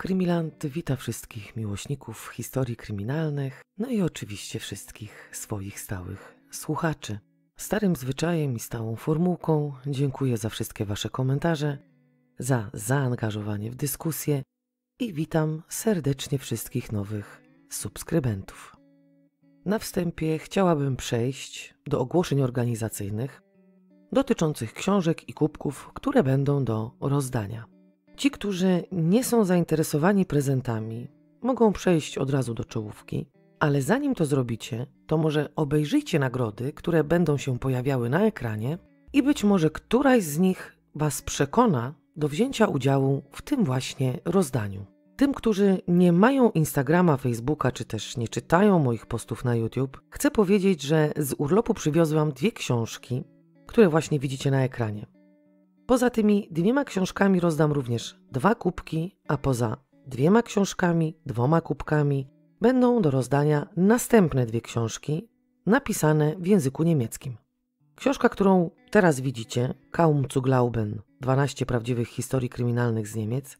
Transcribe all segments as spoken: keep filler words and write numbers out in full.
KrymiLand wita wszystkich miłośników historii kryminalnych, no i oczywiście wszystkich swoich stałych słuchaczy. Starym zwyczajem i stałą formułką dziękuję za wszystkie Wasze komentarze, za zaangażowanie w dyskusję i witam serdecznie wszystkich nowych subskrybentów. Na wstępie chciałabym przejść do ogłoszeń organizacyjnych dotyczących książek i kubków, które będą do rozdania. Ci, którzy nie są zainteresowani prezentami, mogą przejść od razu do czołówki, ale zanim to zrobicie, to może obejrzyjcie nagrody, które będą się pojawiały na ekranie i być może któraś z nich Was przekona do wzięcia udziału w tym właśnie rozdaniu. Tym, którzy nie mają Instagrama, Facebooka czy też nie czytają moich postów na YouTube, chcę powiedzieć, że z urlopu przywiozłam dwie książki, które właśnie widzicie na ekranie. Poza tymi dwiema książkami rozdam również dwa kubki, a poza dwiema książkami, dwoma kubkami będą do rozdania następne dwie książki napisane w języku niemieckim. Książka, którą teraz widzicie, Kaum zu glauben, dwanaście prawdziwych historii kryminalnych z Niemiec,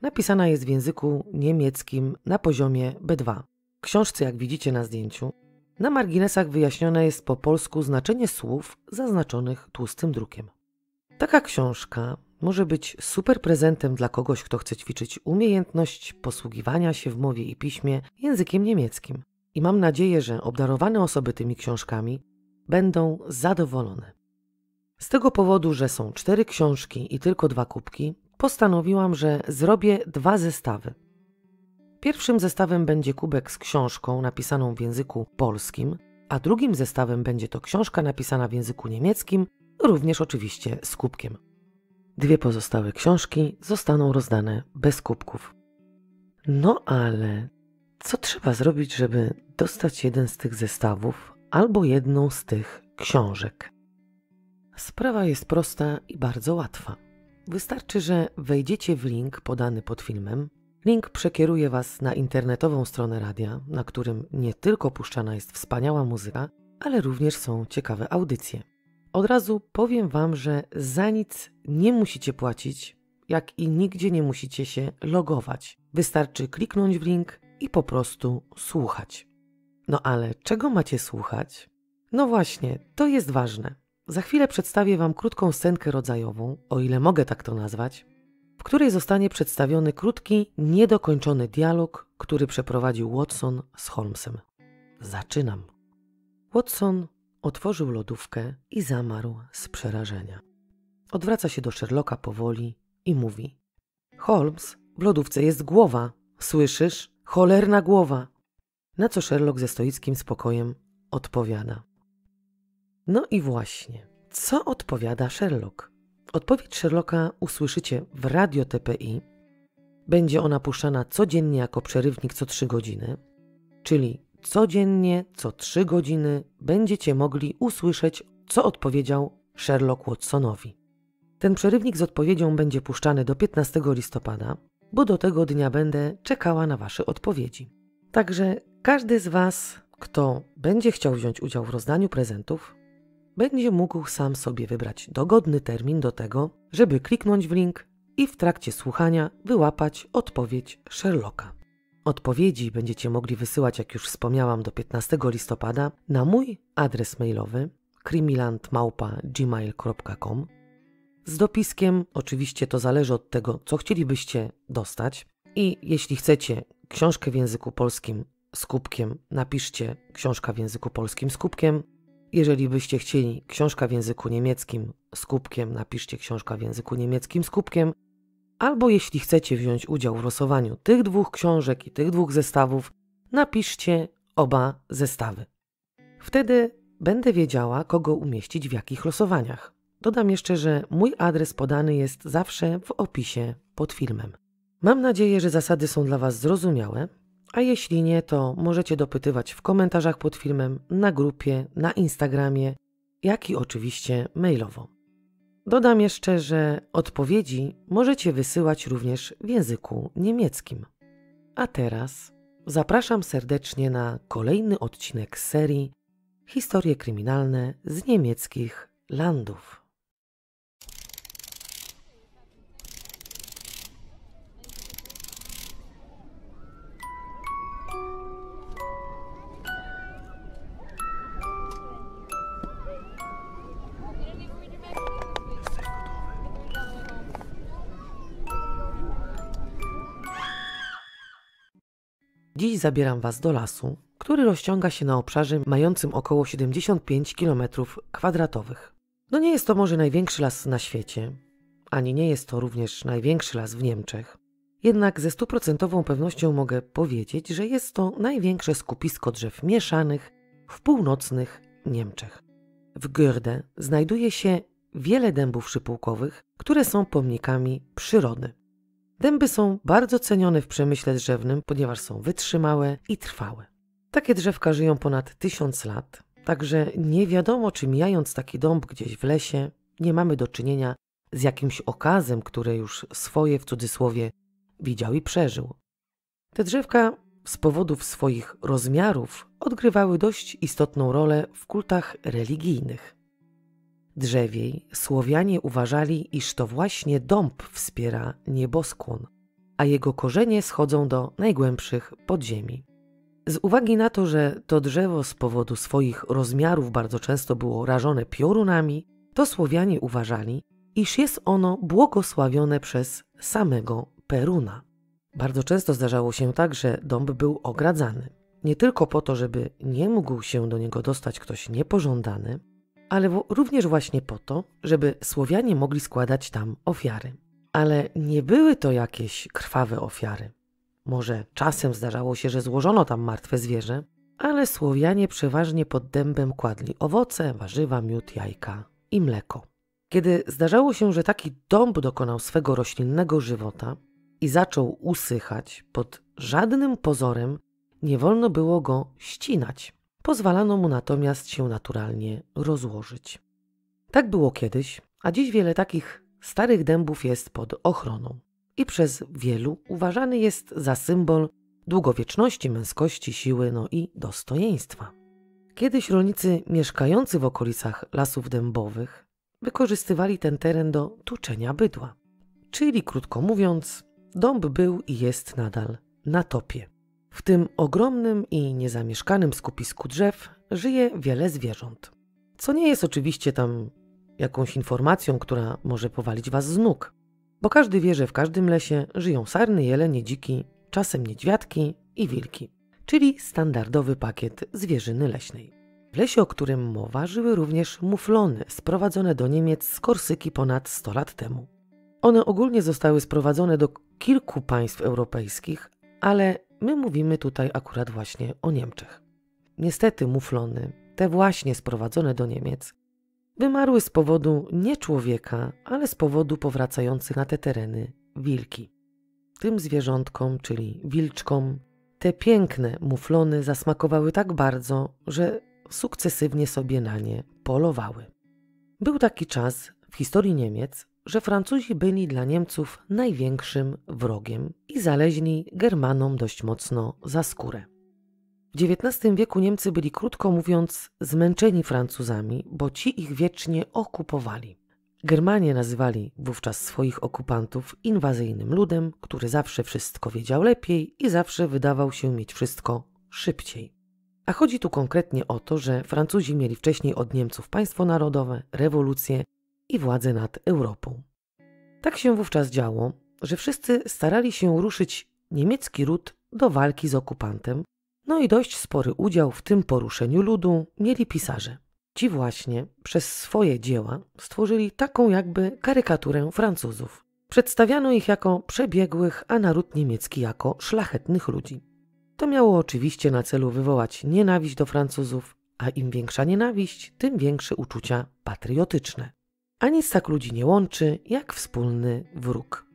napisana jest w języku niemieckim na poziomie B dwa. W książce, jak widzicie na zdjęciu, na marginesach wyjaśnione jest po polsku znaczenie słów zaznaczonych tłustym drukiem. Taka książka może być super prezentem dla kogoś, kto chce ćwiczyć umiejętność posługiwania się w mowie i piśmie językiem niemieckim. I mam nadzieję, że obdarowane osoby tymi książkami będą zadowolone. Z tego powodu, że są cztery książki i tylko dwa kubki, postanowiłam, że zrobię dwa zestawy. Pierwszym zestawem będzie kubek z książką napisaną w języku polskim, a drugim zestawem będzie to książka napisana w języku niemieckim, również oczywiście z kubkiem. Dwie pozostałe książki zostaną rozdane bez kubków. No ale co trzeba zrobić, żeby dostać jeden z tych zestawów albo jedną z tych książek? Sprawa jest prosta i bardzo łatwa. Wystarczy, że wejdziecie w link podany pod filmem. Link przekieruje Was na internetową stronę radia, na którym nie tylko puszczana jest wspaniała muzyka, ale również są ciekawe audycje. Od razu powiem Wam, że za nic nie musicie płacić, jak i nigdzie nie musicie się logować. Wystarczy kliknąć w link i po prostu słuchać. No ale czego macie słuchać? No właśnie, to jest ważne. Za chwilę przedstawię Wam krótką scenkę rodzajową, o ile mogę tak to nazwać, w której zostanie przedstawiony krótki, niedokończony dialog, który przeprowadził Watson z Holmesem. Zaczynam. Watson otworzył lodówkę i zamarł z przerażenia. Odwraca się do Sherlocka powoli i mówi: Holmes, w lodówce jest głowa. Słyszysz? Cholerna głowa. Na co Sherlock ze stoickim spokojem odpowiada. No i właśnie, co odpowiada Sherlock? Odpowiedź Sherlocka usłyszycie w Radio T P I. Będzie ona puszczana codziennie jako przerywnik co trzy godziny, czyli codziennie co trzy godziny będziecie mogli usłyszeć, co odpowiedział Sherlock Watsonowi. Ten przerywnik z odpowiedzią będzie puszczany do piętnastego listopada, bo do tego dnia będę czekała na Wasze odpowiedzi. Także każdy z Was, kto będzie chciał wziąć udział w rozdaniu prezentów, będzie mógł sam sobie wybrać dogodny termin do tego, żeby kliknąć w link i w trakcie słuchania wyłapać odpowiedź Sherlocka. Odpowiedzi będziecie mogli wysyłać, jak już wspomniałam, do piętnastego listopada na mój adres mailowy krymiland małpa gmail kropka com z dopiskiem, oczywiście to zależy od tego, co chcielibyście dostać, i jeśli chcecie książkę w języku polskim z kubkiem, napiszcie książka w języku polskim z kubkiem. Jeżeli byście chcieli książka w języku niemieckim z kubkiem, napiszcie książka w języku niemieckim z kubkiem. Albo jeśli chcecie wziąć udział w losowaniu tych dwóch książek i tych dwóch zestawów, napiszcie oba zestawy. Wtedy będę wiedziała, kogo umieścić w jakich losowaniach. Dodam jeszcze, że mój adres podany jest zawsze w opisie pod filmem. Mam nadzieję, że zasady są dla Was zrozumiałe. A jeśli nie, to możecie dopytywać w komentarzach pod filmem, na grupie, na Instagramie, jak i oczywiście mailowo. Dodam jeszcze, że odpowiedzi możecie wysyłać również w języku niemieckim. A teraz zapraszam serdecznie na kolejny odcinek serii Historie kryminalne z niemieckich landów. Dziś zabieram Was do lasu, który rozciąga się na obszarze mającym około siedemdziesiąt pięć kilometrów kwadratowych. No nie jest to może największy las na świecie, ani nie jest to również największy las w Niemczech. Jednak ze stuprocentową pewnością mogę powiedzieć, że jest to największe skupisko drzew mieszanych w północnych Niemczech. W Göhrde znajduje się wiele dębów szypułkowych, które są pomnikami przyrody. Dęby są bardzo cenione w przemyśle drzewnym, ponieważ są wytrzymałe i trwałe. Takie drzewka żyją ponad tysiąc lat, także nie wiadomo, czy mijając taki dąb gdzieś w lesie, nie mamy do czynienia z jakimś okazem, który już swoje w cudzysłowie widział i przeżył. Te drzewka z powodów swoich rozmiarów odgrywały dość istotną rolę w kultach religijnych. Drzewiej Słowianie uważali, iż to właśnie dąb wspiera nieboskłon, a jego korzenie schodzą do najgłębszych podziemi. Z uwagi na to, że to drzewo z powodu swoich rozmiarów bardzo często było rażone piorunami, to Słowianie uważali, iż jest ono błogosławione przez samego Peruna. Bardzo często zdarzało się tak, że dąb był ogradzany. Nie tylko po to, żeby nie mógł się do niego dostać ktoś niepożądany, ale również właśnie po to, żeby Słowianie mogli składać tam ofiary. Ale nie były to jakieś krwawe ofiary. Może czasem zdarzało się, że złożono tam martwe zwierzę, ale Słowianie przeważnie pod dębem kładli owoce, warzywa, miód, jajka i mleko. Kiedy zdarzało się, że taki dąb dokonał swego roślinnego żywota i zaczął usychać, pod żadnym pozorem nie wolno było go ścinać. Pozwalano mu natomiast się naturalnie rozłożyć. Tak było kiedyś, a dziś wiele takich starych dębów jest pod ochroną i przez wielu uważany jest za symbol długowieczności, męskości, siły, no i dostojeństwa. Kiedyś rolnicy mieszkający w okolicach lasów dębowych wykorzystywali ten teren do tuczenia bydła. Czyli krótko mówiąc, dąb był i jest nadal na topie. W tym ogromnym i niezamieszkanym skupisku drzew żyje wiele zwierząt. Co nie jest oczywiście tam jakąś informacją, która może powalić Was z nóg, bo każdy wie, że w każdym lesie żyją sarny, jelenie, dziki, czasem niedźwiadki i wilki, czyli standardowy pakiet zwierzyny leśnej. W lesie, o którym mowa, żyły również muflony sprowadzone do Niemiec z Korsyki ponad sto lat temu. One ogólnie zostały sprowadzone do kilku państw europejskich, ale my mówimy tutaj akurat właśnie o Niemczech. Niestety muflony, te właśnie sprowadzone do Niemiec, wymarły z powodu nie człowieka, ale z powodu powracających na te tereny wilki. Tym zwierzątkom, czyli wilczkom, te piękne muflony zasmakowały tak bardzo, że sukcesywnie sobie na nie polowały. Był taki czas w historii Niemiec, że Francuzi byli dla Niemców największym wrogiem i zaleźli Germanom dość mocno za skórę. W dziewiętnastym wieku Niemcy byli, krótko mówiąc, zmęczeni Francuzami, bo ci ich wiecznie okupowali. Germanie nazywali wówczas swoich okupantów inwazyjnym ludem, który zawsze wszystko wiedział lepiej i zawsze wydawał się mieć wszystko szybciej. A chodzi tu konkretnie o to, że Francuzi mieli wcześniej od Niemców państwo narodowe, rewolucję i władzę nad Europą. Tak się wówczas działo, że wszyscy starali się ruszyć niemiecki ród do walki z okupantem, no i dość spory udział w tym poruszeniu ludu mieli pisarze. Ci właśnie przez swoje dzieła stworzyli taką jakby karykaturę Francuzów. Przedstawiano ich jako przebiegłych, a naród niemiecki jako szlachetnych ludzi. To miało oczywiście na celu wywołać nienawiść do Francuzów, a im większa nienawiść, tym większe uczucia patriotyczne. A nic tak ludzi nie łączy, jak wspólny wróg.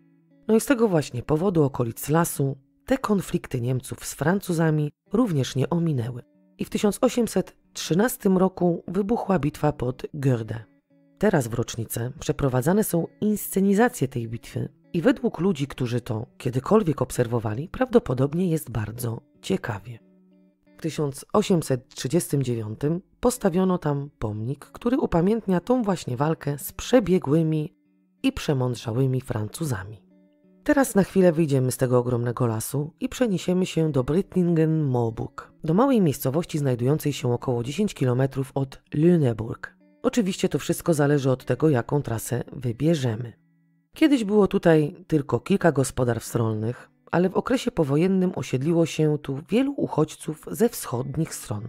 No i z tego właśnie powodu okolic lasu te konflikty Niemców z Francuzami również nie ominęły. I w tysiąc osiemset trzynastym roku wybuchła bitwa pod Göhrde. Teraz w rocznicę przeprowadzane są inscenizacje tej bitwy i według ludzi, którzy to kiedykolwiek obserwowali, prawdopodobnie jest bardzo ciekawie. W tysiąc osiemset trzydziestym dziewiątym postawiono tam pomnik, który upamiętnia tą właśnie walkę z przebiegłymi i przemądrzałymi Francuzami. Teraz na chwilę wyjdziemy z tego ogromnego lasu i przeniesiemy się do Breitlingen-Moburg, do małej miejscowości znajdującej się około dziesięć kilometrów od Lüneburg. Oczywiście to wszystko zależy od tego, jaką trasę wybierzemy. Kiedyś było tutaj tylko kilka gospodarstw rolnych, ale w okresie powojennym osiedliło się tu wielu uchodźców ze wschodnich stron.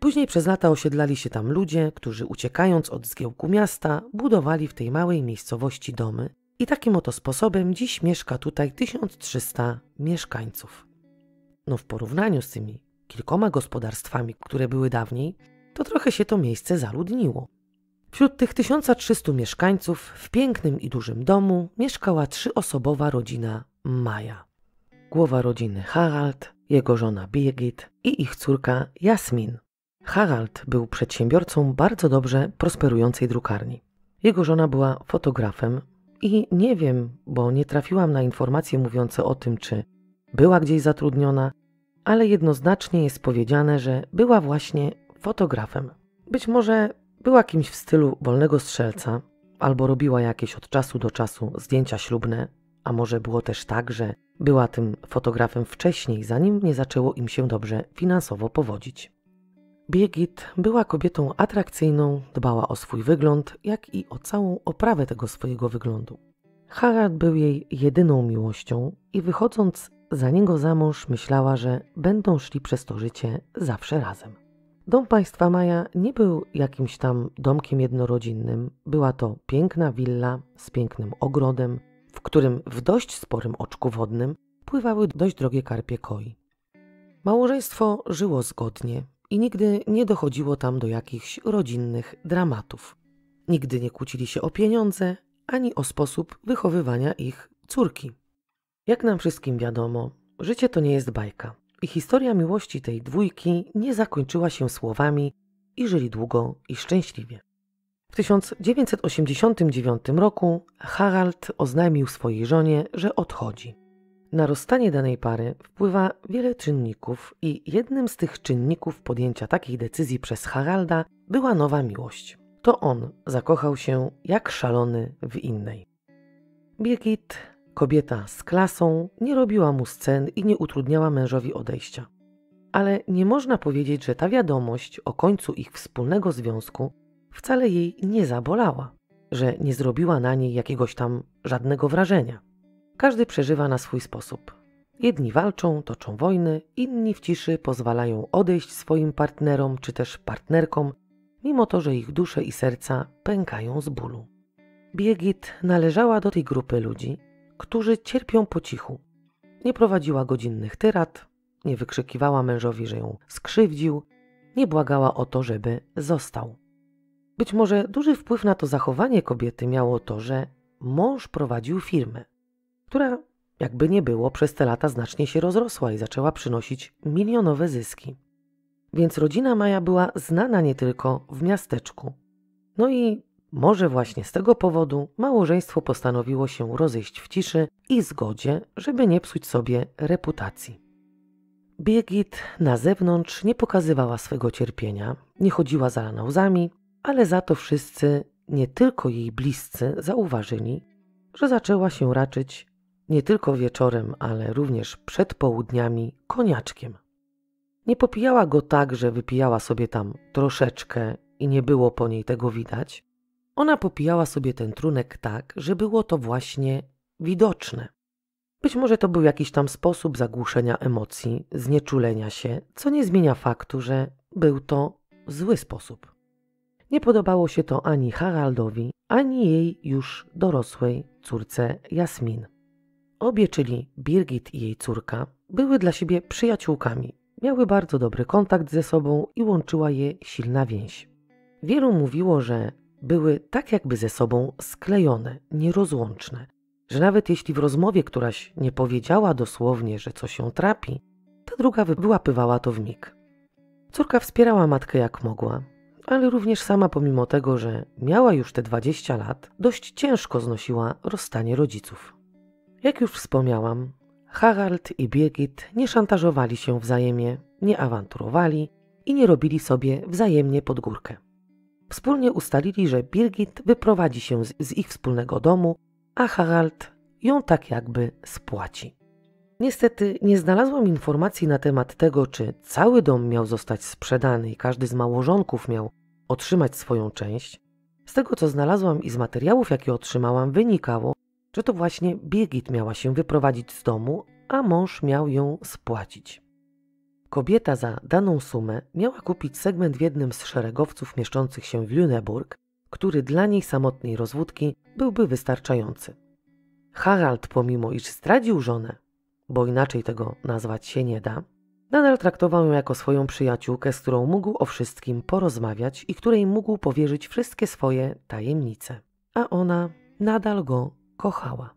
Później przez lata osiedlali się tam ludzie, którzy uciekając od zgiełku miasta, budowali w tej małej miejscowości domy i takim oto sposobem dziś mieszka tutaj tysiąc trzysta mieszkańców. No w porównaniu z tymi kilkoma gospodarstwami, które były dawniej, to trochę się to miejsce zaludniło. Wśród tych tysiąca trzystu mieszkańców w pięknym i dużym domu mieszkała trzyosobowa rodzina Maja. Głowa rodziny Harald, jego żona Birgit i ich córka Jasmin. Harald był przedsiębiorcą bardzo dobrze prosperującej drukarni. Jego żona była fotografem i nie wiem, bo nie trafiłam na informacje mówiące o tym, czy była gdzieś zatrudniona, ale jednoznacznie jest powiedziane, że była właśnie fotografem. Być może była kimś w stylu wolnego strzelca albo robiła jakieś od czasu do czasu zdjęcia ślubne, a może było też tak, że była tym fotografem wcześniej, zanim nie zaczęło im się dobrze finansowo powodzić. Birgit była kobietą atrakcyjną, dbała o swój wygląd, jak i o całą oprawę tego swojego wyglądu. Harald był jej jedyną miłością i wychodząc za niego za mąż myślała, że będą szli przez to życie zawsze razem. Dom państwa Maja nie był jakimś tam domkiem jednorodzinnym. Była to piękna willa z pięknym ogrodem, w którym w dość sporym oczku wodnym pływały dość drogie karpie koi. Małżeństwo żyło zgodnie i nigdy nie dochodziło tam do jakichś rodzinnych dramatów. Nigdy nie kłócili się o pieniądze ani o sposób wychowywania ich córki. Jak nam wszystkim wiadomo, życie to nie jest bajka i historia miłości tej dwójki nie zakończyła się słowami i żyli długo i szczęśliwie. W tysiąc dziewięćset osiemdziesiątym dziewiątym roku Harald oznajmił swojej żonie, że odchodzi. Na rozstanie danej pary wpływa wiele czynników i jednym z tych czynników podjęcia takiej decyzji przez Haralda była nowa miłość. To on zakochał się jak szalony w innej. Birgit, kobieta z klasą, nie robiła mu scen i nie utrudniała mężowi odejścia. Ale nie można powiedzieć, że ta wiadomość o końcu ich wspólnego związku wcale jej nie zabolała, że nie zrobiła na niej jakiegoś tam żadnego wrażenia. Każdy przeżywa na swój sposób. Jedni walczą, toczą wojny, inni w ciszy pozwalają odejść swoim partnerom czy też partnerkom, mimo to, że ich dusze i serca pękają z bólu. Birgit należała do tej grupy ludzi, którzy cierpią po cichu. Nie prowadziła godzinnych tyrad, nie wykrzykiwała mężowi, że ją skrzywdził, nie błagała o to, żeby został. Być może duży wpływ na to zachowanie kobiety miało to, że mąż prowadził firmę, która jakby nie było przez te lata znacznie się rozrosła i zaczęła przynosić milionowe zyski. Więc rodzina Maja była znana nie tylko w miasteczku. No i może właśnie z tego powodu małżeństwo postanowiło się rozejść w ciszy i zgodzie, żeby nie psuć sobie reputacji. Birgit na zewnątrz nie pokazywała swego cierpienia, nie chodziła zalana łzami, ale za to wszyscy, nie tylko jej bliscy, zauważyli, że zaczęła się raczyć nie tylko wieczorem, ale również przed południami koniaczkiem. Nie popijała go tak, że wypijała sobie tam troszeczkę i nie było po niej tego widać. Ona popijała sobie ten trunek tak, że było to właśnie widoczne. Być może to był jakiś tam sposób zagłuszenia emocji, znieczulenia się, co nie zmienia faktu, że był to zły sposób. Nie podobało się to ani Haraldowi, ani jej już dorosłej córce Jasmin. Obie, czyli Birgit i jej córka, były dla siebie przyjaciółkami. Miały bardzo dobry kontakt ze sobą i łączyła je silna więź. Wielu mówiło, że były tak jakby ze sobą sklejone, nierozłączne, że nawet jeśli w rozmowie któraś nie powiedziała dosłownie, że coś ją trapi, ta druga wyłapywała to w mig. Córka wspierała matkę jak mogła, ale również sama, pomimo tego, że miała już te dwadzieścia lat, dość ciężko znosiła rozstanie rodziców. Jak już wspomniałam, Harald i Birgit nie szantażowali się wzajemnie, nie awanturowali i nie robili sobie wzajemnie pod górkę. Wspólnie ustalili, że Birgit wyprowadzi się z, z ich wspólnego domu, a Harald ją tak jakby spłaci. Niestety nie znalazłam informacji na temat tego, czy cały dom miał zostać sprzedany i każdy z małżonków miał otrzymać swoją część. Z tego, co znalazłam i z materiałów, jakie otrzymałam, wynikało, że to właśnie Birgit miała się wyprowadzić z domu, a mąż miał ją spłacić. Kobieta za daną sumę miała kupić segment w jednym z szeregowców mieszczących się w Lüneburg, który dla niej samotnej rozwódki byłby wystarczający. Harald, pomimo iż zdradził żonę, bo inaczej tego nazwać się nie da, nadal traktował ją jako swoją przyjaciółkę, z którą mógł o wszystkim porozmawiać i której mógł powierzyć wszystkie swoje tajemnice. A ona nadal go kochała.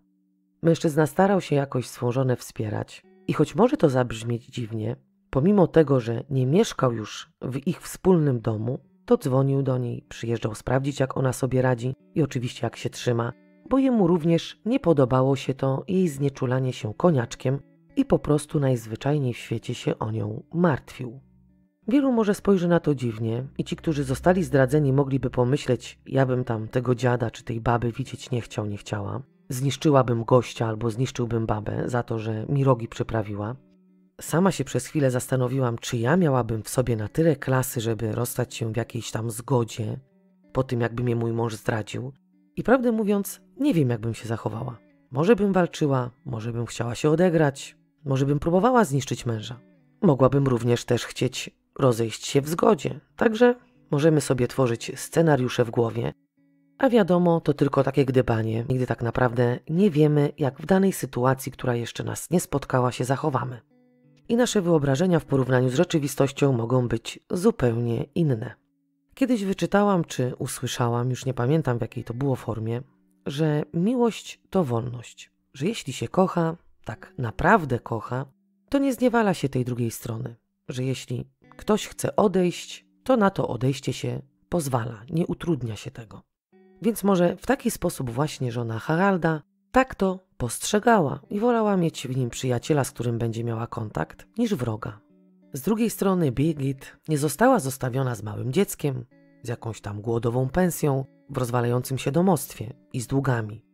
Mężczyzna starał się jakoś swą żonę wspierać i choć może to zabrzmieć dziwnie, pomimo tego, że nie mieszkał już w ich wspólnym domu, to dzwonił do niej, przyjeżdżał sprawdzić, jak ona sobie radzi i oczywiście jak się trzyma, bo jemu również nie podobało się to jej znieczulanie się koniaczkiem i po prostu najzwyczajniej w świecie się o nią martwił. Wielu może spojrzy na to dziwnie i ci, którzy zostali zdradzeni, mogliby pomyśleć: ja bym tam tego dziada czy tej baby widzieć nie chciał, nie chciała. Zniszczyłabym gościa albo zniszczyłbym babę za to, że mi rogi przyprawiła. Sama się przez chwilę zastanowiłam, czy ja miałabym w sobie na tyle klasy, żeby rozstać się w jakiejś tam zgodzie po tym, jakby mnie mój mąż zdradził. I prawdę mówiąc, nie wiem, jakbym się zachowała. Może bym walczyła, może bym chciała się odegrać, może bym próbowała zniszczyć męża. Mogłabym również też chcieć rozejść się w zgodzie. Także możemy sobie tworzyć scenariusze w głowie. A wiadomo, to tylko takie gdybanie. Nigdy tak naprawdę nie wiemy, jak w danej sytuacji, która jeszcze nas nie spotkała, się zachowamy. I nasze wyobrażenia w porównaniu z rzeczywistością mogą być zupełnie inne. Kiedyś wyczytałam czy usłyszałam, już nie pamiętam w jakiej to było formie, że miłość to wolność. Że jeśli się kocha, tak naprawdę kocha, to nie zniewala się tej drugiej strony. Że jeśli ktoś chce odejść, to na to odejście się pozwala, nie utrudnia się tego. Więc może w taki sposób właśnie żona Haralda tak to postrzegała i wolała mieć w nim przyjaciela, z którym będzie miała kontakt, niż wroga. Z drugiej strony Birgit nie została zostawiona z małym dzieckiem, z jakąś tam głodową pensją, w rozwalającym się domostwie i z długami.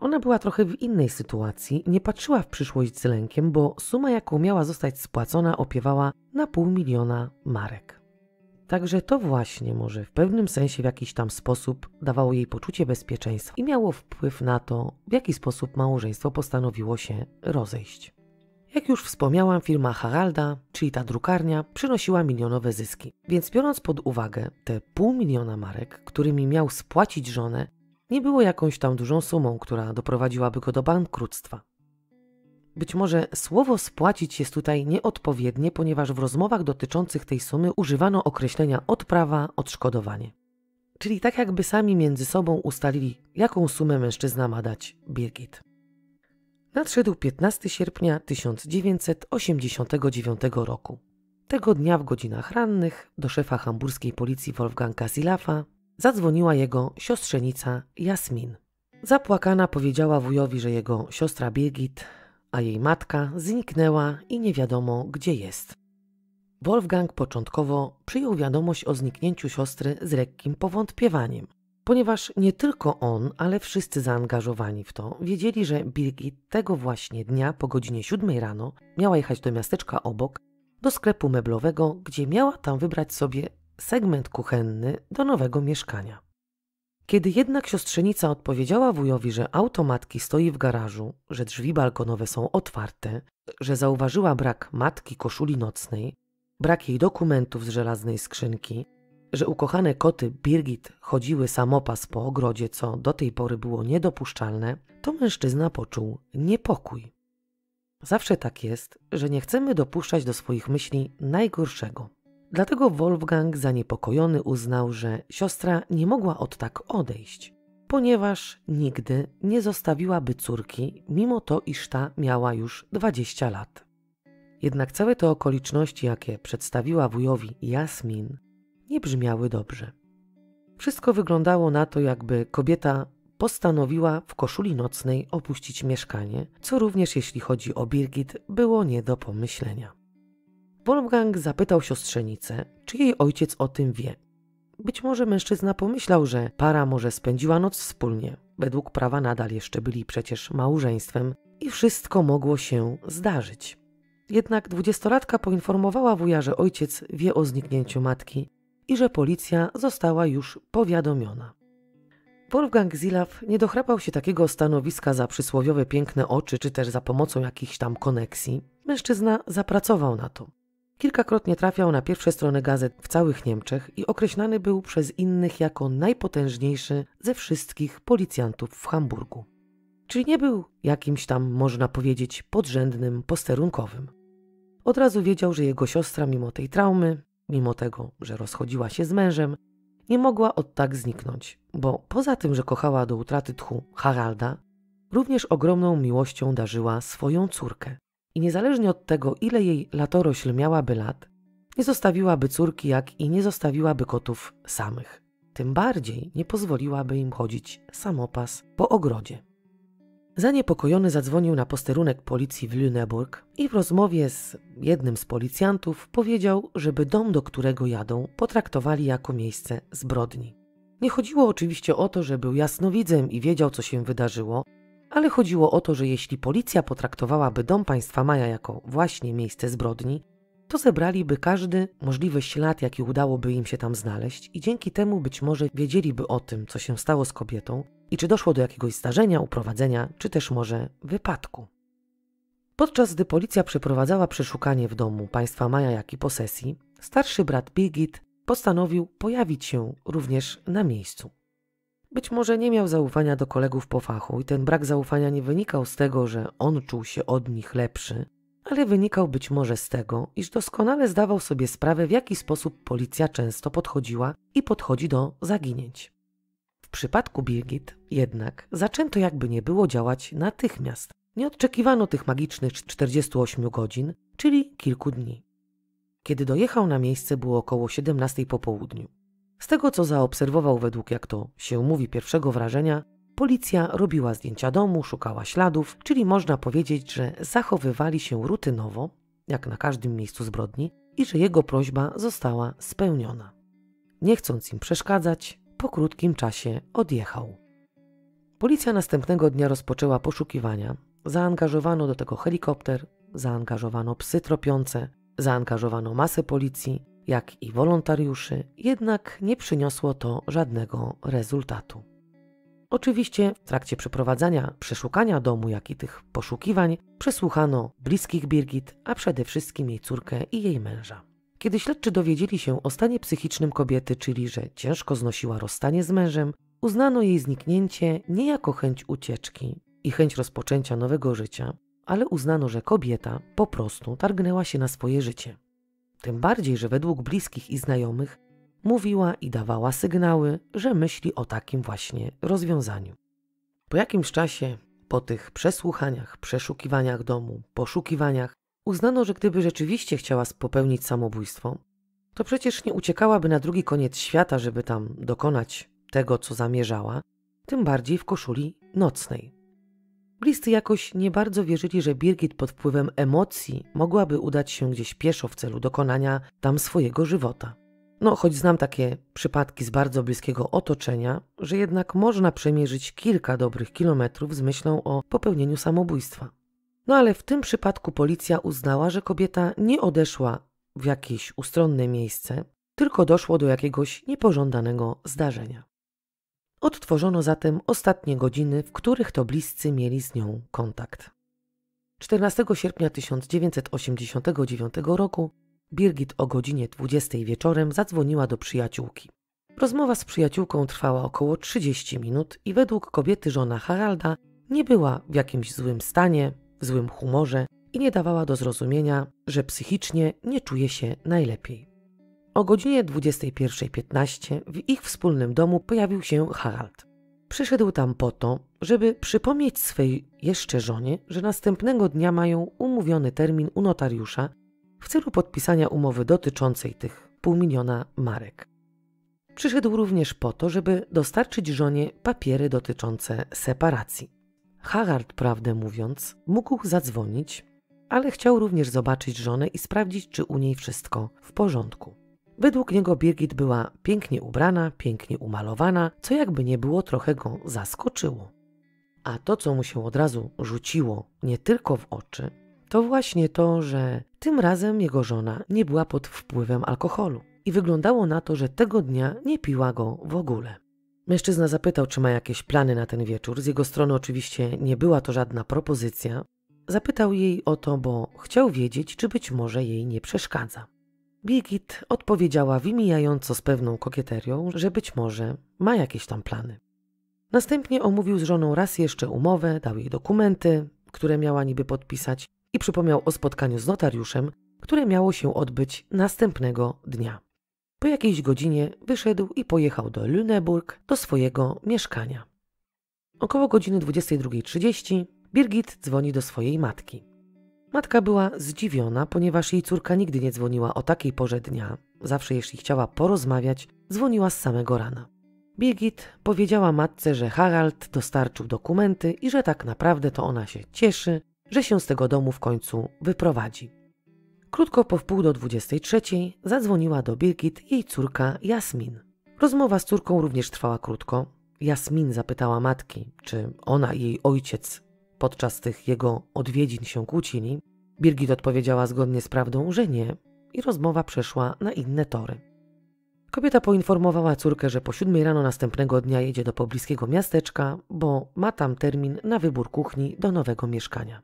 Ona była trochę w innej sytuacji, nie patrzyła w przyszłość z lękiem, bo suma, jaką miała zostać spłacona, opiewała na pół miliona marek. Także to właśnie może w pewnym sensie w jakiś tam sposób dawało jej poczucie bezpieczeństwa i miało wpływ na to, w jaki sposób małżeństwo postanowiło się rozejść. Jak już wspomniałam, firma Haralda, czyli ta drukarnia, przynosiła milionowe zyski. Więc biorąc pod uwagę te pół miliona marek, którymi miał spłacić żonę, nie było jakąś tam dużą sumą, która doprowadziłaby go do bankructwa. Być może słowo spłacić jest tutaj nieodpowiednie, ponieważ w rozmowach dotyczących tej sumy używano określenia odprawa, odszkodowanie. Czyli tak jakby sami między sobą ustalili, jaką sumę mężczyzna ma dać Birgit. Nadszedł piętnastego sierpnia tysiąc dziewięćset osiemdziesiątego dziewiątego roku. Tego dnia w godzinach rannych do szefa hamburskiej policji Wolfganga Sielaffa zadzwoniła jego siostrzenica Jasmin. Zapłakana powiedziała wujowi, że jego siostra Birgit, a jej matka, zniknęła i nie wiadomo, gdzie jest. Wolfgang początkowo przyjął wiadomość o zniknięciu siostry z lekkim powątpiewaniem, ponieważ nie tylko on, ale wszyscy zaangażowani w to wiedzieli, że Birgit tego właśnie dnia po godzinie siódmej rano miała jechać do miasteczka obok, do sklepu meblowego, gdzie miała tam wybrać sobie segment kuchenny do nowego mieszkania. Kiedy jednak siostrzenica odpowiedziała wujowi, że auto matki stoi w garażu, że drzwi balkonowe są otwarte, że zauważyła brak matki koszuli nocnej, brak jej dokumentów z żelaznej skrzynki, że ukochane koty Birgit chodziły samopas po ogrodzie, co do tej pory było niedopuszczalne, to mężczyzna poczuł niepokój. Zawsze tak jest, że nie chcemy dopuszczać do swoich myśli najgorszego. Dlatego Wolfgang zaniepokojony uznał, że siostra nie mogła od tak odejść, ponieważ nigdy nie zostawiłaby córki, mimo to, iż ta miała już dwadzieścia lat. Jednak całe te okoliczności, jakie przedstawiła wujowi Jasmin, nie brzmiały dobrze. Wszystko wyglądało na to, jakby kobieta postanowiła w koszuli nocnej opuścić mieszkanie, co również, jeśli chodzi o Birgit, było nie do pomyślenia. Wolfgang zapytał siostrzenicę, czy jej ojciec o tym wie. Być może mężczyzna pomyślał, że para może spędziła noc wspólnie. Według prawa nadal jeszcze byli przecież małżeństwem i wszystko mogło się zdarzyć. Jednak dwudziestolatka poinformowała wuja, że ojciec wie o zniknięciu matki i że policja została już powiadomiona. Wolfgang Sielaff nie dochrapał się takiego stanowiska za przysłowiowe piękne oczy, czy też za pomocą jakichś tam koneksji. Mężczyzna zapracował na to. Kilkakrotnie trafiał na pierwsze strony gazet w całych Niemczech i określany był przez innych jako najpotężniejszy ze wszystkich policjantów w Hamburgu. Czyli nie był jakimś tam, można powiedzieć, podrzędnym posterunkowym. Od razu wiedział, że jego siostra mimo tej traumy, mimo tego, że rozchodziła się z mężem, nie mogła od tak zniknąć, bo poza tym, że kochała do utraty tchu Haralda, również ogromną miłością darzyła swoją córkę. I niezależnie od tego, ile jej latorośl miałaby lat, nie zostawiłaby córki, jak i nie zostawiłaby kotów samych. Tym bardziej nie pozwoliłaby im chodzić samopas po ogrodzie. Zaniepokojony zadzwonił na posterunek policji w Lüneburg i w rozmowie z jednym z policjantów powiedział, żeby dom, do którego jadą, potraktowali jako miejsce zbrodni. Nie chodziło oczywiście o to, że był jasnowidzem i wiedział, co się wydarzyło, ale chodziło o to, że jeśli policja potraktowałaby dom państwa Maja jako właśnie miejsce zbrodni, to zebraliby każdy możliwy ślad, jaki udałoby im się tam znaleźć i dzięki temu być może wiedzieliby o tym, co się stało z kobietą i czy doszło do jakiegoś zdarzenia, uprowadzenia, czy też może wypadku. Podczas gdy policja przeprowadzała przeszukanie w domu państwa Maja, jak i posesji, starszy brat Birgit postanowił pojawić się również na miejscu. Być może nie miał zaufania do kolegów po fachu i ten brak zaufania nie wynikał z tego, że on czuł się od nich lepszy, ale wynikał być może z tego, iż doskonale zdawał sobie sprawę, w jaki sposób policja często podchodziła i podchodzi do zaginięć. W przypadku Birgit jednak zaczęto jakby nie było działać natychmiast. Nie odczekiwano tych magicznych czterdziestu ośmiu godzin, czyli kilku dni. Kiedy dojechał na miejsce, było około siedemnastej po południu. Z tego, co zaobserwował według, jak to się mówi, pierwszego wrażenia, policja robiła zdjęcia domu, szukała śladów, czyli można powiedzieć, że zachowywali się rutynowo, jak na każdym miejscu zbrodni, i że jego prośba została spełniona. Nie chcąc im przeszkadzać, po krótkim czasie odjechał. Policja następnego dnia rozpoczęła poszukiwania. Zaangażowano do tego helikopter, zaangażowano psy tropiące, zaangażowano masę policji, jak i wolontariuszy, jednak nie przyniosło to żadnego rezultatu. Oczywiście w trakcie przeprowadzania przeszukania domu, jak i tych poszukiwań, przesłuchano bliskich Birgit, a przede wszystkim jej córkę i jej męża. Kiedy śledczy dowiedzieli się o stanie psychicznym kobiety, czyli że ciężko znosiła rozstanie z mężem, uznano jej zniknięcie nie jako chęć ucieczki i chęć rozpoczęcia nowego życia, ale uznano, że kobieta po prostu targnęła się na swoje życie. Tym bardziej, że według bliskich i znajomych mówiła i dawała sygnały, że myśli o takim właśnie rozwiązaniu. Po jakimś czasie, po tych przesłuchaniach, przeszukiwaniach domu, poszukiwaniach, uznano, że gdyby rzeczywiście chciała popełnić samobójstwo, to przecież nie uciekałaby na drugi koniec świata, żeby tam dokonać tego, co zamierzała, tym bardziej w koszuli nocnej. Bliscy jakoś nie bardzo wierzyli, że Birgit pod wpływem emocji mogłaby udać się gdzieś pieszo w celu dokonania tam swojego żywota. No, choć znam takie przypadki z bardzo bliskiego otoczenia, że jednak można przemierzyć kilka dobrych kilometrów z myślą o popełnieniu samobójstwa. No ale w tym przypadku policja uznała, że kobieta nie odeszła w jakieś ustronne miejsce, tylko doszło do jakiegoś niepożądanego zdarzenia. Odtworzono zatem ostatnie godziny, w których to bliscy mieli z nią kontakt. czternastego sierpnia tysiąc dziewięćset osiemdziesiątego dziewiątego roku Birgit o godzinie dwudziestej wieczorem zadzwoniła do przyjaciółki. Rozmowa z przyjaciółką trwała około trzydzieści minut i według kobiety żona Haralda nie była w jakimś złym stanie, w złym humorze i nie dawała do zrozumienia, że psychicznie nie czuje się najlepiej. O godzinie dwudziestej pierwszej piętnaście w ich wspólnym domu pojawił się Harald. Przyszedł tam po to, żeby przypomnieć swej jeszcze żonie, że następnego dnia mają umówiony termin u notariusza w celu podpisania umowy dotyczącej tych pół miliona marek. Przyszedł również po to, żeby dostarczyć żonie papiery dotyczące separacji. Harald, prawdę mówiąc, mógł zadzwonić, ale chciał również zobaczyć żonę i sprawdzić, czy u niej wszystko w porządku. Według niego Birgit była pięknie ubrana, pięknie umalowana, co jakby nie było, trochę go zaskoczyło. A to, co mu się od razu rzuciło nie tylko w oczy, to właśnie to, że tym razem jego żona nie była pod wpływem alkoholu i wyglądało na to, że tego dnia nie piła go w ogóle. Mężczyzna zapytał, czy ma jakieś plany na ten wieczór. Z jego strony oczywiście nie była to żadna propozycja. Zapytał jej o to, bo chciał wiedzieć, czy być może jej nie przeszkadza. Birgit odpowiedziała wymijająco z pewną kokieterią, że być może ma jakieś tam plany. Następnie omówił z żoną raz jeszcze umowę, dał jej dokumenty, które miała niby podpisać i przypomniał o spotkaniu z notariuszem, które miało się odbyć następnego dnia. Po jakiejś godzinie wyszedł i pojechał do Lüneburg, do swojego mieszkania. Około godziny dwudziestej drugiej trzydzieści Birgit dzwoni do swojej matki. Matka była zdziwiona, ponieważ jej córka nigdy nie dzwoniła o takiej porze dnia. Zawsze, jeśli chciała porozmawiać, dzwoniła z samego rana. Birgit powiedziała matce, że Harald dostarczył dokumenty i że tak naprawdę to ona się cieszy, że się z tego domu w końcu wyprowadzi. Krótko po wpół do dwudziestej trzeciej zadzwoniła do Birgit jej córka Jasmin. Rozmowa z córką również trwała krótko. Jasmin zapytała matki, czy ona i jej ojciec podczas tych jego odwiedzin się kłócili. Birgit odpowiedziała zgodnie z prawdą, że nie, i rozmowa przeszła na inne tory. Kobieta poinformowała córkę, że po siódmej rano następnego dnia jedzie do pobliskiego miasteczka, bo ma tam termin na wybór kuchni do nowego mieszkania.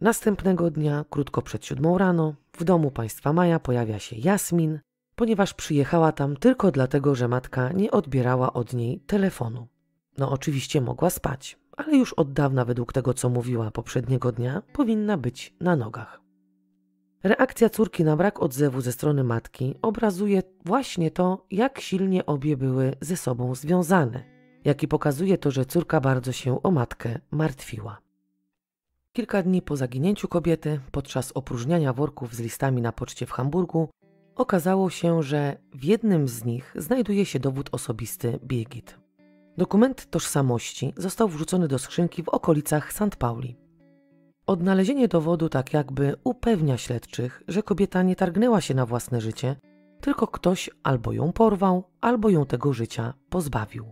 Następnego dnia, krótko przed siódmą rano, w domu państwa Maja pojawia się Jasmin, ponieważ przyjechała tam tylko dlatego, że matka nie odbierała od niej telefonu. No oczywiście mogła spać, ale już od dawna, według tego, co mówiła poprzedniego dnia, powinna być na nogach. Reakcja córki na brak odzewu ze strony matki obrazuje właśnie to, jak silnie obie były ze sobą związane, jak i pokazuje to, że córka bardzo się o matkę martwiła. Kilka dni po zaginięciu kobiety, podczas opróżniania worków z listami na poczcie w Hamburgu, okazało się, że w jednym z nich znajduje się dowód osobisty Birgit. Dokument tożsamości został wrzucony do skrzynki w okolicach Sankt Pauli. Odnalezienie dowodu tak jakby upewnia śledczych, że kobieta nie targnęła się na własne życie, tylko ktoś albo ją porwał, albo ją tego życia pozbawił.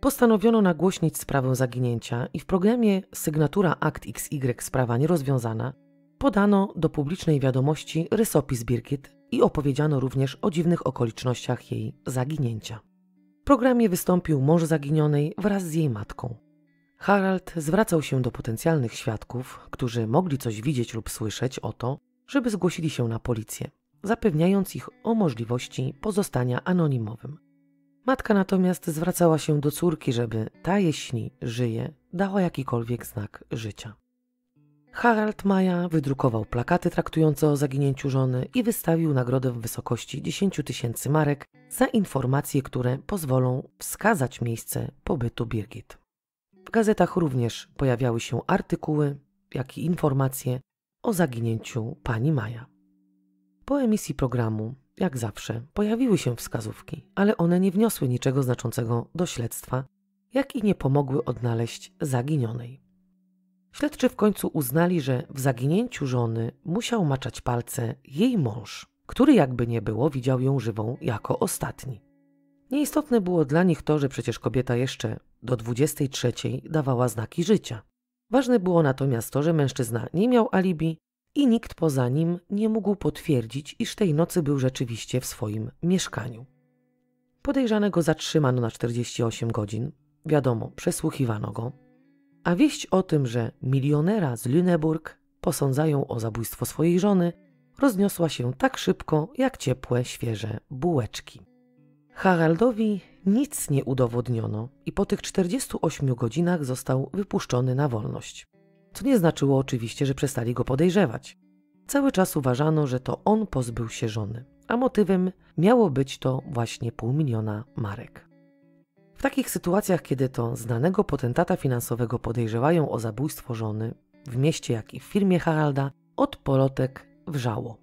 Postanowiono nagłośnić sprawę zaginięcia i w programie Sygnatura Akt X Y sprawa nierozwiązana podano do publicznej wiadomości rysopis Birgit i opowiedziano również o dziwnych okolicznościach jej zaginięcia. W programie wystąpił mąż zaginionej wraz z jej matką. Harald zwracał się do potencjalnych świadków, którzy mogli coś widzieć lub słyszeć, o to, żeby zgłosili się na policję, zapewniając ich o możliwości pozostania anonimowym. Matka natomiast zwracała się do córki, żeby ta, jeśli żyje, dała jakikolwiek znak życia. Harald Maja wydrukował plakaty traktujące o zaginięciu żony i wystawił nagrodę w wysokości dziesięciu tysięcy marek za informacje, które pozwolą wskazać miejsce pobytu Birgit. W gazetach również pojawiały się artykuły, jak i informacje o zaginięciu pani Maja. Po emisji programu, jak zawsze, pojawiły się wskazówki, ale one nie wniosły niczego znaczącego do śledztwa, jak i nie pomogły odnaleźć zaginionej. Śledczy w końcu uznali, że w zaginięciu żony musiał maczać palce jej mąż, który, jakby nie było, widział ją żywą jako ostatni. Nieistotne było dla nich to, że przecież kobieta jeszcze do dwudziestej trzeciej dawała znaki życia. Ważne było natomiast to, że mężczyzna nie miał alibi i nikt poza nim nie mógł potwierdzić, iż tej nocy był rzeczywiście w swoim mieszkaniu. Podejrzanego zatrzymano na czterdzieści osiem godzin, wiadomo, przesłuchiwano go, a wieść o tym, że milionera z Lüneburg posądzają o zabójstwo swojej żony, rozniosła się tak szybko, jak ciepłe, świeże bułeczki. Haraldowi nic nie udowodniono i po tych czterdziestu ośmiu godzinach został wypuszczony na wolność. Co nie znaczyło oczywiście, że przestali go podejrzewać. Cały czas uważano, że to on pozbył się żony, a motywem miało być to właśnie pół miliona marek. W takich sytuacjach, kiedy to znanego potentata finansowego podejrzewają o zabójstwo żony, w mieście, jak i w firmie Haralda od polotek wrzało.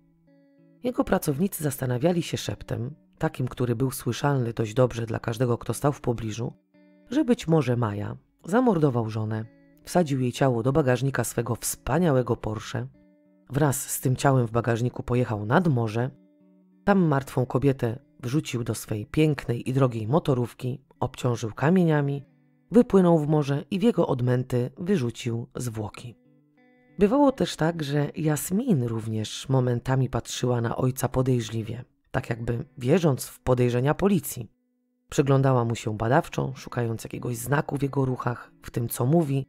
Jego pracownicy zastanawiali się szeptem, takim, który był słyszalny dość dobrze dla każdego, kto stał w pobliżu, że być może Maja zamordował żonę, wsadził jej ciało do bagażnika swego wspaniałego Porsche, wraz z tym ciałem w bagażniku pojechał nad morze, tam martwą kobietę wrzucił do swej pięknej i drogiej motorówki, obciążył kamieniami, wypłynął w morze i w jego odmęty wyrzucił zwłoki. Bywało też tak, że Jasmin również momentami patrzyła na ojca podejrzliwie, tak jakby wierząc w podejrzenia policji. Przyglądała mu się badawczo, szukając jakiegoś znaku w jego ruchach, w tym co mówi,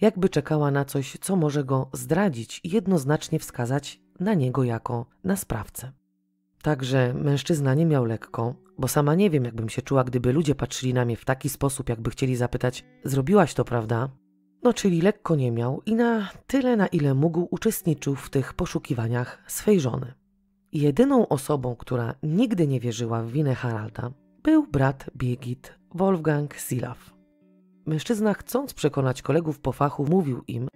jakby czekała na coś, co może go zdradzić i jednoznacznie wskazać na niego jako na sprawcę. Także mężczyzna nie miał lekko, bo sama nie wiem, jakbym się czuła, gdyby ludzie patrzyli na mnie w taki sposób, jakby chcieli zapytać, zrobiłaś to, prawda? No czyli lekko nie miał i na tyle, na ile mógł, uczestniczył w tych poszukiwaniach swej żony. Jedyną osobą, która nigdy nie wierzyła w winę Haralda, był brat Birgit, Wolfgang Sielaff. Mężczyzna, chcąc przekonać kolegów po fachu, mówił im,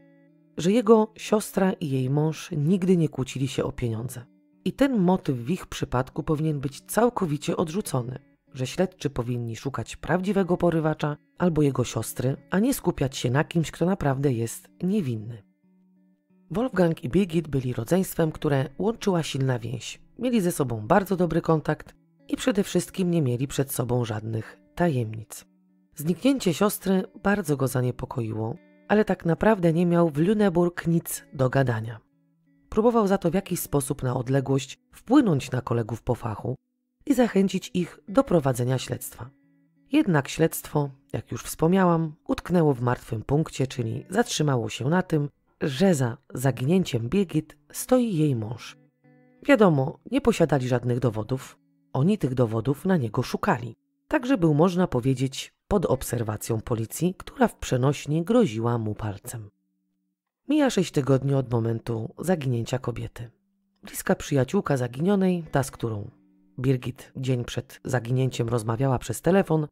że jego siostra i jej mąż nigdy nie kłócili się o pieniądze. I ten motyw w ich przypadku powinien być całkowicie odrzucony, że śledczy powinni szukać prawdziwego porywacza albo jego siostry, a nie skupiać się na kimś, kto naprawdę jest niewinny. Wolfgang i Birgit byli rodzeństwem, które łączyła silna więź. Mieli ze sobą bardzo dobry kontakt i przede wszystkim nie mieli przed sobą żadnych tajemnic. Zniknięcie siostry bardzo go zaniepokoiło, ale tak naprawdę nie miał w Lüneburg nic do gadania. Próbował za to w jakiś sposób na odległość wpłynąć na kolegów po fachu i zachęcić ich do prowadzenia śledztwa. Jednak śledztwo, jak już wspomniałam, utknęło w martwym punkcie, czyli zatrzymało się na tym, że za zaginięciem Birgit stoi jej mąż. Wiadomo, nie posiadali żadnych dowodów. Oni tych dowodów na niego szukali. Także był, można powiedzieć, pod obserwacją policji, która w przenośni groziła mu palcem. Mija sześć tygodni od momentu zaginięcia kobiety. Bliska przyjaciółka zaginionej, ta z którą Birgit dzień przed zaginięciem rozmawiała przez telefon,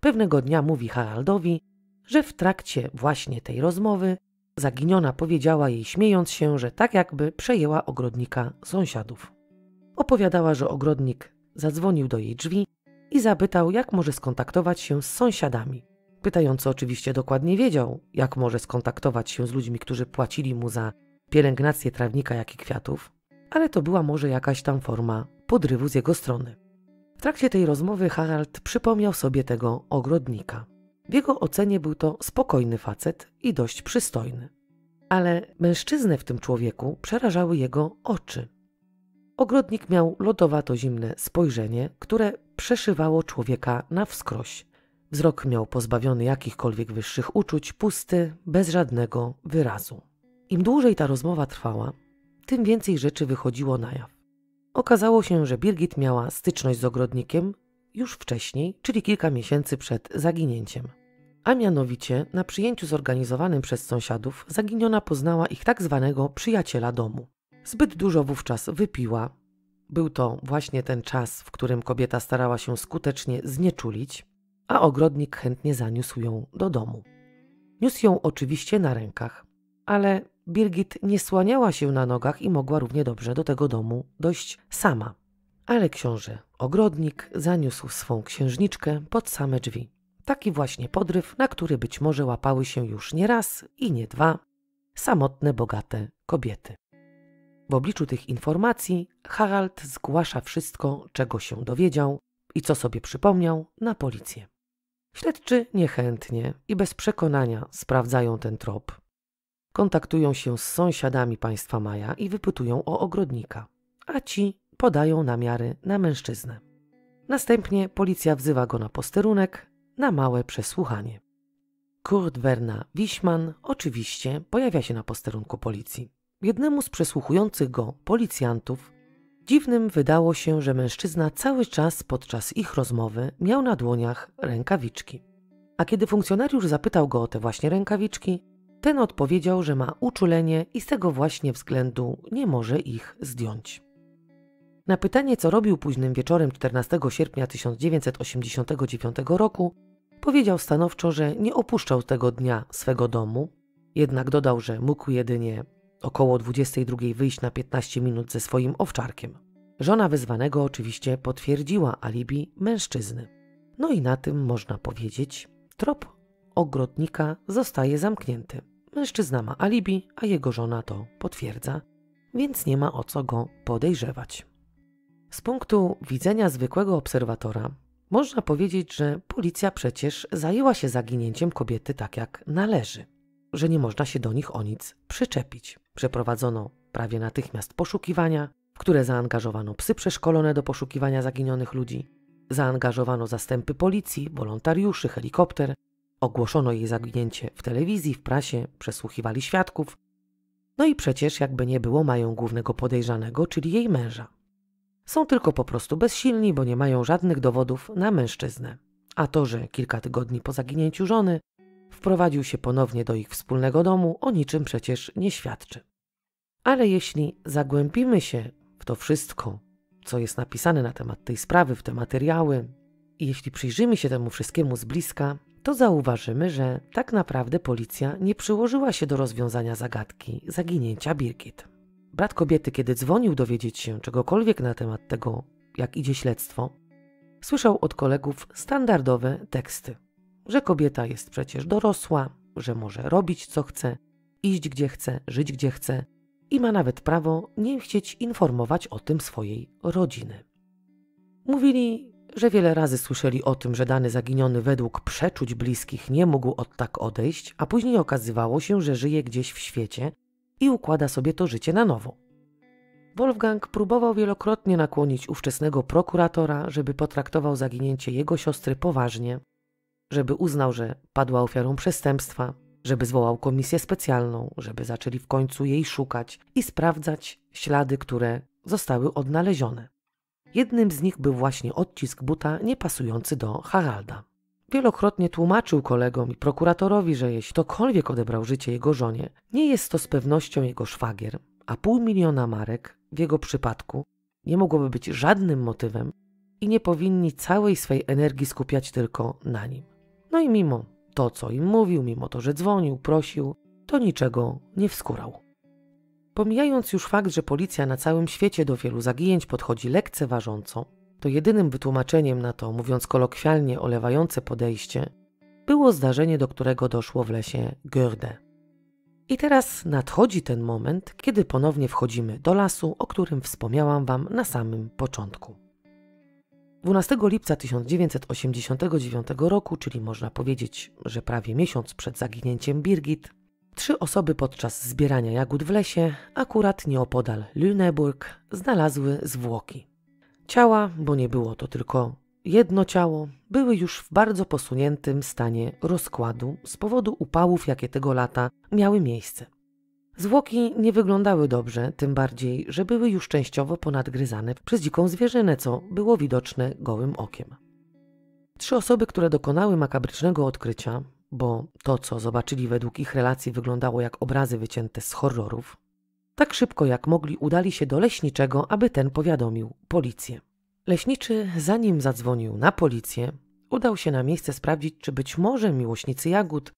pewnego dnia mówi Haraldowi, że w trakcie właśnie tej rozmowy zaginiona powiedziała jej, śmiejąc się, że tak jakby przejęła ogrodnika sąsiadów. Opowiadała, że ogrodnik zadzwonił do jej drzwi i zapytał, jak może skontaktować się z sąsiadami. Pytający oczywiście dokładnie wiedział, jak może skontaktować się z ludźmi, którzy płacili mu za pielęgnację trawnika, jak i kwiatów, ale to była może jakaś tam forma podrywu z jego strony. W trakcie tej rozmowy Harald przypomniał sobie tego ogrodnika. W jego ocenie był to spokojny facet i dość przystojny. Ale mężczyznę w tym człowieku przerażały jego oczy. Ogrodnik miał lodowato-zimne spojrzenie, które przeszywało człowieka na wskroś. Wzrok miał pozbawiony jakichkolwiek wyższych uczuć, pusty, bez żadnego wyrazu. Im dłużej ta rozmowa trwała, tym więcej rzeczy wychodziło na jaw. Okazało się, że Birgit miała styczność z ogrodnikiem już wcześniej, czyli kilka miesięcy przed zaginięciem. A mianowicie na przyjęciu zorganizowanym przez sąsiadów zaginiona poznała ich tak zwanego przyjaciela domu. Zbyt dużo wówczas wypiła. Był to właśnie ten czas, w którym kobieta starała się skutecznie znieczulić, a ogrodnik chętnie zaniósł ją do domu. Niósł ją oczywiście na rękach, ale Birgit nie słaniała się na nogach i mogła równie dobrze do tego domu dojść sama. Ale książę ogrodnik zaniósł swą księżniczkę pod same drzwi. Taki właśnie podryw, na który być może łapały się już nie raz i nie dwa samotne, bogate kobiety. W obliczu tych informacji Harald zgłasza wszystko, czego się dowiedział i co sobie przypomniał, na policję. Śledczy niechętnie i bez przekonania sprawdzają ten trop. Kontaktują się z sąsiadami państwa Maja i wypytują o ogrodnika, a ci podają namiary na mężczyznę. Następnie policja wzywa go na posterunek na małe przesłuchanie. Kurt Werner Wichmann oczywiście pojawia się na posterunku policji. Jednemu z przesłuchujących go policjantów dziwnym wydało się, że mężczyzna cały czas podczas ich rozmowy miał na dłoniach rękawiczki. A kiedy funkcjonariusz zapytał go o te właśnie rękawiczki, ten odpowiedział, że ma uczulenie i z tego właśnie względu nie może ich zdjąć. Na pytanie, co robił późnym wieczorem czternastego sierpnia tysiąc dziewięćset osiemdziesiątego dziewiątego roku, powiedział stanowczo, że nie opuszczał tego dnia swego domu, jednak dodał, że mógł jedynie około dwudziestej drugiej wyjść na piętnaście minut ze swoim owczarkiem. Żona wezwanego oczywiście potwierdziła alibi mężczyzny. No i na tym, można powiedzieć, trop ogrodnika zostaje zamknięty. Mężczyzna ma alibi, a jego żona to potwierdza, więc nie ma o co go podejrzewać. Z punktu widzenia zwykłego obserwatora można powiedzieć, że policja przecież zajęła się zaginięciem kobiety tak jak należy, że nie można się do nich o nic przyczepić. Przeprowadzono prawie natychmiast poszukiwania, w które zaangażowano psy przeszkolone do poszukiwania zaginionych ludzi. Zaangażowano zastępy policji, wolontariuszy, helikopter, ogłoszono jej zaginięcie w telewizji, w prasie, przesłuchiwali świadków. No i przecież jakby nie było, mają głównego podejrzanego, czyli jej męża. Są tylko po prostu bezsilni, bo nie mają żadnych dowodów na mężczyznę. A to, że kilka tygodni po zaginięciu żony wprowadził się ponownie do ich wspólnego domu, o niczym przecież nie świadczy. Ale jeśli zagłębimy się w to wszystko, co jest napisane na temat tej sprawy, w te materiały, i jeśli przyjrzymy się temu wszystkiemu z bliska, to zauważymy, że tak naprawdę policja nie przyłożyła się do rozwiązania zagadki zaginięcia Birgit. Brat kobiety, kiedy dzwonił dowiedzieć się czegokolwiek na temat tego, jak idzie śledztwo, słyszał od kolegów standardowe teksty, że kobieta jest przecież dorosła, że może robić co chce, iść gdzie chce, żyć gdzie chce i ma nawet prawo nie chcieć informować o tym swojej rodziny. Mówili, że wiele razy słyszeli o tym, że dany zaginiony według przeczuć bliskich nie mógł od tak odejść, a później okazywało się, że żyje gdzieś w świecie i układa sobie to życie na nowo. Wolfgang próbował wielokrotnie nakłonić ówczesnego prokuratora, żeby potraktował zaginięcie jego siostry poważnie, żeby uznał, że padła ofiarą przestępstwa, żeby zwołał komisję specjalną, żeby zaczęli w końcu jej szukać i sprawdzać ślady, które zostały odnalezione. Jednym z nich był właśnie odcisk buta niepasujący do Haralda. Wielokrotnie tłumaczył kolegom i prokuratorowi, że jeśli ktokolwiek odebrał życie jego żonie, nie jest to z pewnością jego szwagier, a pół miliona marek w jego przypadku nie mogłoby być żadnym motywem i nie powinni całej swej energii skupiać tylko na nim. No i mimo to, co im mówił, mimo to, że dzwonił, prosił, to niczego nie wskórał. Pomijając już fakt, że policja na całym świecie do wielu zaginięć podchodzi lekceważąco, to jedynym wytłumaczeniem na to, mówiąc kolokwialnie, olewające podejście, było zdarzenie, do którego doszło w lesie Göhrde. I teraz nadchodzi ten moment, kiedy ponownie wchodzimy do lasu, o którym wspomniałam Wam na samym początku. dwunastego lipca tysiąc dziewięćset osiemdziesiątego dziewiątego roku, czyli można powiedzieć, że prawie miesiąc przed zaginięciem Birgit, trzy osoby podczas zbierania jagód w lesie, akurat nieopodal Lüneburg, znalazły zwłoki. Ciała, bo nie było to tylko jedno ciało, były już w bardzo posuniętym stanie rozkładu z powodu upałów, jakie tego lata miały miejsce. Zwłoki nie wyglądały dobrze, tym bardziej, że były już częściowo ponadgryzane przez dziką zwierzynę, co było widoczne gołym okiem. Trzy osoby, które dokonały makabrycznego odkrycia, bo to, co zobaczyli według ich relacji, wyglądało jak obrazy wycięte z horrorów, tak szybko jak mogli udali się do leśniczego, aby ten powiadomił policję. Leśniczy, zanim zadzwonił na policję, udał się na miejsce sprawdzić, czy być może miłośnicy jagód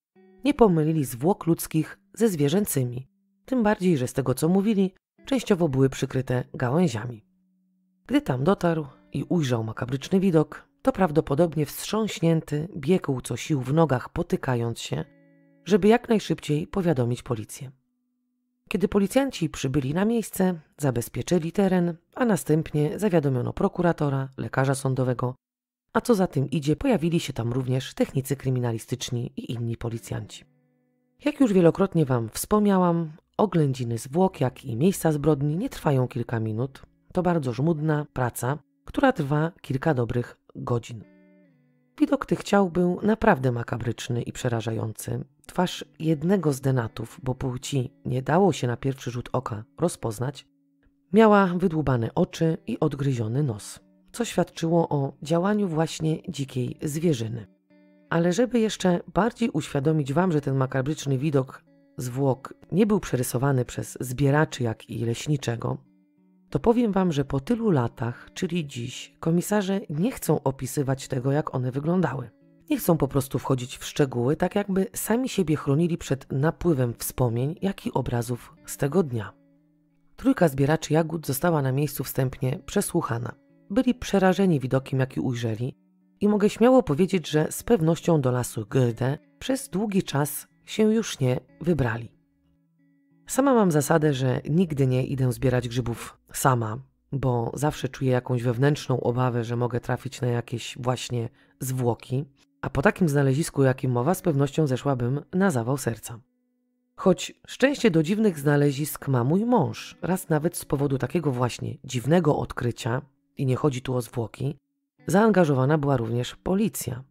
nie pomylili zwłok ludzkich ze zwierzęcymi, tym bardziej, że z tego, co mówili, częściowo były przykryte gałęziami. Gdy tam dotarł i ujrzał makabryczny widok, to prawdopodobnie wstrząśnięty biegł co sił w nogach, potykając się, żeby jak najszybciej powiadomić policję. Kiedy policjanci przybyli na miejsce, zabezpieczyli teren, a następnie zawiadomiono prokuratora, lekarza sądowego, a co za tym idzie, pojawili się tam również technicy kryminalistyczni i inni policjanci. Jak już wielokrotnie Wam wspomniałam, oględziny zwłok, jak i miejsca zbrodni nie trwają kilka minut. To bardzo żmudna praca, która trwa kilka dobrych godzin. Widok tych ciał był naprawdę makabryczny i przerażający. Twarz jednego z denatów, bo płci nie dało się na pierwszy rzut oka rozpoznać, miała wydłubane oczy i odgryziony nos, co świadczyło o działaniu właśnie dzikiej zwierzyny. Ale żeby jeszcze bardziej uświadomić Wam, że ten makabryczny widok zwłok nie był przerysowany przez zbieraczy jak i leśniczego, to powiem Wam, że po tylu latach, czyli dziś, komisarze nie chcą opisywać tego, jak one wyglądały. Nie chcą po prostu wchodzić w szczegóły, tak jakby sami siebie chronili przed napływem wspomnień, jak i obrazów z tego dnia. Trójka zbieraczy jagód została na miejscu wstępnie przesłuchana. Byli przerażeni widokiem, jaki ujrzeli i mogę śmiało powiedzieć, że z pewnością do lasu Göhrde przez długi czas się już nie wybrali. Sama mam zasadę, że nigdy nie idę zbierać grzybów sama, bo zawsze czuję jakąś wewnętrzną obawę, że mogę trafić na jakieś właśnie zwłoki, a po takim znalezisku, jakim mowa, z pewnością zeszłabym na zawał serca. Choć szczęście do dziwnych znalezisk ma mój mąż, raz nawet z powodu takiego właśnie dziwnego odkrycia, i nie chodzi tu o zwłoki, Zaangażowana była również policja.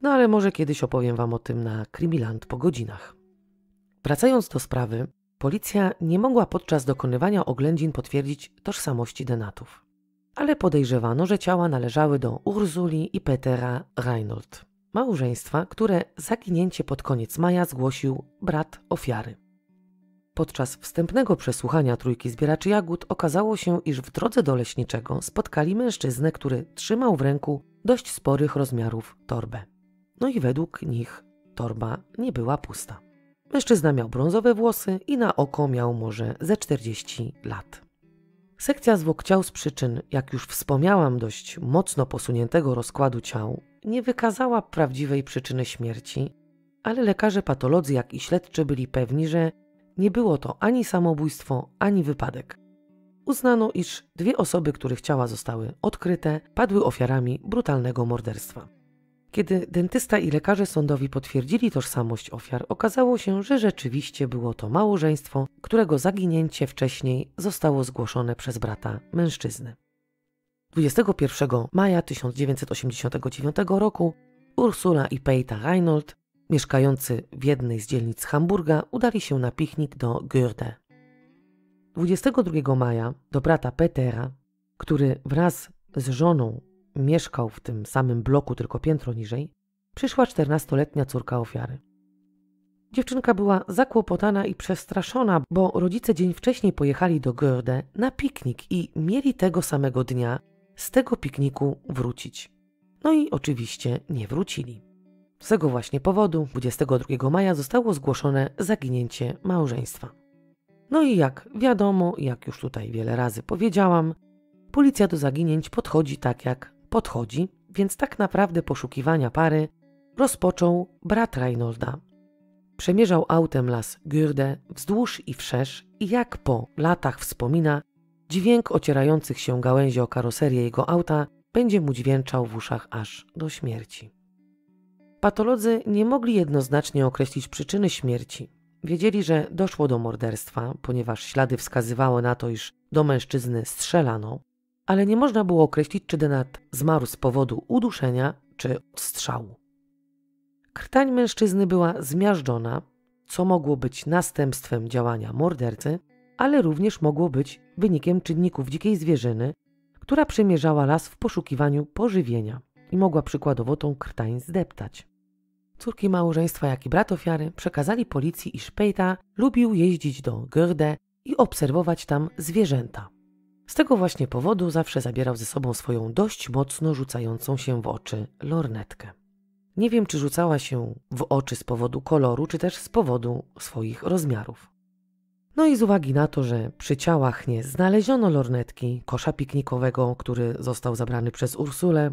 No ale może kiedyś opowiem wam o tym na KrymiLand po godzinach. Wracając do sprawy, policja nie mogła podczas dokonywania oględzin potwierdzić tożsamości denatów, ale podejrzewano, że ciała należały do Ursuli i Petera Reinhold, małżeństwa, które zaginięcie pod koniec maja zgłosił brat ofiary. Podczas wstępnego przesłuchania trójki zbieraczy jagód okazało się, iż w drodze do leśniczego spotkali mężczyznę, który trzymał w ręku dość sporych rozmiarów torbę. No i według nich torba nie była pusta. Mężczyzna miał brązowe włosy i na oko miał może ze czterdzieści lat. Sekcja zwłok ciał z przyczyn, jak już wspomniałam, dość mocno posuniętego rozkładu ciał, nie wykazała prawdziwej przyczyny śmierci, ale lekarze patolodzy, jak i śledczy byli pewni, że nie było to ani samobójstwo, ani wypadek. Uznano, iż dwie osoby, których ciała zostały odkryte, padły ofiarami brutalnego morderstwa. Kiedy dentysta i lekarze sądowi potwierdzili tożsamość ofiar, okazało się, że rzeczywiście było to małżeństwo, którego zaginięcie wcześniej zostało zgłoszone przez brata mężczyzny. dwudziestego pierwszego maja tysiąc dziewięćset osiemdziesiątego dziewiątego roku Ursula i Peter Reinhold, mieszkający w jednej z dzielnic Hamburga, udali się na piknik do Göhrde. dwudziestego drugiego maja do brata Petera, który wraz z żoną mieszkał w tym samym bloku, tylko piętro niżej, przyszła czternastoletnia córka ofiary. Dziewczynka była zakłopotana i przestraszona, bo rodzice dzień wcześniej pojechali do Göhrde na piknik i mieli tego samego dnia z tego pikniku wrócić. No i oczywiście nie wrócili. Z tego właśnie powodu dwudziestego drugiego maja zostało zgłoszone zaginięcie małżeństwa. No i jak wiadomo, jak już tutaj wiele razy powiedziałam, policja do zaginięć podchodzi tak jak podchodzi, więc tak naprawdę poszukiwania pary rozpoczął brat Reinholda. Przemierzał autem las Göhrde wzdłuż i wszerz i jak po latach wspomina, dźwięk ocierających się gałęzi o karoserię jego auta będzie mu dźwięczał w uszach aż do śmierci. Patolodzy nie mogli jednoznacznie określić przyczyny śmierci. Wiedzieli, że doszło do morderstwa, ponieważ ślady wskazywały na to, iż do mężczyzny strzelano, ale nie można było określić, czy denat zmarł z powodu uduszenia czy odstrzału. Krtań mężczyzny była zmiażdżona, co mogło być następstwem działania mordercy, ale również mogło być wynikiem czynników dzikiej zwierzyny, która przemierzała las w poszukiwaniu pożywienia i mogła przykładowo tą krtań zdeptać. Córki małżeństwa, jak i brat ofiary przekazali policji, iż Peter lubił jeździć do Göhrde i obserwować tam zwierzęta. Z tego właśnie powodu zawsze zabierał ze sobą swoją dość mocno rzucającą się w oczy lornetkę. Nie wiem, czy rzucała się w oczy z powodu koloru, czy też z powodu swoich rozmiarów. No i z uwagi na to, że przy ciałach nie znaleziono lornetki, kosza piknikowego, który został zabrany przez Ursulę,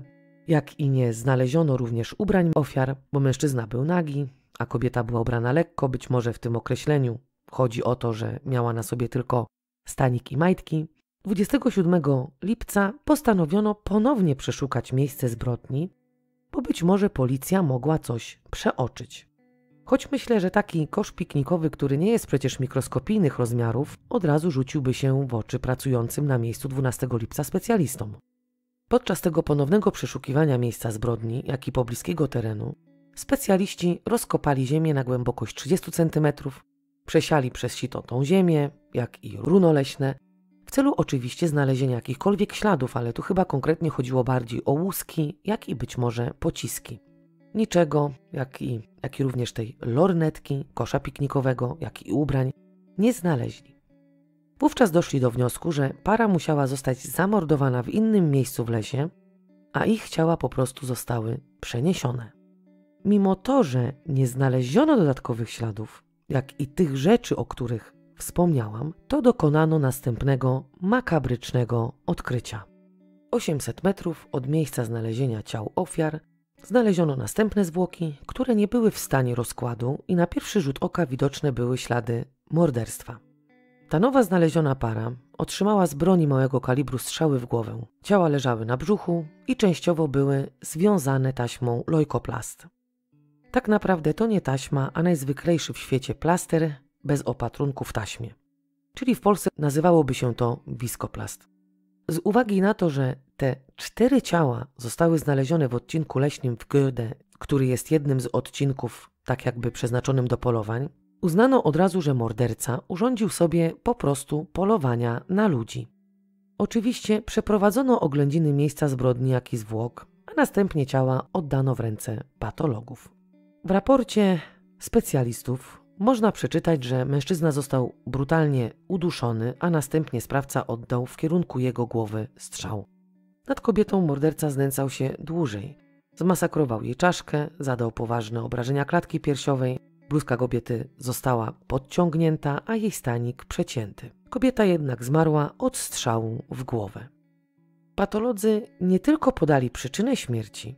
jak i nie znaleziono również ubrań ofiar, bo mężczyzna był nagi, a kobieta była ubrana lekko, być może w tym określeniu chodzi o to, że miała na sobie tylko stanik i majtki, dwudziestego siódmego lipca postanowiono ponownie przeszukać miejsce zbrodni, bo być może policja mogła coś przeoczyć. Choć myślę, że taki kosz piknikowy, który nie jest przecież mikroskopijnych rozmiarów, od razu rzuciłby się w oczy pracującym na miejscu dwunastego lipca specjalistom. Podczas tego ponownego przeszukiwania miejsca zbrodni, jak i pobliskiego terenu, specjaliści rozkopali ziemię na głębokość trzydziestu centymetrów, przesiali przez sito tą ziemię, jak i runo leśne, w celu oczywiście znalezienia jakichkolwiek śladów, ale tu chyba konkretnie chodziło bardziej o łuski, jak i być może pociski. Niczego, jak i, jak i również tej lornetki, kosza piknikowego, jak i ubrań, nie znaleźli. Wówczas doszli do wniosku, że para musiała zostać zamordowana w innym miejscu w lesie, a ich ciała po prostu zostały przeniesione. Mimo to, że nie znaleziono dodatkowych śladów, jak i tych rzeczy, o których wspomniałam, to dokonano następnego makabrycznego odkrycia. osiemset metrów od miejsca znalezienia ciał ofiar znaleziono następne zwłoki, które nie były w stanie rozkładu i na pierwszy rzut oka widoczne były ślady morderstwa. Ta nowa znaleziona para otrzymała z broni małego kalibru strzały w głowę. Ciała leżały na brzuchu i częściowo były związane taśmą lojkoplast. Tak naprawdę to nie taśma, a najzwyklejszy w świecie plaster bez opatrunku w taśmie. Czyli w Polsce nazywałoby się to wiskoplast. Z uwagi na to, że te cztery ciała zostały znalezione w odcinku leśnym w Göhrde, który jest jednym z odcinków tak jakby przeznaczonym do polowań, uznano od razu, że morderca urządził sobie po prostu polowania na ludzi. Oczywiście przeprowadzono oględziny miejsca zbrodni, jak i zwłok, a następnie ciała oddano w ręce patologów. W raporcie specjalistów można przeczytać, że mężczyzna został brutalnie uduszony, a następnie sprawca oddał w kierunku jego głowy strzał. Nad kobietą morderca znęcał się dłużej. Zmasakrował jej czaszkę, zadał poważne obrażenia klatki piersiowej, bluzka kobiety została podciągnięta, a jej stanik przecięty. Kobieta jednak zmarła od strzału w głowę. Patolodzy nie tylko podali przyczynę śmierci,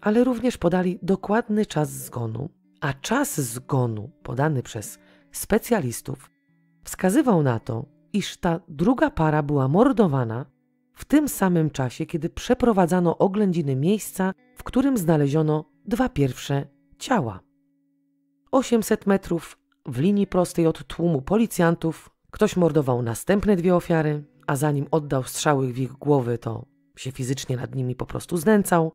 ale również podali dokładny czas zgonu, a czas zgonu podany przez specjalistów wskazywał na to, iż ta druga para była mordowana w tym samym czasie, kiedy przeprowadzano oględziny miejsca, w którym znaleziono dwa pierwsze ciała. osiemset metrów w linii prostej od tłumu policjantów ktoś mordował następne dwie ofiary, a zanim oddał strzały w ich głowy, to się fizycznie nad nimi po prostu znęcał,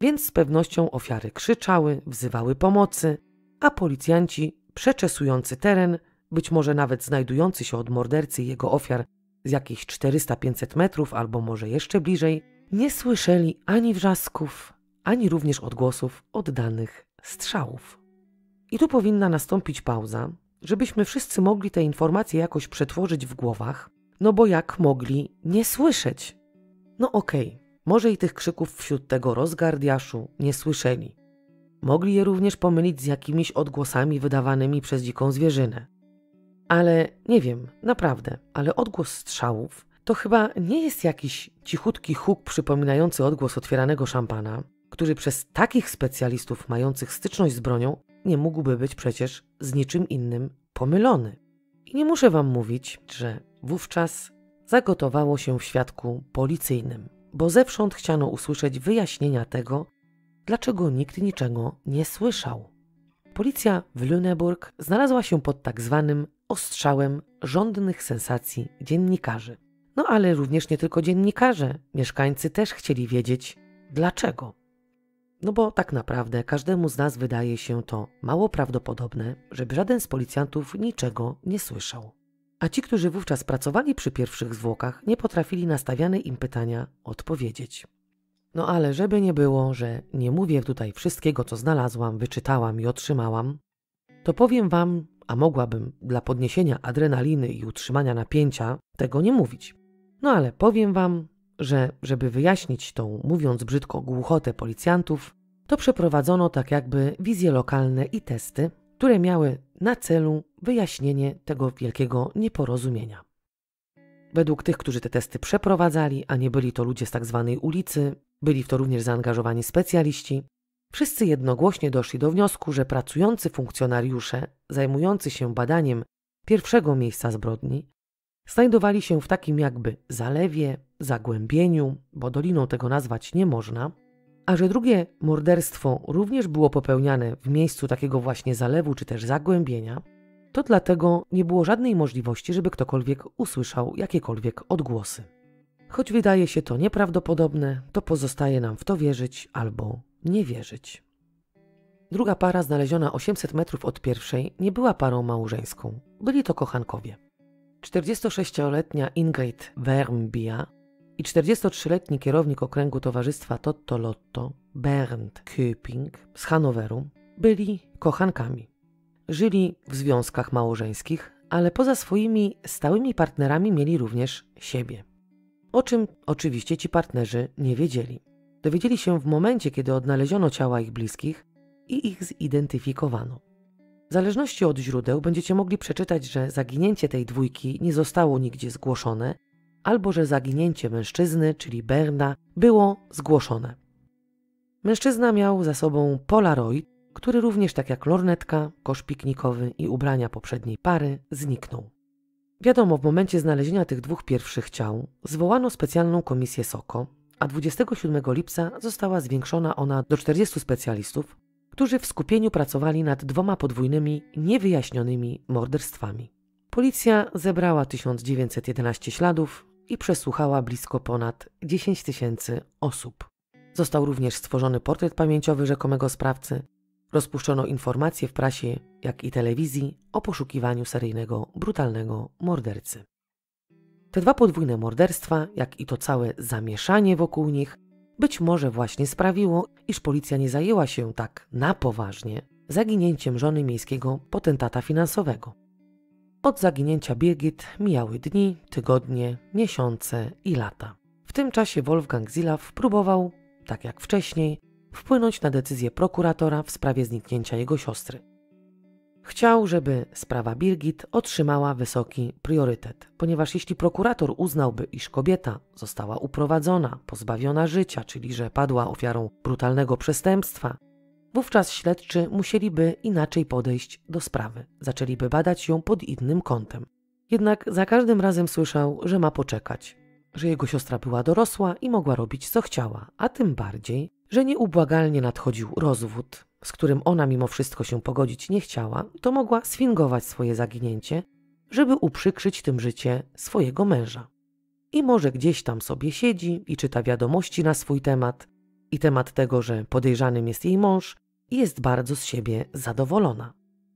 więc z pewnością ofiary krzyczały, wzywały pomocy, a policjanci przeczesujący teren, być może nawet znajdujący się od mordercy i jego ofiar z jakichś czterysta do pięciuset metrów albo może jeszcze bliżej, nie słyszeli ani wrzasków, ani również odgłosów oddanych strzałów. I tu powinna nastąpić pauza, żebyśmy wszyscy mogli te informacje jakoś przetworzyć w głowach, no bo jak mogli nie słyszeć? No okej, okay, może i tych krzyków wśród tego rozgardiaszu nie słyszeli. Mogli je również pomylić z jakimiś odgłosami wydawanymi przez dziką zwierzynę. Ale nie wiem, naprawdę, ale odgłos strzałów to chyba nie jest jakiś cichutki huk przypominający odgłos otwieranego szampana, który przez takich specjalistów mających styczność z bronią nie mógłby być przecież z niczym innym pomylony. I nie muszę wam mówić, że wówczas zagotowało się w świadku policyjnym, bo zewsząd chciano usłyszeć wyjaśnienia tego, dlaczego nikt niczego nie słyszał. Policja w Lüneburg znalazła się pod tak zwanym ostrzałem żądnych sensacji dziennikarzy. No ale również nie tylko dziennikarze, mieszkańcy też chcieli wiedzieć dlaczego. No bo tak naprawdę każdemu z nas wydaje się to mało prawdopodobne, żeby żaden z policjantów niczego nie słyszał. A ci, którzy wówczas pracowali przy pierwszych zwłokach, nie potrafili na stawiane im pytania odpowiedzieć. No ale żeby nie było, że nie mówię tutaj wszystkiego, co znalazłam, wyczytałam i otrzymałam, to powiem wam, a mogłabym dla podniesienia adrenaliny i utrzymania napięcia tego nie mówić. No ale powiem wam, że żeby wyjaśnić tą, mówiąc brzydko, głuchotę policjantów, to przeprowadzono tak jakby wizje lokalne i testy, które miały na celu wyjaśnienie tego wielkiego nieporozumienia. Według tych, którzy te testy przeprowadzali, a nie byli to ludzie z tak zwanej ulicy, byli w to również zaangażowani specjaliści, wszyscy jednogłośnie doszli do wniosku, że pracujący funkcjonariusze zajmujący się badaniem pierwszego miejsca zbrodni znajdowali się w takim jakby zalewie, zagłębieniu, bo doliną tego nazwać nie można, a że drugie morderstwo również było popełniane w miejscu takiego właśnie zalewu czy też zagłębienia, to dlatego nie było żadnej możliwości, żeby ktokolwiek usłyszał jakiekolwiek odgłosy. Choć wydaje się to nieprawdopodobne, to pozostaje nam w to wierzyć albo nie wierzyć. Druga para znaleziona osiemset metrów od pierwszej nie była parą małżeńską, byli to kochankowie. czterdziestosześcioletnia Ingrid Wermbia i czterdziestotrzyletni kierownik okręgu towarzystwa Totto Lotto Bernd Köping z Hanoweru byli kochankami. Żyli w związkach małżeńskich, ale poza swoimi stałymi partnerami mieli również siebie. O czym oczywiście ci partnerzy nie wiedzieli. Dowiedzieli się w momencie, kiedy odnaleziono ciała ich bliskich i ich zidentyfikowano. W zależności od źródeł będziecie mogli przeczytać, że zaginięcie tej dwójki nie zostało nigdzie zgłoszone, albo że zaginięcie mężczyzny, czyli Berna, było zgłoszone. Mężczyzna miał za sobą Polaroid, który również tak jak lornetka, kosz piknikowy i ubrania poprzedniej pary zniknął. Wiadomo, w momencie znalezienia tych dwóch pierwszych ciał zwołano specjalną komisję Soko, a dwudziestego siódmego lipca została zwiększona ona do czterdziestu specjalistów, którzy w skupieniu pracowali nad dwoma podwójnymi, niewyjaśnionymi morderstwami. Policja zebrała tysiąc dziewięćset jedenaście śladów, i przesłuchała blisko ponad dziesięć tysięcy osób. Został również stworzony portret pamięciowy rzekomego sprawcy. Rozpuszczono informacje w prasie, jak i telewizji, o poszukiwaniu seryjnego, brutalnego mordercy. Te dwa podwójne morderstwa, jak i to całe zamieszanie wokół nich, być może właśnie sprawiło, iż policja nie zajęła się tak na poważnie zaginięciem żony miejskiego potentata finansowego. Od zaginięcia Birgit mijały dni, tygodnie, miesiące i lata. W tym czasie Wolfgang Sielaff próbował, tak jak wcześniej, wpłynąć na decyzję prokuratora w sprawie zniknięcia jego siostry. Chciał, żeby sprawa Birgit otrzymała wysoki priorytet, ponieważ jeśli prokurator uznałby, iż kobieta została uprowadzona, pozbawiona życia, czyli że padła ofiarą brutalnego przestępstwa, wówczas śledczy musieliby inaczej podejść do sprawy, zaczęliby badać ją pod innym kątem. Jednak za każdym razem słyszał, że ma poczekać, że jego siostra była dorosła i mogła robić co chciała, a tym bardziej, że nieubłagalnie nadchodził rozwód, z którym ona mimo wszystko się pogodzić nie chciała, to mogła sfingować swoje zaginięcie, żeby uprzykrzyć tym życie swojego męża. I może gdzieś tam sobie siedzi i czyta wiadomości na swój temat i temat tego, że podejrzanym jest jej mąż i jest bardzo z siebie zadowolona.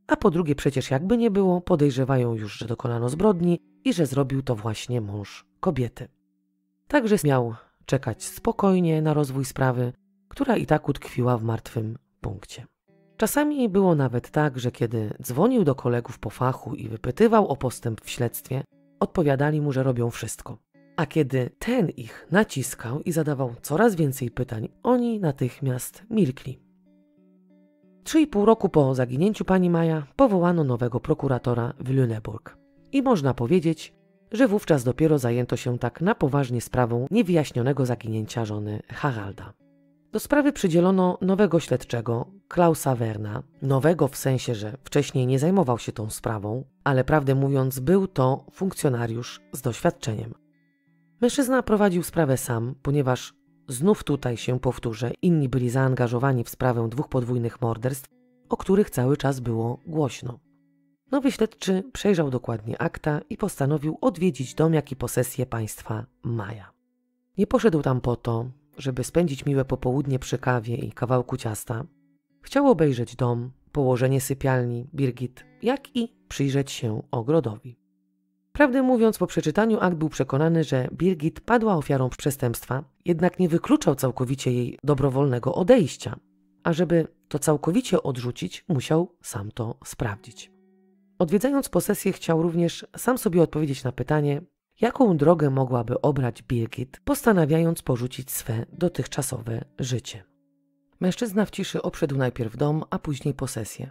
A po drugie przecież jakby nie było, podejrzewają już, że dokonano zbrodni i że zrobił to właśnie mąż kobiety. Także miał czekać spokojnie na rozwój sprawy, która i tak utkwiła w martwym punkcie. Czasami było nawet tak, że kiedy dzwonił do kolegów po fachu i wypytywał o postęp w śledztwie, odpowiadali mu, że robią wszystko. A kiedy ten ich naciskał i zadawał coraz więcej pytań, oni natychmiast milkli. Trzy i pół roku po zaginięciu pani Maja powołano nowego prokuratora w Lüneburg. I można powiedzieć, że wówczas dopiero zajęto się tak na poważnie sprawą niewyjaśnionego zaginięcia żony Haralda. Do sprawy przydzielono nowego śledczego, Klausa Werna, nowego w sensie, że wcześniej nie zajmował się tą sprawą, ale prawdę mówiąc był to funkcjonariusz z doświadczeniem. Mężczyzna prowadził sprawę sam, ponieważ, znów tutaj się powtórzę, inni byli zaangażowani w sprawę dwóch podwójnych morderstw, o których cały czas było głośno. Nowy śledczy przejrzał dokładnie akta i postanowił odwiedzić dom, jak i posesję państwa Maja. Nie poszedł tam po to, żeby spędzić miłe popołudnie przy kawie i kawałku ciasta. Chciał obejrzeć dom, położenie sypialni Birgit, jak i przyjrzeć się ogrodowi. Prawdę mówiąc, po przeczytaniu akt był przekonany, że Birgit padła ofiarą przestępstwa, jednak nie wykluczał całkowicie jej dobrowolnego odejścia, a żeby to całkowicie odrzucić, musiał sam to sprawdzić. Odwiedzając posesję, chciał również sam sobie odpowiedzieć na pytanie, jaką drogę mogłaby obrać Birgit, postanawiając porzucić swe dotychczasowe życie. Mężczyzna w ciszy obszedł najpierw dom, a później posesję.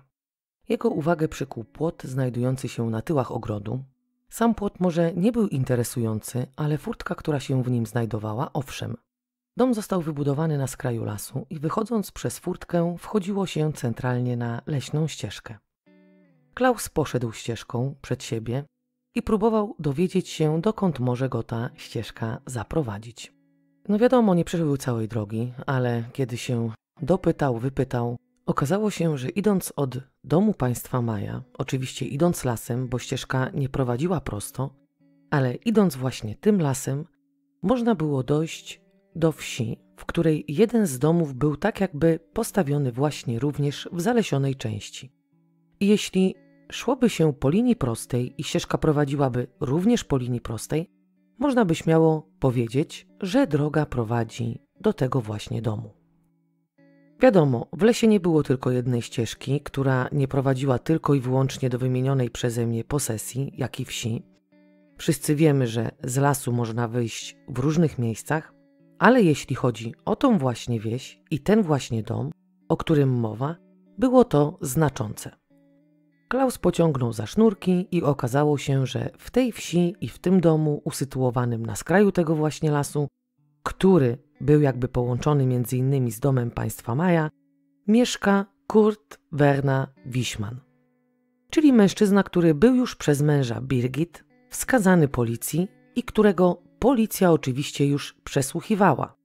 Jego uwagę przykuł płot znajdujący się na tyłach ogrodu. Sam płot może nie był interesujący, ale furtka, która się w nim znajdowała, owszem. Dom został wybudowany na skraju lasu i wychodząc przez furtkę wchodziło się centralnie na leśną ścieżkę. Klaus poszedł ścieżką przed siebie i próbował dowiedzieć się, dokąd może go ta ścieżka zaprowadzić. No wiadomo, nie przebył całej drogi, ale kiedy się dopytał, wypytał, okazało się, że idąc od domu państwa Maja, oczywiście idąc lasem, bo ścieżka nie prowadziła prosto, ale idąc właśnie tym lasem, można było dojść do wsi, w której jeden z domów był tak jakby postawiony właśnie również w zalesionej części. I jeśli szłoby się po linii prostej i ścieżka prowadziłaby również po linii prostej, można by śmiało powiedzieć, że droga prowadzi do tego właśnie domu. Wiadomo, w lesie nie było tylko jednej ścieżki, która nie prowadziła tylko i wyłącznie do wymienionej przeze mnie posesji, jak i wsi. Wszyscy wiemy, że z lasu można wyjść w różnych miejscach, ale jeśli chodzi o tą właśnie wieś i ten właśnie dom, o którym mowa, było to znaczące. Klaus pociągnął za sznurki i okazało się, że w tej wsi i w tym domu usytuowanym na skraju tego właśnie lasu, który był jakby połączony między innymi z domem państwa Maja, mieszka Kurt Werner Wichmann, czyli mężczyzna, który był już przez męża Birgit wskazany policji i którego policja oczywiście już przesłuchiwała.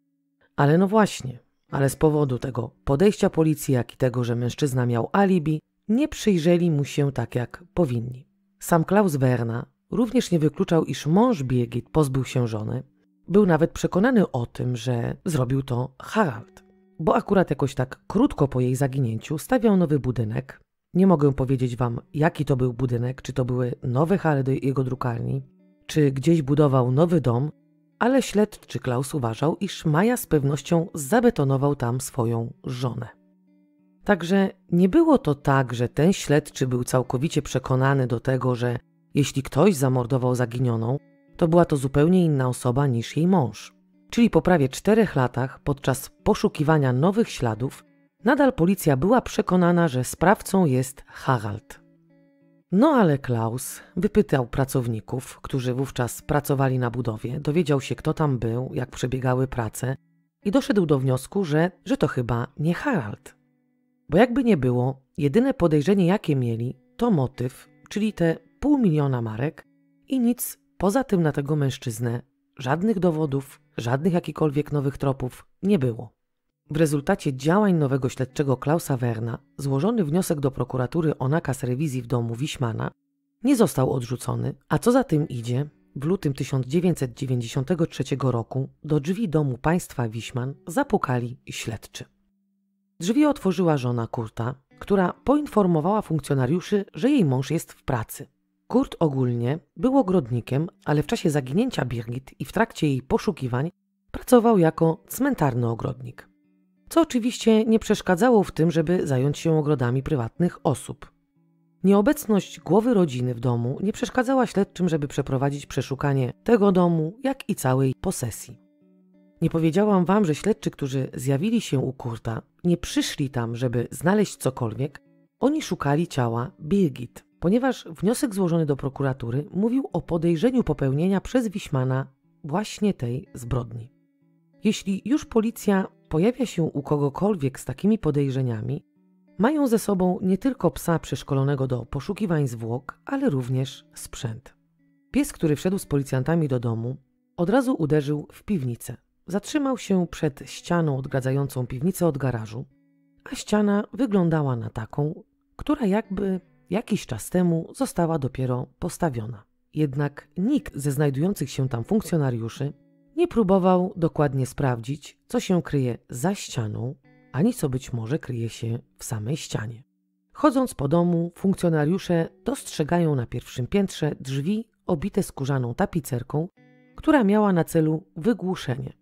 Ale no właśnie, ale z powodu tego podejścia policji, jak i tego, że mężczyzna miał alibi, nie przyjrzeli mu się tak, jak powinni. Sam Klaus Werner Również nie wykluczał, iż mąż Birgit pozbył się żony. Był nawet przekonany o tym, że zrobił to Harald, bo akurat jakoś tak krótko po jej zaginięciu stawiał nowy budynek. Nie mogę powiedzieć wam, jaki to był budynek, czy to były nowe hale do jego drukarni, czy gdzieś budował nowy dom, ale śledczy Klaus uważał, iż Maja z pewnością zabetonował tam swoją żonę. Także nie było to tak, że ten śledczy był całkowicie przekonany do tego, że jeśli ktoś zamordował zaginioną, to była to zupełnie inna osoba niż jej mąż. Czyli po prawie czterech latach, podczas poszukiwania nowych śladów, nadal policja była przekonana, że sprawcą jest Harald. No ale Klaus wypytał pracowników, którzy wówczas pracowali na budowie, dowiedział się, kto tam był, jak przebiegały prace i doszedł do wniosku, że, że to chyba nie Harald. Bo jakby nie było, jedyne podejrzenie, jakie mieli, to motyw, czyli te pół miliona marek i nic poza tym na tego mężczyznę, żadnych dowodów, żadnych jakichkolwiek nowych tropów nie było. W rezultacie działań nowego śledczego Klausa Werna złożony wniosek do prokuratury o nakaz rewizji w domu Wichmana nie został odrzucony, a co za tym idzie, w lutym tysiąc dziewięćset dziewięćdziesiątego trzeciego roku do drzwi domu państwa Wichmann zapukali śledczy. Drzwi otworzyła żona Kurta, która poinformowała funkcjonariuszy, że jej mąż jest w pracy. Kurt ogólnie był ogrodnikiem, ale w czasie zaginięcia Birgit i w trakcie jej poszukiwań pracował jako cmentarny ogrodnik. Co oczywiście nie przeszkadzało w tym, żeby zająć się ogrodami prywatnych osób. Nieobecność głowy rodziny w domu nie przeszkadzała śledczym, żeby przeprowadzić przeszukanie tego domu, jak i całej posesji. Nie powiedziałam wam, że śledczy, którzy zjawili się u Kurta, nie przyszli tam, żeby znaleźć cokolwiek. Oni szukali ciała Birgit, ponieważ wniosek złożony do prokuratury mówił o podejrzeniu popełnienia przez Wichmana właśnie tej zbrodni. Jeśli już policja pojawia się u kogokolwiek z takimi podejrzeniami, mają ze sobą nie tylko psa przeszkolonego do poszukiwań zwłok, ale również sprzęt. Pies, który wszedł z policjantami do domu, od razu uderzył w piwnicę. Zatrzymał się przed ścianą odgradzającą piwnicę od garażu, a ściana wyglądała na taką, która jakby jakiś czas temu została dopiero postawiona. Jednak nikt ze znajdujących się tam funkcjonariuszy nie próbował dokładnie sprawdzić, co się kryje za ścianą, ani co być może kryje się w samej ścianie. Chodząc po domu, funkcjonariusze dostrzegają na pierwszym piętrze drzwi obite skórzaną tapicerką, która miała na celu wygłuszenie.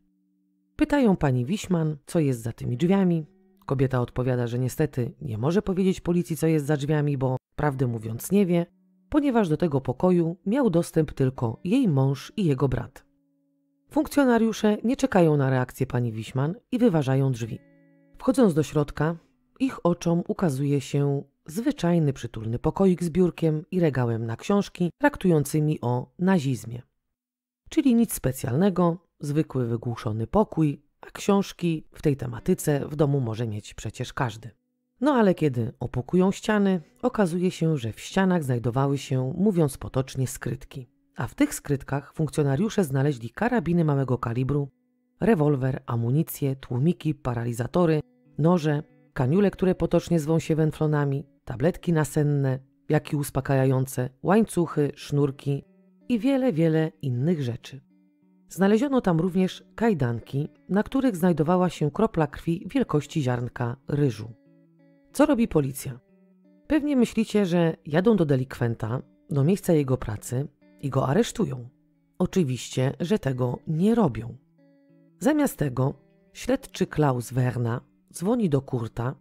Pytają pani Wichmann, co jest za tymi drzwiami. Kobieta odpowiada, że niestety nie może powiedzieć policji, co jest za drzwiami, bo prawdę mówiąc nie wie, ponieważ do tego pokoju miał dostęp tylko jej mąż i jego brat. Funkcjonariusze nie czekają na reakcję pani Wichmann i wyważają drzwi. Wchodząc do środka, ich oczom ukazuje się zwyczajny przytulny pokoik z biurkiem i regałem na książki traktującymi o nazizmie. Czyli nic specjalnego, zwykły wygłuszony pokój, a książki w tej tematyce w domu może mieć przecież każdy. No ale kiedy opukują ściany, okazuje się, że w ścianach znajdowały się, mówiąc potocznie, skrytki. A w tych skrytkach funkcjonariusze znaleźli karabiny małego kalibru, rewolwer, amunicję, tłumiki, paralizatory, noże, kaniule, które potocznie zwą się wenflonami, tabletki nasenne, jak i uspokajające, łańcuchy, sznurki i wiele, wiele innych rzeczy. Znaleziono tam również kajdanki, na których znajdowała się kropla krwi wielkości ziarnka ryżu. Co robi policja? Pewnie myślicie, że jadą do delikwenta, do miejsca jego pracy i go aresztują. Oczywiście, że tego nie robią. Zamiast tego śledczy Klaus Werner dzwoni do Kurta,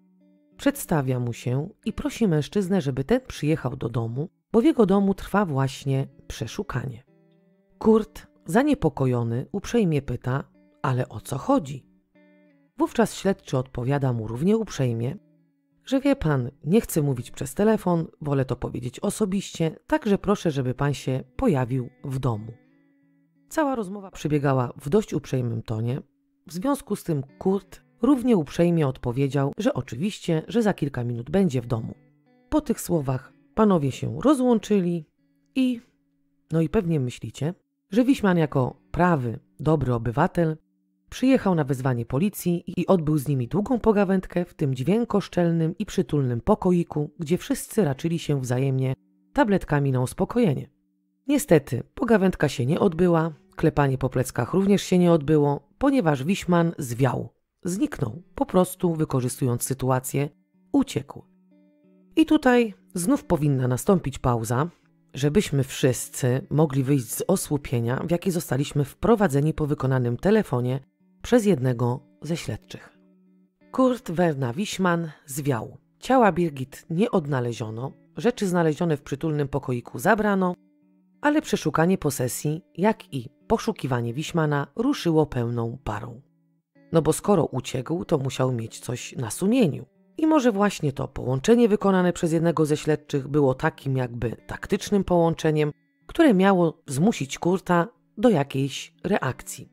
przedstawia mu się i prosi mężczyznę, żeby ten przyjechał do domu, bo w jego domu trwa właśnie przeszukanie. Kurt, zaniepokojony, uprzejmie pyta, ale o co chodzi? Wówczas śledczy odpowiada mu równie uprzejmie, że wie pan, nie chcę mówić przez telefon, wolę to powiedzieć osobiście, także proszę, żeby pan się pojawił w domu. Cała rozmowa przebiegała w dość uprzejmym tonie, w związku z tym Kurt równie uprzejmie odpowiedział, że oczywiście, że za kilka minut będzie w domu. Po tych słowach panowie się rozłączyli i, no i pewnie myślicie, że Wichmann jako prawy, dobry obywatel przyjechał na wezwanie policji i odbył z nimi długą pogawędkę w tym dźwiękoszczelnym i przytulnym pokoiku, gdzie wszyscy raczyli się wzajemnie tabletkami na uspokojenie. Niestety, pogawędka się nie odbyła, klepanie po pleckach również się nie odbyło, ponieważ Wichmann zwiał. Zniknął, po prostu wykorzystując sytuację, uciekł. I tutaj znów powinna nastąpić pauza, żebyśmy wszyscy mogli wyjść z osłupienia, w jakie zostaliśmy wprowadzeni po wykonanym telefonie przez jednego ze śledczych. Kurt Werner Wichmann zwiał. Ciała Birgit nie odnaleziono, rzeczy znalezione w przytulnym pokoiku zabrano, ale przeszukanie posesji, jak i poszukiwanie Wichmanna ruszyło pełną parą. No bo skoro uciekł, to musiał mieć coś na sumieniu. I może właśnie to połączenie wykonane przez jednego ze śledczych było takim jakby taktycznym połączeniem, które miało zmusić Kurta do jakiejś reakcji.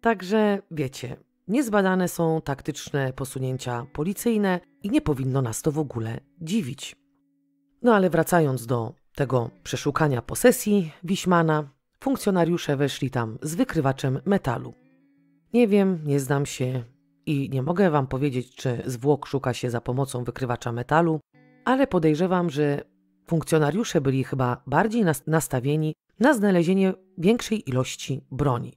Także wiecie, niezbadane są taktyczne posunięcia policyjne i nie powinno nas to w ogóle dziwić. No ale wracając do tego przeszukania posesji Wichmanna, funkcjonariusze weszli tam z wykrywaczem metalu. Nie wiem, nie znam się i nie mogę wam powiedzieć, czy zwłok szuka się za pomocą wykrywacza metalu, ale podejrzewam, że funkcjonariusze byli chyba bardziej nas- nastawieni na znalezienie większej ilości broni.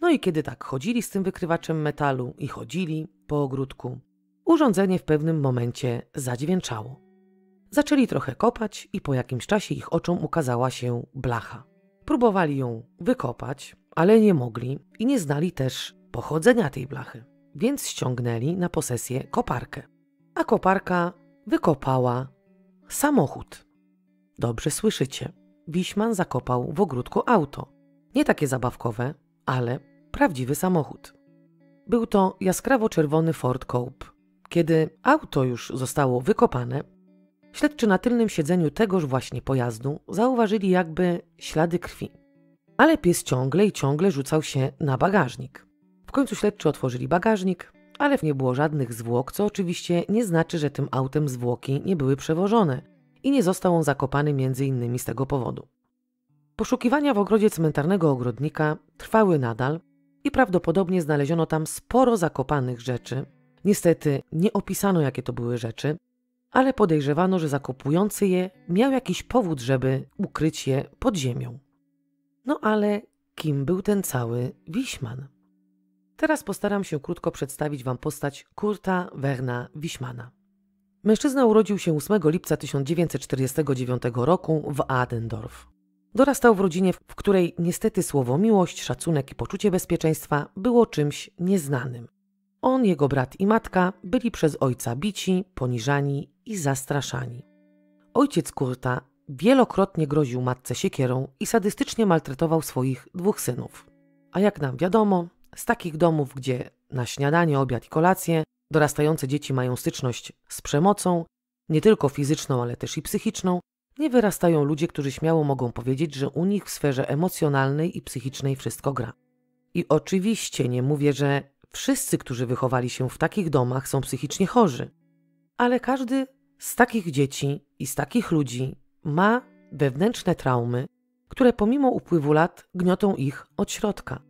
No i kiedy tak chodzili z tym wykrywaczem metalu i chodzili po ogródku, urządzenie w pewnym momencie zadźwięczało. Zaczęli trochę kopać i po jakimś czasie ich oczom ukazała się blacha. Próbowali ją wykopać, ale nie mogli i nie znali też pochodzenia tej blachy, więc ściągnęli na posesję koparkę. A koparka wykopała samochód. Dobrze słyszycie, Wichmann zakopał w ogródku auto. Nie takie zabawkowe, ale prawdziwy samochód. Był to jaskrawo-czerwony Ford Coupe. Kiedy auto już zostało wykopane, śledczy na tylnym siedzeniu tegoż właśnie pojazdu zauważyli jakby ślady krwi. Ale pies ciągle i ciągle rzucał się na bagażnik. W końcu śledczy otworzyli bagażnik, ale nie było żadnych zwłok, co oczywiście nie znaczy, że tym autem zwłoki nie były przewożone i nie został on zakopany między innymi z tego powodu. Poszukiwania w ogrodzie cmentarnego ogrodnika trwały nadal i prawdopodobnie znaleziono tam sporo zakopanych rzeczy. Niestety nie opisano, jakie to były rzeczy, ale podejrzewano, że zakopujący je miał jakiś powód, żeby ukryć je pod ziemią. No ale kim był ten cały Wichmann? Teraz postaram się krótko przedstawić wam postać Kurta Werna Wichmanna. Mężczyzna urodził się ósmego lipca tysiąc dziewięćset czterdziestego dziewiątego roku w Adendorf. Dorastał w rodzinie, w której niestety słowo miłość, szacunek i poczucie bezpieczeństwa było czymś nieznanym. On, jego brat i matka byli przez ojca bici, poniżani i zastraszani. Ojciec Kurta wielokrotnie groził matce siekierą i sadystycznie maltretował swoich dwóch synów. A jak nam wiadomo, z takich domów, gdzie na śniadanie, obiad i kolację dorastające dzieci mają styczność z przemocą, nie tylko fizyczną, ale też i psychiczną, nie wyrastają ludzie, którzy śmiało mogą powiedzieć, że u nich w sferze emocjonalnej i psychicznej wszystko gra. I oczywiście nie mówię, że wszyscy, którzy wychowali się w takich domach, są psychicznie chorzy, ale każdy z takich dzieci i z takich ludzi ma wewnętrzne traumy, które pomimo upływu lat gniotą ich od środka.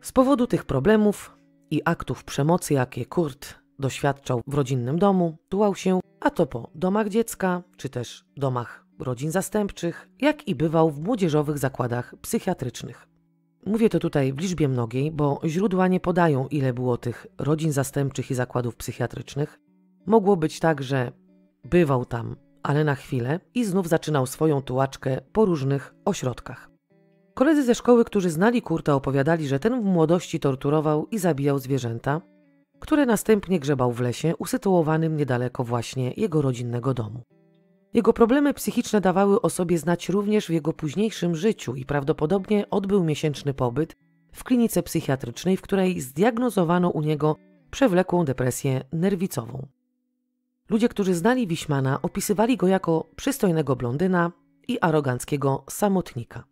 Z powodu tych problemów i aktów przemocy, jakie Kurt doświadczał w rodzinnym domu, tułał się a to po domach dziecka, czy też domach rodzin zastępczych, jak i bywał w młodzieżowych zakładach psychiatrycznych. Mówię to tutaj w liczbie mnogiej, bo źródła nie podają, ile było tych rodzin zastępczych i zakładów psychiatrycznych. Mogło być tak, że bywał tam, ale na chwilę i znów zaczynał swoją tułaczkę po różnych ośrodkach. Koledzy ze szkoły, którzy znali Kurta, opowiadali, że ten w młodości torturował i zabijał zwierzęta, które następnie grzebał w lesie usytuowanym niedaleko właśnie jego rodzinnego domu. Jego problemy psychiczne dawały o sobie znać również w jego późniejszym życiu i prawdopodobnie odbył miesięczny pobyt w klinice psychiatrycznej, w której zdiagnozowano u niego przewlekłą depresję nerwicową. Ludzie, którzy znali Wichmanna, opisywali go jako przystojnego blondyna i aroganckiego samotnika.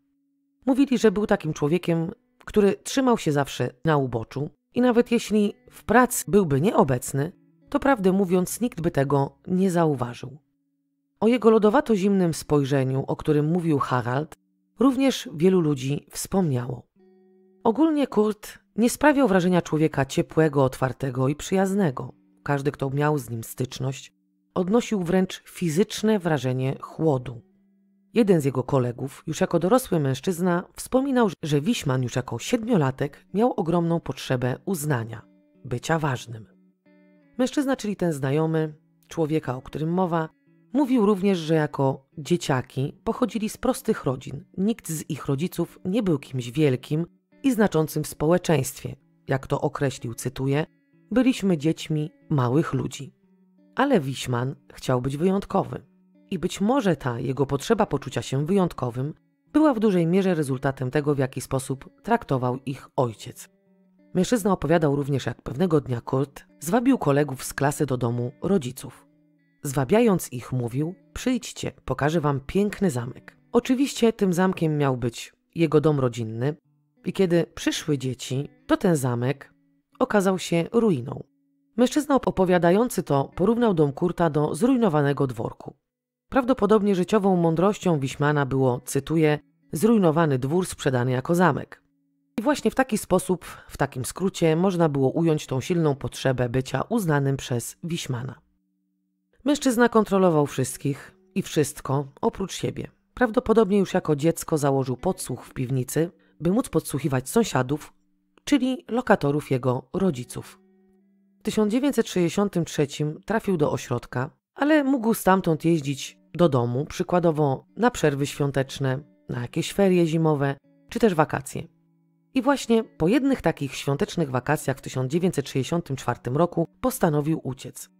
Mówili, że był takim człowiekiem, który trzymał się zawsze na uboczu i nawet jeśli w pracy byłby nieobecny, to prawdę mówiąc nikt by tego nie zauważył. O jego lodowato-zimnym spojrzeniu, o którym mówił Harald, również wielu ludzi wspomniało. Ogólnie Kurt nie sprawiał wrażenia człowieka ciepłego, otwartego i przyjaznego. Każdy, kto miał z nim styczność, odnosił wręcz fizyczne wrażenie chłodu. Jeden z jego kolegów, już jako dorosły mężczyzna, wspominał, że Wichmann już jako siedmiolatek miał ogromną potrzebę uznania, bycia ważnym. Mężczyzna, czyli ten znajomy, człowieka, o którym mowa, mówił również, że jako dzieciaki pochodzili z prostych rodzin. Nikt z ich rodziców nie był kimś wielkim i znaczącym w społeczeństwie. Jak to określił, cytuję, byliśmy dziećmi małych ludzi. Ale Wichmann chciał być wyjątkowy. I być może ta jego potrzeba poczucia się wyjątkowym była w dużej mierze rezultatem tego, w jaki sposób traktował ich ojciec. Mężczyzna opowiadał również, jak pewnego dnia Kurt zwabił kolegów z klasy do domu rodziców. Zwabiając ich mówił, przyjdźcie, pokażę wam piękny zamek. Oczywiście tym zamkiem miał być jego dom rodzinny i kiedy przyszły dzieci, to ten zamek okazał się ruiną. Mężczyzna opowiadający to porównał dom Kurta do zrujnowanego dworku. Prawdopodobnie życiową mądrością Wichmana było, cytuję, zrujnowany dwór sprzedany jako zamek. I właśnie w taki sposób, w takim skrócie, można było ująć tą silną potrzebę bycia uznanym przez Wichmana. Mężczyzna kontrolował wszystkich i wszystko oprócz siebie. Prawdopodobnie już jako dziecko założył podsłuch w piwnicy, by móc podsłuchiwać sąsiadów, czyli lokatorów jego rodziców. W tysiąc dziewięćset sześćdziesiątym trzecim trafił do ośrodka, ale mógł stamtąd jeździć do domu, przykładowo na przerwy świąteczne, na jakieś ferie zimowe, czy też wakacje. I właśnie po jednych takich świątecznych wakacjach w tysiąc dziewięćset sześćdziesiątym czwartym roku postanowił uciec.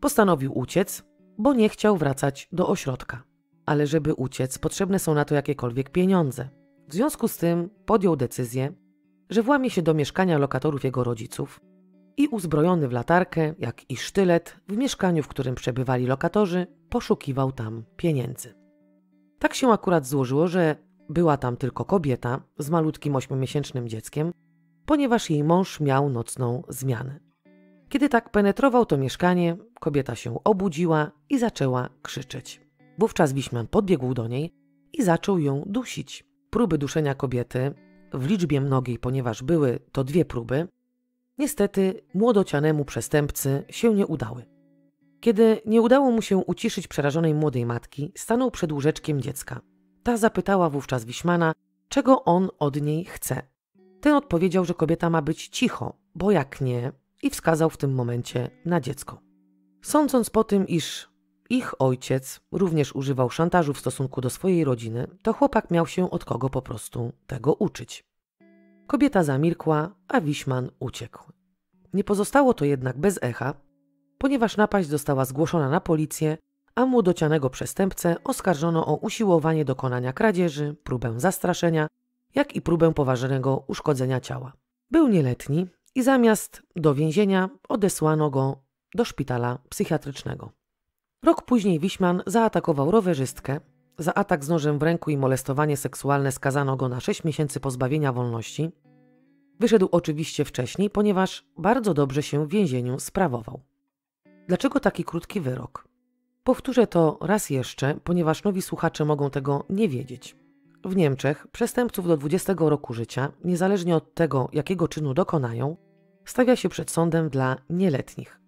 Postanowił uciec, bo nie chciał wracać do ośrodka. Ale żeby uciec, potrzebne są na to jakiekolwiek pieniądze. W związku z tym podjął decyzję, że włamie się do mieszkania lokatorów jego rodziców i uzbrojony w latarkę, jak i sztylet, w mieszkaniu, w którym przebywali lokatorzy, poszukiwał tam pieniędzy. Tak się akurat złożyło, że była tam tylko kobieta z malutkim ośmiomiesięcznym dzieckiem, ponieważ jej mąż miał nocną zmianę. Kiedy tak penetrował to mieszkanie, kobieta się obudziła i zaczęła krzyczeć. Wówczas Wichmann podbiegł do niej i zaczął ją dusić. Próby duszenia kobiety, w liczbie mnogiej, ponieważ były to dwie próby, niestety młodocianemu przestępcy się nie udały. Kiedy nie udało mu się uciszyć przerażonej młodej matki, stanął przed łóżeczkiem dziecka. Ta zapytała wówczas Wichmana, czego on od niej chce. Ten odpowiedział, że kobieta ma być cicho, bo jak nie... i wskazał w tym momencie na dziecko. Sądząc po tym, iż ich ojciec również używał szantażu w stosunku do swojej rodziny, to chłopak miał się od kogo po prostu tego uczyć. Kobieta zamilkła, a Wichmann uciekł. Nie pozostało to jednak bez echa, ponieważ napaść została zgłoszona na policję, a młodocianego przestępcę oskarżono o usiłowanie dokonania kradzieży, próbę zastraszenia, jak i próbę poważnego uszkodzenia ciała. Był nieletni, i zamiast do więzienia odesłano go do szpitala psychiatrycznego. Rok później Wichmann zaatakował rowerzystkę. Za atak z nożem w ręku i molestowanie seksualne skazano go na sześć miesięcy pozbawienia wolności. Wyszedł oczywiście wcześniej, ponieważ bardzo dobrze się w więzieniu sprawował. Dlaczego taki krótki wyrok? Powtórzę to raz jeszcze, ponieważ nowi słuchacze mogą tego nie wiedzieć. W Niemczech przestępców do dwudziestego roku życia, niezależnie od tego, jakiego czynu dokonają, stawia się przed sądem dla nieletnich.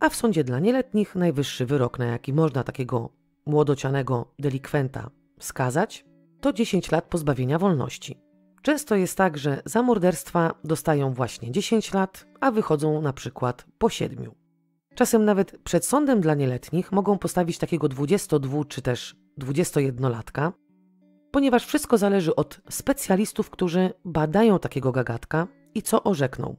A w sądzie dla nieletnich najwyższy wyrok, na jaki można takiego młodocianego delikwenta skazać, to dziesięć lat pozbawienia wolności. Często jest tak, że za morderstwa dostają właśnie dziesięć lat, a wychodzą na przykład po siedmiu. Czasem nawet przed sądem dla nieletnich mogą postawić takiego dwudziestodwu czy też dwudziestojednolatka, ponieważ wszystko zależy od specjalistów, którzy badają takiego gagatka i co orzekną.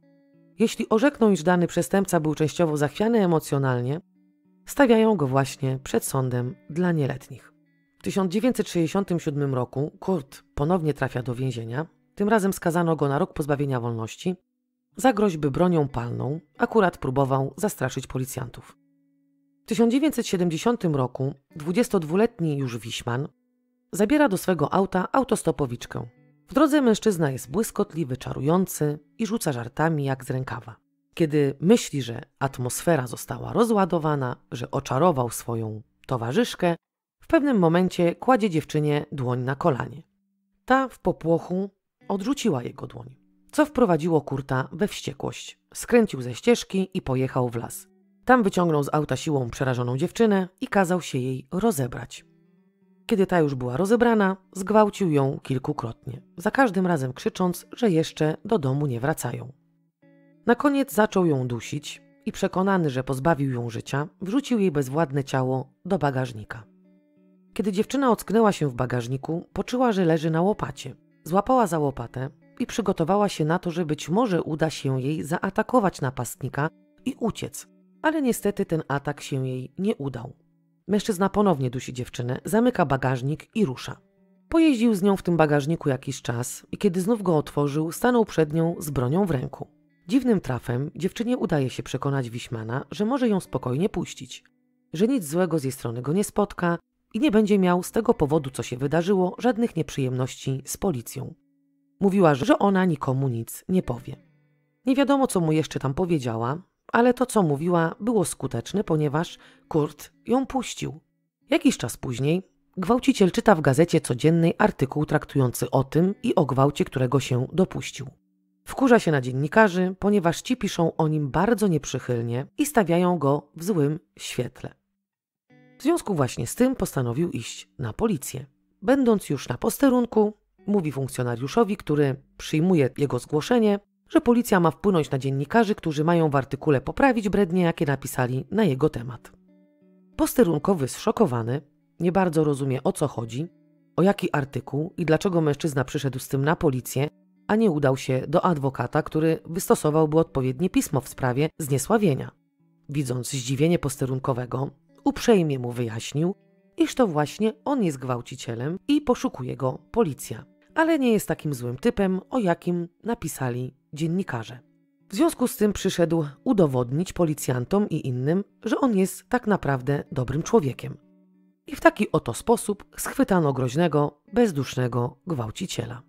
Jeśli orzekną, iż dany przestępca był częściowo zachwiany emocjonalnie, stawiają go właśnie przed sądem dla nieletnich. W tysiąc dziewięćset sześćdziesiątym siódmym roku Kurt ponownie trafia do więzienia. Tym razem skazano go na rok pozbawienia wolności za groźby bronią palną. Akurat próbował zastraszyć policjantów. W tysiąc dziewięćset siedemdziesiątym roku dwudziestodwuletni już Wichmann zabiera do swego auta autostopowiczkę. W drodze mężczyzna jest błyskotliwy, czarujący i rzuca żartami jak z rękawa. Kiedy myśli, że atmosfera została rozładowana, że oczarował swoją towarzyszkę, w pewnym momencie kładzie dziewczynie dłoń na kolanie. Ta w popłochu odrzuciła jego dłoń, co wprowadziło Kurta we wściekłość. Skręcił ze ścieżki i pojechał w las. Tam wyciągnął z auta siłą przerażoną dziewczynę i kazał się jej rozebrać. Kiedy ta już była rozebrana, zgwałcił ją kilkukrotnie, za każdym razem krzycząc, że jeszcze do domu nie wracają. Na koniec zaczął ją dusić i przekonany, że pozbawił ją życia, wrzucił jej bezwładne ciało do bagażnika. Kiedy dziewczyna ocknęła się w bagażniku, poczuła, że leży na łopacie. Złapała za łopatę i przygotowała się na to, że być może uda się jej zaatakować napastnika i uciec, ale niestety ten atak się jej nie udał. Mężczyzna ponownie dusi dziewczynę, zamyka bagażnik i rusza. Pojeździł z nią w tym bagażniku jakiś czas i kiedy znów go otworzył, stanął przed nią z bronią w ręku. Dziwnym trafem dziewczynie udaje się przekonać Wichmana, że może ją spokojnie puścić, że nic złego z jej strony go nie spotka i nie będzie miał z tego powodu, co się wydarzyło, żadnych nieprzyjemności z policją. Mówiła, że ona nikomu nic nie powie. Nie wiadomo, co mu jeszcze tam powiedziała, ale to, co mówiła, było skuteczne, ponieważ Kurt ją puścił. Jakiś czas później gwałciciel czyta w Gazecie Codziennej artykuł traktujący o tym i o gwałcie, którego się dopuścił. Wkurza się na dziennikarzy, ponieważ ci piszą o nim bardzo nieprzychylnie i stawiają go w złym świetle. W związku właśnie z tym postanowił iść na policję. Będąc już na posterunku, mówi funkcjonariuszowi, który przyjmuje jego zgłoszenie, że policja ma wpłynąć na dziennikarzy, którzy mają w artykule poprawić brednie, jakie napisali na jego temat. Posterunkowy zszokowany, nie bardzo rozumie, o co chodzi, o jaki artykuł i dlaczego mężczyzna przyszedł z tym na policję, a nie udał się do adwokata, który wystosowałby odpowiednie pismo w sprawie zniesławienia. Widząc zdziwienie posterunkowego, uprzejmie mu wyjaśnił, iż to właśnie on jest gwałcicielem i poszukuje go policja, ale nie jest takim złym typem, o jakim napisali dziennikarze. W związku z tym przyszedł udowodnić policjantom i innym, że on jest tak naprawdę dobrym człowiekiem. I w taki oto sposób schwytano groźnego, bezdusznego gwałciciela.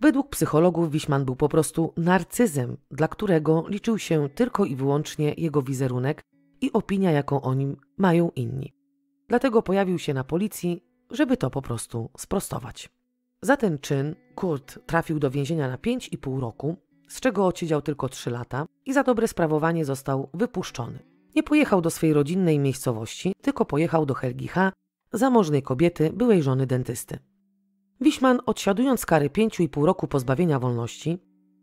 Według psychologów Wichmann był po prostu narcyzem, dla którego liczył się tylko i wyłącznie jego wizerunek i opinia, jaką o nim mają inni. Dlatego pojawił się na policji, żeby to po prostu sprostować. Za ten czyn Kurt trafił do więzienia na pięć i pół roku, z czego odsiedział tylko trzy lata i za dobre sprawowanie został wypuszczony. Nie pojechał do swej rodzinnej miejscowości, tylko pojechał do Helgi H., zamożnej kobiety, byłej żony dentysty. Wichmann, odsiadując kary pięć i pół roku pozbawienia wolności,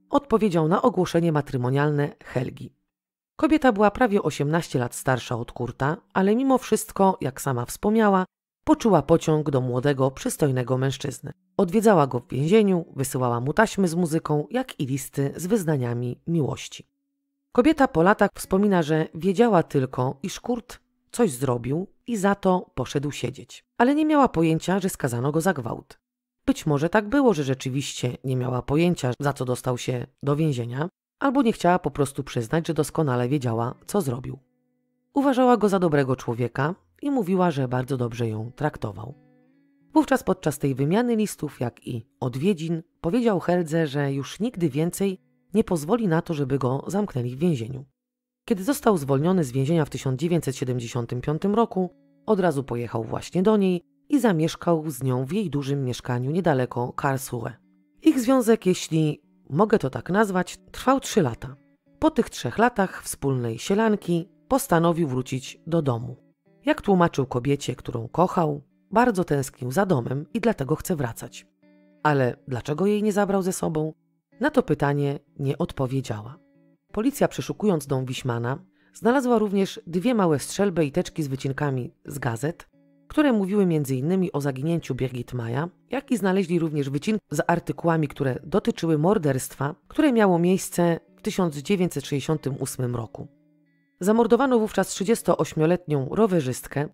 odpowiedział na ogłoszenie matrymonialne Helgi. Kobieta była prawie osiemnaście lat starsza od Kurta, ale mimo wszystko, jak sama wspomniała, poczuła pociąg do młodego, przystojnego mężczyzny. Odwiedzała go w więzieniu, wysyłała mu taśmy z muzyką, jak i listy z wyznaniami miłości. Kobieta po latach wspomina, że wiedziała tylko, iż Kurt coś zrobił i za to poszedł siedzieć, ale nie miała pojęcia, że skazano go za gwałt. Być może tak było, że rzeczywiście nie miała pojęcia, za co dostał się do więzienia, albo nie chciała po prostu przyznać, że doskonale wiedziała, co zrobił. Uważała go za dobrego człowieka i mówiła, że bardzo dobrze ją traktował. Wówczas podczas tej wymiany listów, jak i odwiedzin, powiedział Heldze, że już nigdy więcej nie pozwoli na to, żeby go zamknęli w więzieniu. Kiedy został zwolniony z więzienia w tysiąc dziewięćset siedemdziesiątym piątym roku, od razu pojechał właśnie do niej i zamieszkał z nią w jej dużym mieszkaniu niedaleko Karlsruhe. Ich związek, jeśli mogę to tak nazwać, trwał trzy lata. Po tych trzech latach wspólnej sielanki postanowił wrócić do domu. Jak tłumaczył kobiecie, którą kochał, bardzo tęsknił za domem i dlatego chce wracać. Ale dlaczego jej nie zabrał ze sobą? Na to pytanie nie odpowiedziała. Policja, przeszukując dom Wichmana, znalazła również dwie małe strzelby i teczki z wycinkami z gazet, które mówiły m.in. o zaginięciu Birgit Maja, jak i znaleźli również wycinki z artykułami, które dotyczyły morderstwa, które miało miejsce w tysiąc dziewięćset sześćdziesiątym ósmym roku. Zamordowano wówczas trzydziestoośmioletnią rowerzystkę,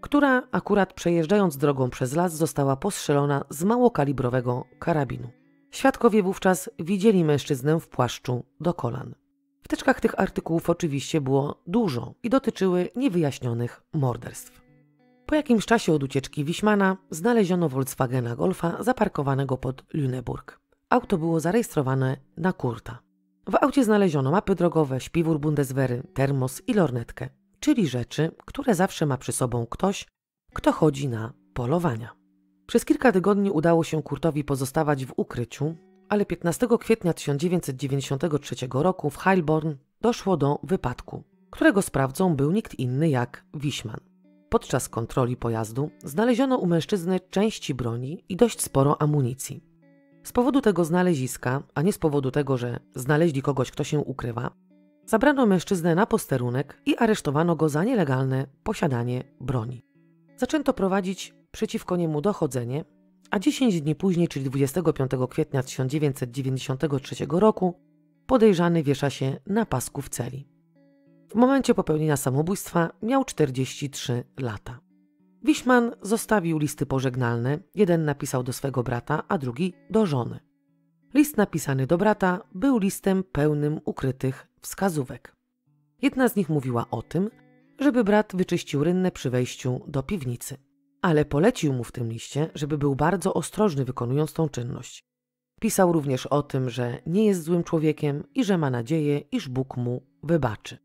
która akurat przejeżdżając drogą przez las została postrzelona z małokalibrowego karabinu. Świadkowie wówczas widzieli mężczyznę w płaszczu do kolan. W teczkach tych artykułów oczywiście było dużo i dotyczyły niewyjaśnionych morderstw. Po jakimś czasie od ucieczki Wichmana znaleziono Volkswagena Golfa zaparkowanego pod Lüneburg. Auto było zarejestrowane na Kurta. W aucie znaleziono mapy drogowe, śpiwór Bundeswehry, termos i lornetkę, czyli rzeczy, które zawsze ma przy sobą ktoś, kto chodzi na polowania. Przez kilka tygodni udało się Kurtowi pozostawać w ukryciu, ale piętnastego kwietnia tysiąc dziewięćset dziewięćdziesiątego trzeciego roku w Heilborn doszło do wypadku, którego sprawcą był nikt inny jak Wichmann. Podczas kontroli pojazdu znaleziono u mężczyzny części broni i dość sporo amunicji. Z powodu tego znaleziska, a nie z powodu tego, że znaleźli kogoś, kto się ukrywa, zabrano mężczyznę na posterunek i aresztowano go za nielegalne posiadanie broni. Zaczęto prowadzić przeciwko niemu dochodzenie, a dziesięć dni później, czyli dwudziestego piątego kwietnia tysiąc dziewięćset dziewięćdziesiątego trzeciego roku, podejrzany wiesza się na pasku w celi. W momencie popełnienia samobójstwa miał czterdzieści trzy lata. Wichmann zostawił listy pożegnalne, jeden napisał do swego brata, a drugi do żony. List napisany do brata był listem pełnym ukrytych wskazówek. Jedna z nich mówiła o tym, żeby brat wyczyścił rynnę przy wejściu do piwnicy, ale polecił mu w tym liście, żeby był bardzo ostrożny wykonując tą czynność. Pisał również o tym, że nie jest złym człowiekiem i że ma nadzieję, iż Bóg mu wybaczy.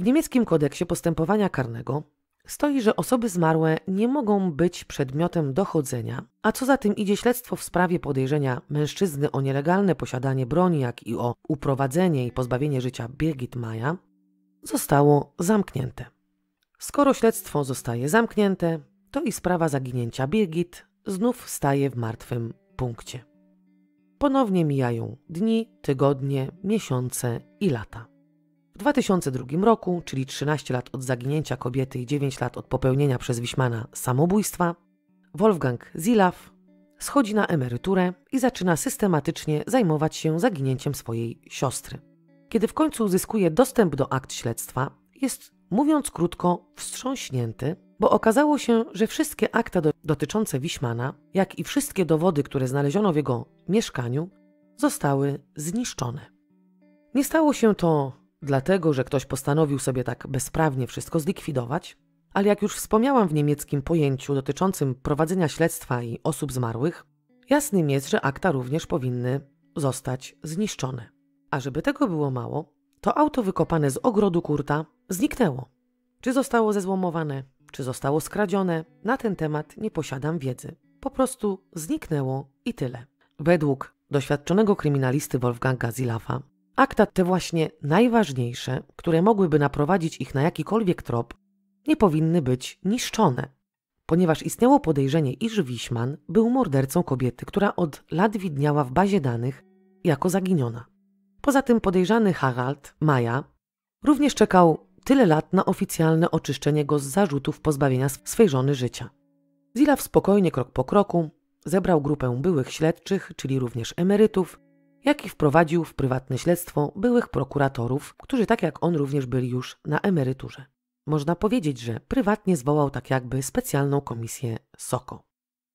W niemieckim kodeksie postępowania karnego stoi, że osoby zmarłe nie mogą być przedmiotem dochodzenia, a co za tym idzie śledztwo w sprawie podejrzenia mężczyzny o nielegalne posiadanie broni, jak i o uprowadzenie i pozbawienie życia Birgit Maja, zostało zamknięte. Skoro śledztwo zostaje zamknięte, to i sprawa zaginięcia Birgit znów staje w martwym punkcie. Ponownie mijają dni, tygodnie, miesiące i lata. W dwa tysiące drugim roku, czyli trzynaście lat od zaginięcia kobiety i dziewięć lat od popełnienia przez Wichmana samobójstwa, Wolfgang Sielaff schodzi na emeryturę i zaczyna systematycznie zajmować się zaginięciem swojej siostry. Kiedy w końcu uzyskuje dostęp do akt śledztwa, jest, mówiąc krótko, wstrząśnięty, bo okazało się, że wszystkie akta do, dotyczące Wichmana, jak i wszystkie dowody, które znaleziono w jego mieszkaniu, zostały zniszczone. Nie stało się to dlatego, że ktoś postanowił sobie tak bezprawnie wszystko zlikwidować, ale jak już wspomniałam w niemieckim pojęciu dotyczącym prowadzenia śledztwa i osób zmarłych, jasnym jest, że akta również powinny zostać zniszczone. A żeby tego było mało, to auto wykopane z ogrodu Kurta zniknęło. Czy zostało zezłomowane, czy zostało skradzione, na ten temat nie posiadam wiedzy. Po prostu zniknęło i tyle. Według doświadczonego kryminalisty Wolfganga Sielaffa, akta te właśnie najważniejsze, które mogłyby naprowadzić ich na jakikolwiek trop, nie powinny być niszczone, ponieważ istniało podejrzenie, iż Wichmann był mordercą kobiety, która od lat widniała w bazie danych jako zaginiona. Poza tym podejrzany Harald, Maja, również czekał tyle lat na oficjalne oczyszczenie go z zarzutów pozbawienia swej żony życia. Sielaff spokojnie, krok po kroku, zebrał grupę byłych śledczych, czyli również emerytów, jak i wprowadził w prywatne śledztwo byłych prokuratorów, którzy tak jak on również byli już na emeryturze. Można powiedzieć, że prywatnie zwołał tak jakby specjalną komisję Soko.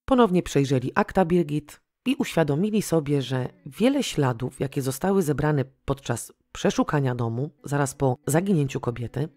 Ponownie przejrzeli akta Birgit i uświadomili sobie, że wiele śladów, jakie zostały zebrane podczas przeszukania domu, zaraz po zaginięciu kobiety,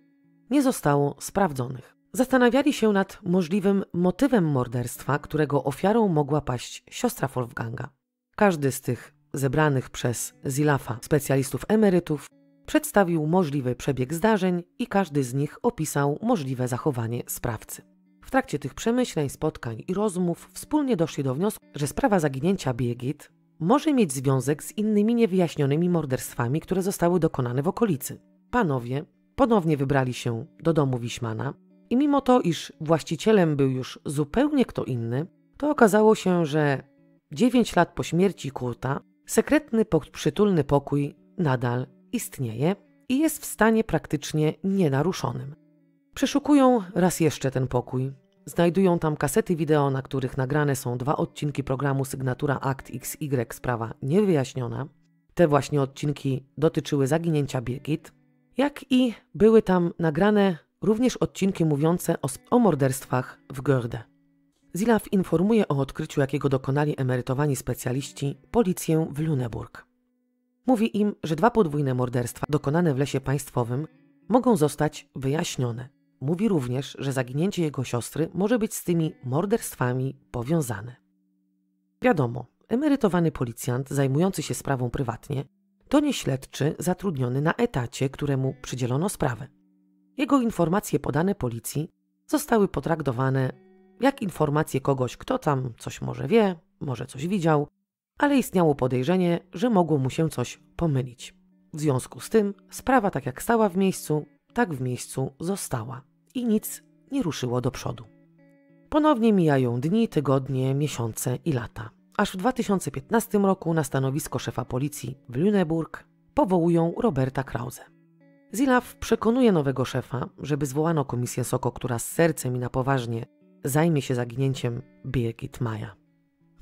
nie zostało sprawdzonych. Zastanawiali się nad możliwym motywem morderstwa, którego ofiarą mogła paść siostra Wolfganga. Każdy z tych zebranych przez Sielaffa specjalistów emerytów przedstawił możliwy przebieg zdarzeń i każdy z nich opisał możliwe zachowanie sprawcy. W trakcie tych przemyśleń, spotkań i rozmów wspólnie doszli do wniosku, że sprawa zaginięcia Birgit może mieć związek z innymi niewyjaśnionymi morderstwami, które zostały dokonane w okolicy. Panowie ponownie wybrali się do domu Wichmana i mimo to, iż właścicielem był już zupełnie kto inny, to okazało się, że dziewięć lat po śmierci Kurta sekretny, przytulny pokój nadal istnieje i jest w stanie praktycznie nienaruszonym. Przeszukują raz jeszcze ten pokój. Znajdują tam kasety wideo, na których nagrane są dwa odcinki programu Sygnatura Akt X Y, sprawa niewyjaśniona. Te właśnie odcinki dotyczyły zaginięcia Birgit, jak i były tam nagrane również odcinki mówiące o, o morderstwach w Göhrde. Sielaff informuje o odkryciu, jakiego dokonali emerytowani specjaliści, policję w Lüneburg. Mówi im, że dwa podwójne morderstwa dokonane w lesie państwowym mogą zostać wyjaśnione. Mówi również, że zaginięcie jego siostry może być z tymi morderstwami powiązane. Wiadomo, emerytowany policjant zajmujący się sprawą prywatnie to nie śledczy zatrudniony na etacie, któremu przydzielono sprawę. Jego informacje podane policji zostały potraktowane jak informacje kogoś, kto tam coś może wie, może coś widział, ale istniało podejrzenie, że mogło mu się coś pomylić. W związku z tym sprawa tak jak stała w miejscu, tak w miejscu została i nic nie ruszyło do przodu. Ponownie mijają dni, tygodnie, miesiące i lata. Aż w dwa tysiące piętnastym roku na stanowisko szefa policji w Lüneburg powołują Roberta Krause. Sielaff przekonuje nowego szefa, żeby zwołano komisję Soko, która z sercem i na poważnie zajmie się zaginięciem Birgit Maja.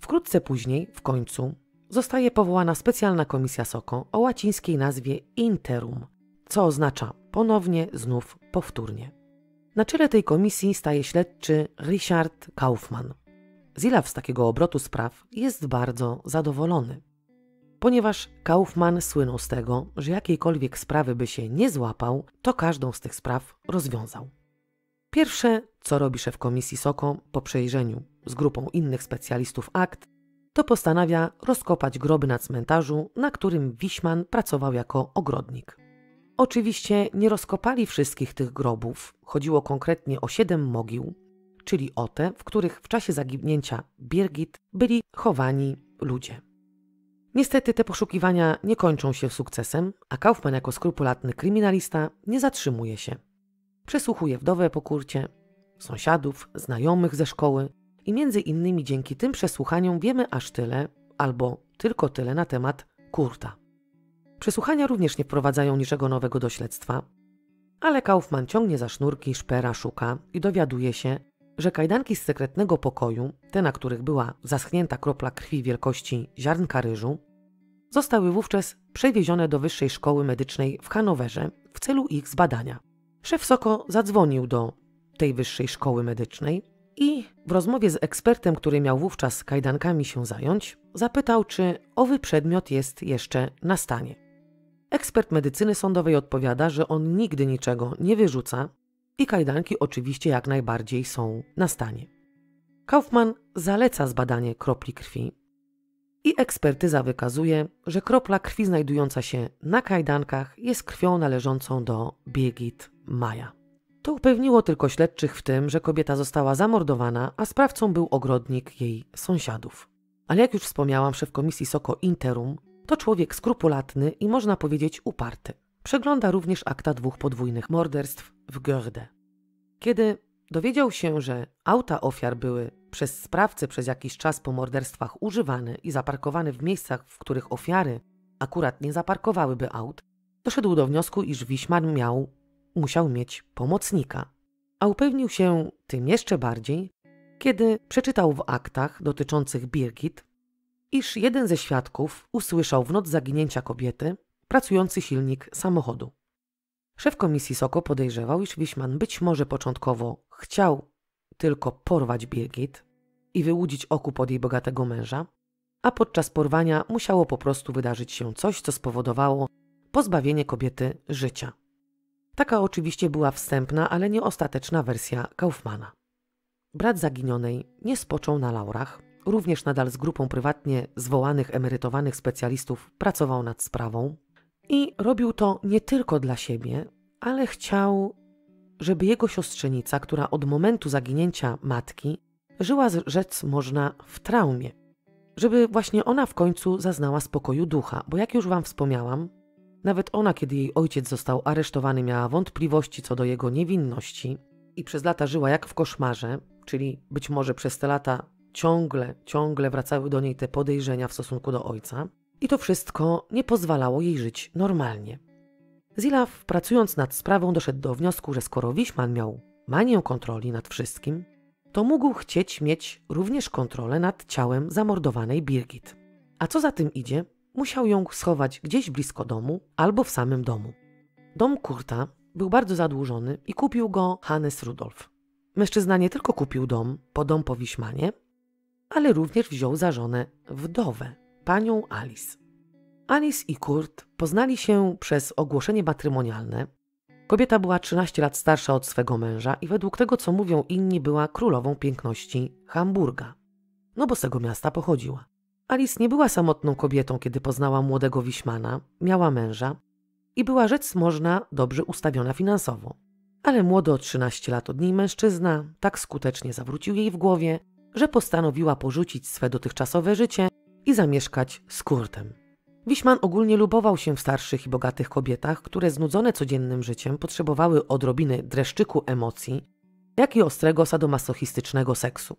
Wkrótce później, w końcu, zostaje powołana specjalna komisja Soko o łacińskiej nazwie Interum, co oznacza ponownie, znów, powtórnie. Na czele tej komisji staje śledczy Richard Kaufmann. Sielaff z takiego obrotu spraw jest bardzo zadowolony, ponieważ Kaufmann słynął z tego, że jakiejkolwiek sprawy by się nie złapał, to każdą z tych spraw rozwiązał. Pierwsze, co robi szef komisji Soko po przejrzeniu z grupą innych specjalistów akt, to postanawia rozkopać groby na cmentarzu, na którym Wichmann pracował jako ogrodnik. Oczywiście nie rozkopali wszystkich tych grobów, chodziło konkretnie o siedem mogił, czyli o te, w których w czasie zaginięcia Birgit byli chowani ludzie. Niestety te poszukiwania nie kończą się sukcesem, a Kaufmann jako skrupulatny kryminalista nie zatrzymuje się. Przesłuchuje wdowę po Kurcie, sąsiadów, znajomych ze szkoły i między innymi dzięki tym przesłuchaniom wiemy aż tyle albo tylko tyle na temat Kurta. Przesłuchania również nie wprowadzają niczego nowego do śledztwa, ale Kaufmann ciągnie za sznurki, szpera, szuka i dowiaduje się, że kajdanki z sekretnego pokoju, te na których była zaschnięta kropla krwi wielkości ziarnka ryżu, zostały wówczas przewiezione do Wyższej Szkoły Medycznej w Hanowerze w celu ich zbadania. Szef Soko zadzwonił do tej Wyższej Szkoły Medycznej i w rozmowie z ekspertem, który miał wówczas kajdankami się zająć, zapytał, czy owy przedmiot jest jeszcze na stanie. Ekspert medycyny sądowej odpowiada, że on nigdy niczego nie wyrzuca i kajdanki oczywiście jak najbardziej są na stanie. Kaufmann zaleca zbadanie kropli krwi i ekspertyza wykazuje, że kropla krwi znajdująca się na kajdankach jest krwią należącą do Birgit Maja. To upewniło tylko śledczych w tym, że kobieta została zamordowana, a sprawcą był ogrodnik jej sąsiadów. Ale jak już wspomniałam, szef komisji Soko Interum to człowiek skrupulatny i można powiedzieć uparty. Przegląda również akta dwóch podwójnych morderstw w Göhrde. Kiedy dowiedział się, że auta ofiar były przez sprawcę przez jakiś czas po morderstwach używane i zaparkowane w miejscach, w których ofiary akurat nie zaparkowałyby aut, doszedł do wniosku, iż Wichmann miał, musiał mieć pomocnika. A upewnił się tym jeszcze bardziej, kiedy przeczytał w aktach dotyczących Birgit, iż jeden ze świadków usłyszał w noc zaginięcia kobiety pracujący silnik samochodu. Szef komisji Soko podejrzewał, iż Wichmann być może początkowo chciał tylko porwać Birgit i wyłudzić okup od jej bogatego męża, a podczas porwania musiało po prostu wydarzyć się coś, co spowodowało pozbawienie kobiety życia. Taka oczywiście była wstępna, ale nie ostateczna wersja Kaufmanna. Brat zaginionej nie spoczął na laurach, również nadal z grupą prywatnie zwołanych emerytowanych specjalistów pracował nad sprawą i robił to nie tylko dla siebie, ale chciał, żeby jego siostrzenica, która od momentu zaginięcia matki żyła, rzec można, w traumie, żeby właśnie ona w końcu zaznała spokoju ducha, bo jak już Wam wspomniałam, nawet ona, kiedy jej ojciec został aresztowany, miała wątpliwości co do jego niewinności i przez lata żyła jak w koszmarze, czyli być może przez te lata ciągle, ciągle wracały do niej te podejrzenia w stosunku do ojca. I to wszystko nie pozwalało jej żyć normalnie. Sielaff, pracując nad sprawą, doszedł do wniosku, że skoro Wichmann miał manię kontroli nad wszystkim, to mógł chcieć mieć również kontrolę nad ciałem zamordowanej Birgit. A co za tym idzie, musiał ją schować gdzieś blisko domu albo w samym domu. Dom Kurta był bardzo zadłużony i kupił go Hannes Rudolf. Mężczyzna nie tylko kupił dom po dom po Wichmanie, ale również wziął za żonę wdowę, panią Alice. Alice i Kurt poznali się przez ogłoszenie matrymonialne. Kobieta była trzynaście lat starsza od swego męża i według tego, co mówią inni, była królową piękności Hamburga. No bo z tego miasta pochodziła. Alice nie była samotną kobietą, kiedy poznała młodego Wichmana, miała męża i była, rzecz można, dobrze ustawiona finansowo. Ale młody o trzynaście lat od niej mężczyzna tak skutecznie zawrócił jej w głowie, że postanowiła porzucić swe dotychczasowe życie i zamieszkać z Kurtem. Wichmann ogólnie lubował się w starszych i bogatych kobietach, które znudzone codziennym życiem potrzebowały odrobiny dreszczyku emocji jak i ostrego sadomasochistycznego seksu.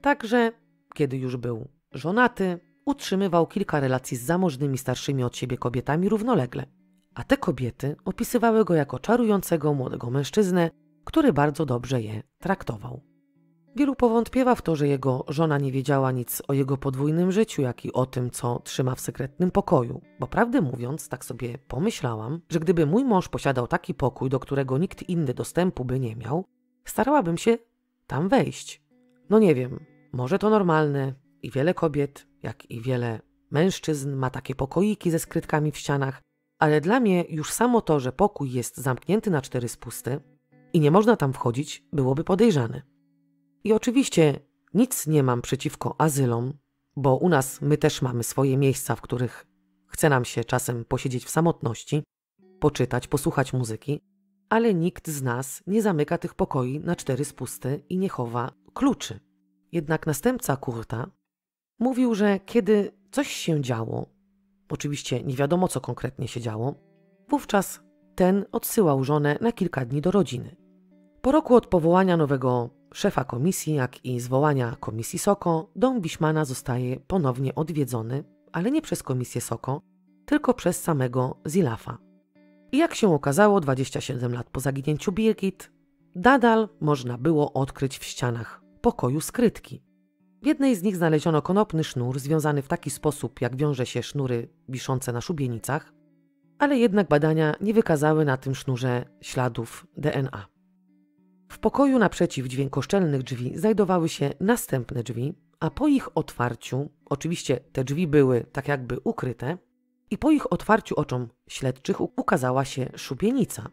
Także, kiedy już był żonaty, utrzymywał kilka relacji z zamożnymi starszymi od siebie kobietami równolegle, a te kobiety opisywały go jako czarującego młodego mężczyznę, który bardzo dobrze je traktował. Wielu powątpiewa w to, że jego żona nie wiedziała nic o jego podwójnym życiu, jak i o tym, co trzyma w sekretnym pokoju, bo prawdę mówiąc, tak sobie pomyślałam, że gdyby mój mąż posiadał taki pokój, do którego nikt inny dostępu by nie miał, starałabym się tam wejść. No nie wiem, może to normalne i wiele kobiet, jak i wiele mężczyzn ma takie pokoiki ze skrytkami w ścianach, ale dla mnie już samo to, że pokój jest zamknięty na cztery spusty i nie można tam wchodzić, byłoby podejrzane. I oczywiście nic nie mam przeciwko azylom, bo u nas my też mamy swoje miejsca, w których chce nam się czasem posiedzieć w samotności, poczytać, posłuchać muzyki, ale nikt z nas nie zamyka tych pokoi na cztery spusty i nie chowa kluczy. Jednak następca Kurta mówił, że kiedy coś się działo, oczywiście nie wiadomo co konkretnie się działo, wówczas ten odsyłał żonę na kilka dni do rodziny. Po roku od powołania nowego szefa komisji, jak i zwołania komisji Soko, dom Wichmanna zostaje ponownie odwiedzony, ale nie przez komisję Soko, tylko przez samego Sielaffa. I jak się okazało, dwadzieścia siedem lat po zaginięciu Birgit, nadal można było odkryć w ścianach pokoju skrytki. W jednej z nich znaleziono konopny sznur związany w taki sposób, jak wiąże się sznury wiszące na szubienicach, ale jednak badania nie wykazały na tym sznurze śladów D N A. W pokoju naprzeciw dźwiękoszczelnych drzwi znajdowały się następne drzwi, a po ich otwarciu, oczywiście te drzwi były tak jakby ukryte, i po ich otwarciu oczom śledczych ukazała się szubienica.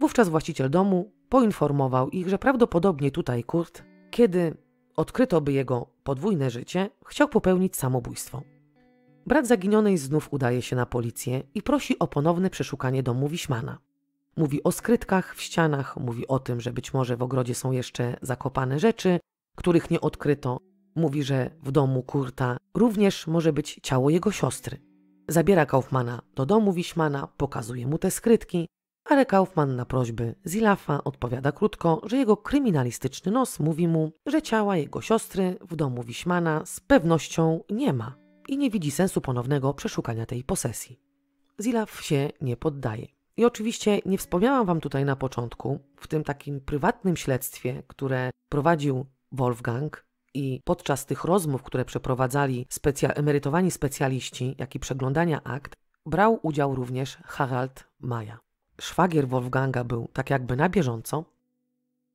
Wówczas właściciel domu poinformował ich, że prawdopodobnie tutaj Kurt, kiedy odkryto by jego podwójne życie, chciał popełnić samobójstwo. Brat zaginionej znów udaje się na policję i prosi o ponowne przeszukanie domu Wichmanna. Mówi o skrytkach w ścianach, mówi o tym, że być może w ogrodzie są jeszcze zakopane rzeczy, których nie odkryto. Mówi, że w domu Kurta również może być ciało jego siostry. Zabiera Kaufmanna do domu Wichmanna, pokazuje mu te skrytki, ale Kaufmann na prośby Sielaffa odpowiada krótko, że jego kryminalistyczny nos mówi mu, że ciała jego siostry w domu Wichmanna z pewnością nie ma i nie widzi sensu ponownego przeszukania tej posesji. Sielaff się nie poddaje. I oczywiście nie wspomniałam wam tutaj na początku, w tym takim prywatnym śledztwie, które prowadził Wolfgang i podczas tych rozmów, które przeprowadzali specja- emerytowani specjaliści, jak i przeglądania akt, brał udział również Harald Maja. Szwagier Wolfganga był tak jakby na bieżąco.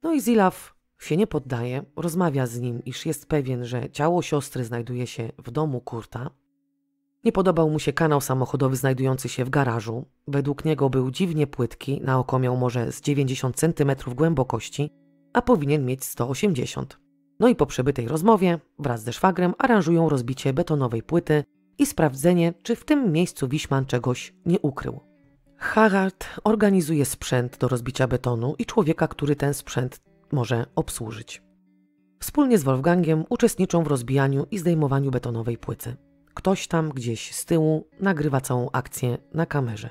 No i Sielaff się nie poddaje, rozmawia z nim, iż jest pewien, że ciało siostry znajduje się w domu Kurta. Nie podobał mu się kanał samochodowy znajdujący się w garażu. Według niego był dziwnie płytki, na oko miał może z dziewięćdziesiąt centymetrów głębokości, a powinien mieć sto osiemdziesiąt. No i po przebytej rozmowie wraz ze szwagrem aranżują rozbicie betonowej płyty i sprawdzenie, czy w tym miejscu Wichmann czegoś nie ukrył. Harald organizuje sprzęt do rozbicia betonu i człowieka, który ten sprzęt może obsłużyć. Wspólnie z Wolfgangiem uczestniczą w rozbijaniu i zdejmowaniu betonowej płyty. Ktoś tam gdzieś z tyłu nagrywa całą akcję na kamerze.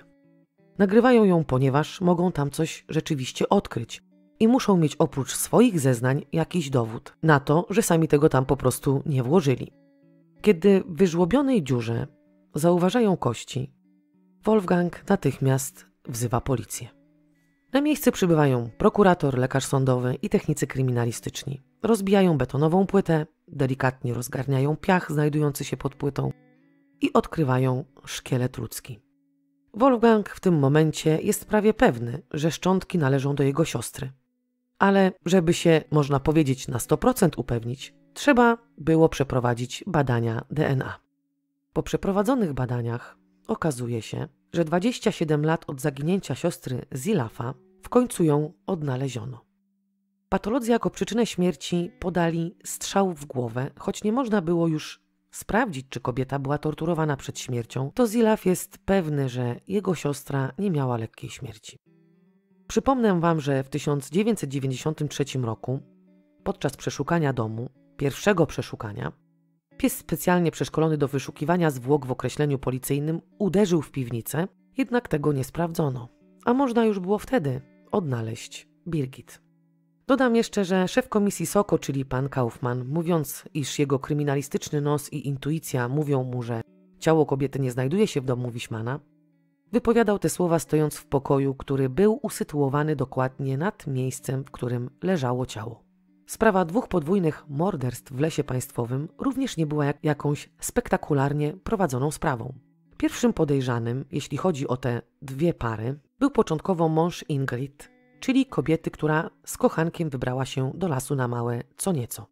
Nagrywają ją, ponieważ mogą tam coś rzeczywiście odkryć i muszą mieć oprócz swoich zeznań jakiś dowód na to, że sami tego tam po prostu nie włożyli. Kiedy w wyżłobionej dziurze zauważają kości, Wolfgang natychmiast wzywa policję. Na miejsce przybywają prokurator, lekarz sądowy i technicy kryminalistyczni. Rozbijają betonową płytę, delikatnie rozgarniają piach znajdujący się pod płytą i odkrywają szkielet ludzki. Wolfgang w tym momencie jest prawie pewny, że szczątki należą do jego siostry. Ale żeby się, można powiedzieć, na sto procent upewnić, trzeba było przeprowadzić badania D N A. Po przeprowadzonych badaniach okazuje się, że dwadzieścia siedem lat od zaginięcia siostry Sielaffa w końcu ją odnaleziono. Patolodzy jako przyczynę śmierci podali strzał w głowę, choć nie można było już sprawdzić, czy kobieta była torturowana przed śmiercią, to Sielaff jest pewny, że jego siostra nie miała lekkiej śmierci. Przypomnę wam, że w tysiąc dziewięćset dziewięćdziesiątym trzecim roku, podczas przeszukania domu, pierwszego przeszukania, pies specjalnie przeszkolony do wyszukiwania zwłok w określeniu policyjnym uderzył w piwnicę, jednak tego nie sprawdzono, a można już było wtedy odnaleźć Birgit. Dodam jeszcze, że szef komisji Soko, czyli pan Kaufmann, mówiąc, iż jego kryminalistyczny nos i intuicja mówią mu, że ciało kobiety nie znajduje się w domu Wichmana, wypowiadał te słowa stojąc w pokoju, który był usytuowany dokładnie nad miejscem, w którym leżało ciało. Sprawa dwóch podwójnych morderstw w Lesie Państwowym również nie była jak jakąś spektakularnie prowadzoną sprawą. Pierwszym podejrzanym, jeśli chodzi o te dwie pary, był początkowo mąż Ingrid, czyli kobiety, która z kochankiem wybrała się do lasu na małe co nieco.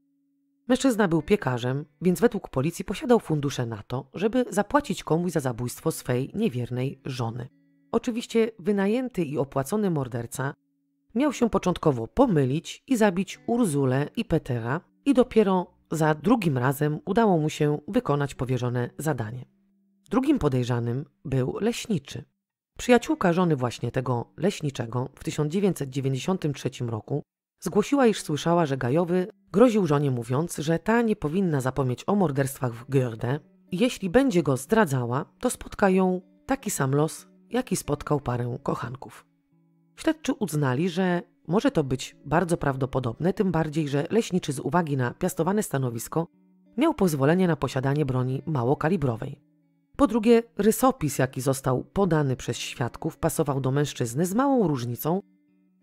Mężczyzna był piekarzem, więc według policji posiadał fundusze na to, żeby zapłacić komuś za zabójstwo swej niewiernej żony. Oczywiście wynajęty i opłacony morderca miał się początkowo pomylić i zabić Ursulę i Petera i dopiero za drugim razem udało mu się wykonać powierzone zadanie. Drugim podejrzanym był leśniczy. Przyjaciółka żony właśnie tego leśniczego w tysiąc dziewięćset dziewięćdziesiątym trzecim roku zgłosiła, iż słyszała, że Gajowy groził żonie mówiąc, że ta nie powinna zapomnieć o morderstwach w Göhrde i jeśli będzie go zdradzała, to spotka ją taki sam los, jaki spotkał parę kochanków. Śledczy uznali, że może to być bardzo prawdopodobne, tym bardziej, że leśniczy z uwagi na piastowane stanowisko miał pozwolenie na posiadanie broni małokalibrowej. Po drugie, rysopis, jaki został podany przez świadków, pasował do mężczyzny z małą różnicą,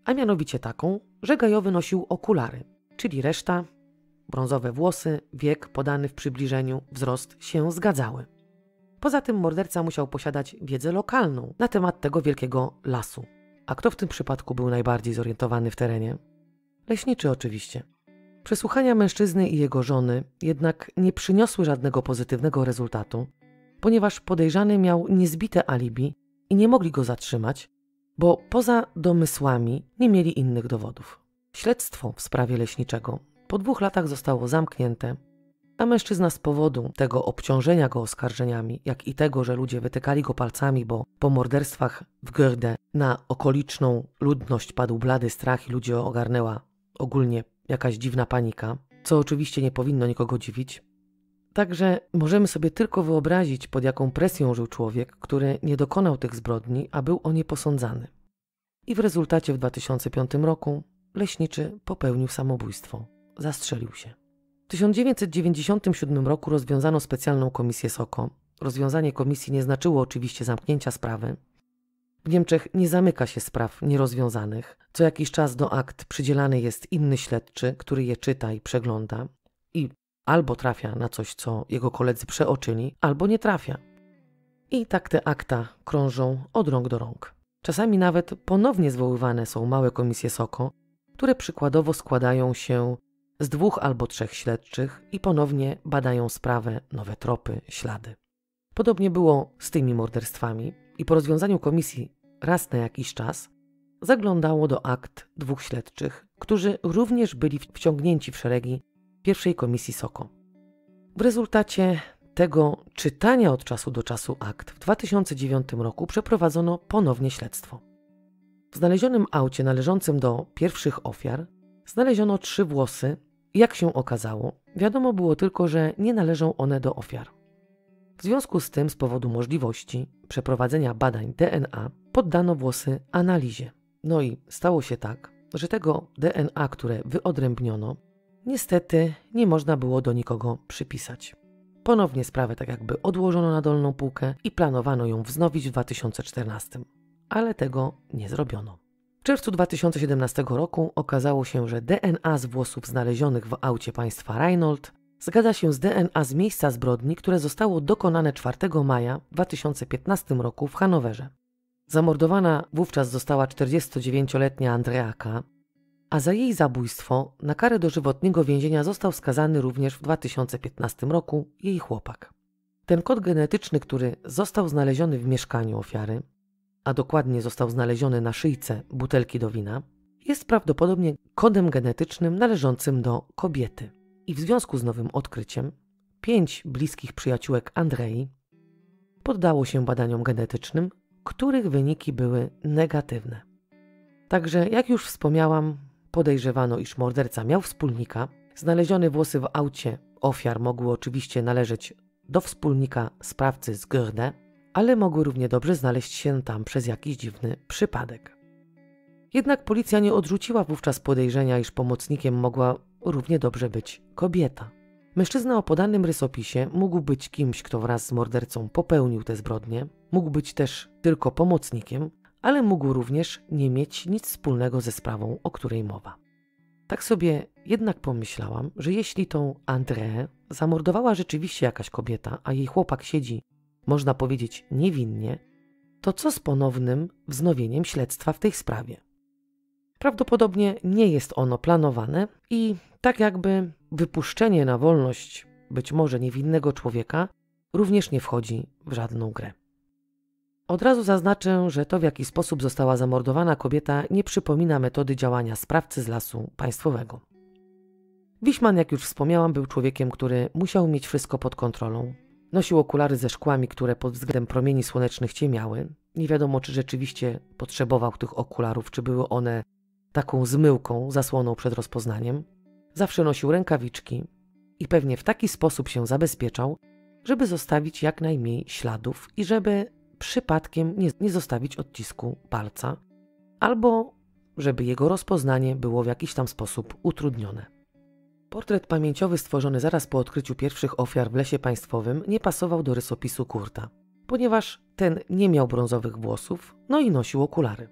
a mianowicie taką, że Gajowy nosił okulary, czyli reszta, brązowe włosy, wiek podany w przybliżeniu, wzrost się zgadzały. Poza tym morderca musiał posiadać wiedzę lokalną na temat tego wielkiego lasu. A kto w tym przypadku był najbardziej zorientowany w terenie? Leśniczy oczywiście. Przesłuchania mężczyzny i jego żony jednak nie przyniosły żadnego pozytywnego rezultatu, ponieważ podejrzany miał niezbite alibi i nie mogli go zatrzymać, bo poza domysłami nie mieli innych dowodów. Śledztwo w sprawie leśniczego po dwóch latach zostało zamknięte, a mężczyzna z powodu tego obciążenia go oskarżeniami, jak i tego, że ludzie wytykali go palcami, bo po morderstwach w Göhrde na okoliczną ludność padł blady strach i ludzi ogarnęła ogólnie jakaś dziwna panika, co oczywiście nie powinno nikogo dziwić. Także możemy sobie tylko wyobrazić, pod jaką presją żył człowiek, który nie dokonał tych zbrodni, a był o nie posądzany. I w rezultacie w dwa tysiące piątym roku leśniczy popełnił samobójstwo. Zastrzelił się. W tysiąc dziewięćset dziewięćdziesiątym siódmym roku rozwiązano specjalną komisję Soko. Rozwiązanie komisji nie znaczyło oczywiście zamknięcia sprawy. W Niemczech nie zamyka się spraw nierozwiązanych. Co jakiś czas do akt przydzielany jest inny śledczy, który je czyta i przegląda i albo trafia na coś, co jego koledzy przeoczyli, albo nie trafia. I tak te akta krążą od rąk do rąk. Czasami nawet ponownie zwoływane są małe komisje Soko, które przykładowo składają się z dwóch albo trzech śledczych i ponownie badają sprawę, nowe tropy, ślady. Podobnie było z tymi morderstwami i po rozwiązaniu komisji raz na jakiś czas zaglądało do akt dwóch śledczych, którzy również byli wciągnięci w szeregi pierwszej komisji Soko. W rezultacie tego czytania od czasu do czasu akt w dwa tysiące dziewiątym roku przeprowadzono ponownie śledztwo. W znalezionym aucie należącym do pierwszych ofiar znaleziono trzy włosy i jak się okazało, wiadomo było tylko, że nie należą one do ofiar. W związku z tym z powodu możliwości przeprowadzenia badań D N A poddano włosy analizie. No i stało się tak, że tego D N A, które wyodrębniono, niestety nie można było do nikogo przypisać. Ponownie sprawę tak jakby odłożono na dolną półkę i planowano ją wznowić w dwa tysiące czternastym, ale tego nie zrobiono. W czerwcu dwa tysiące siedemnastego roku okazało się, że D N A z włosów znalezionych w aucie państwa Reinhold zgadza się z D N A z miejsca zbrodni, które zostało dokonane czwartego maja dwa tysiące piętnastego roku w Hanowerze. Zamordowana wówczas została czterdziestodziewięcioletnia Andrea K., a za jej zabójstwo na karę dożywotniego więzienia został skazany również w dwa tysiące piętnastym roku jej chłopak. Ten kod genetyczny, który został znaleziony w mieszkaniu ofiary, a dokładnie został znaleziony na szyjce butelki do wina, jest prawdopodobnie kodem genetycznym należącym do kobiety. I w związku z nowym odkryciem pięć bliskich przyjaciółek Andrei poddało się badaniom genetycznym, których wyniki były negatywne. Także, jak już wspomniałam, podejrzewano, iż morderca miał wspólnika. Znalezione włosy w aucie ofiar mogły oczywiście należeć do wspólnika sprawcy z Göhrde, ale mogły równie dobrze znaleźć się tam przez jakiś dziwny przypadek. Jednak policja nie odrzuciła wówczas podejrzenia, iż pomocnikiem mogła równie dobrze być kobieta. Mężczyzna o podanym rysopisie mógł być kimś, kto wraz z mordercą popełnił te zbrodnie, mógł być też tylko pomocnikiem, ale mógł również nie mieć nic wspólnego ze sprawą, o której mowa. Tak sobie jednak pomyślałam, że jeśli tą Andreę zamordowała rzeczywiście jakaś kobieta, a jej chłopak siedzi, można powiedzieć, niewinnie, to co z ponownym wznowieniem śledztwa w tej sprawie? Prawdopodobnie nie jest ono planowane i tak jakby wypuszczenie na wolność być może niewinnego człowieka również nie wchodzi w żadną grę. Od razu zaznaczę, że to, w jaki sposób została zamordowana kobieta, nie przypomina metody działania sprawcy z Lasu Państwowego. Wichmann, jak już wspomniałam, był człowiekiem, który musiał mieć wszystko pod kontrolą. Nosił okulary ze szkłami, które pod względem promieni słonecznych ciemiały. Nie wiadomo, czy rzeczywiście potrzebował tych okularów, czy były one taką zmyłką, zasłoną przed rozpoznaniem. Zawsze nosił rękawiczki i pewnie w taki sposób się zabezpieczał, żeby zostawić jak najmniej śladów i żeby przypadkiem nie, nie zostawić odcisku palca, albo żeby jego rozpoznanie było w jakiś tam sposób utrudnione. Portret pamięciowy stworzony zaraz po odkryciu pierwszych ofiar w Lesie Państwowym nie pasował do rysopisu Kurta, ponieważ ten nie miał brązowych włosów, no i nosił okulary.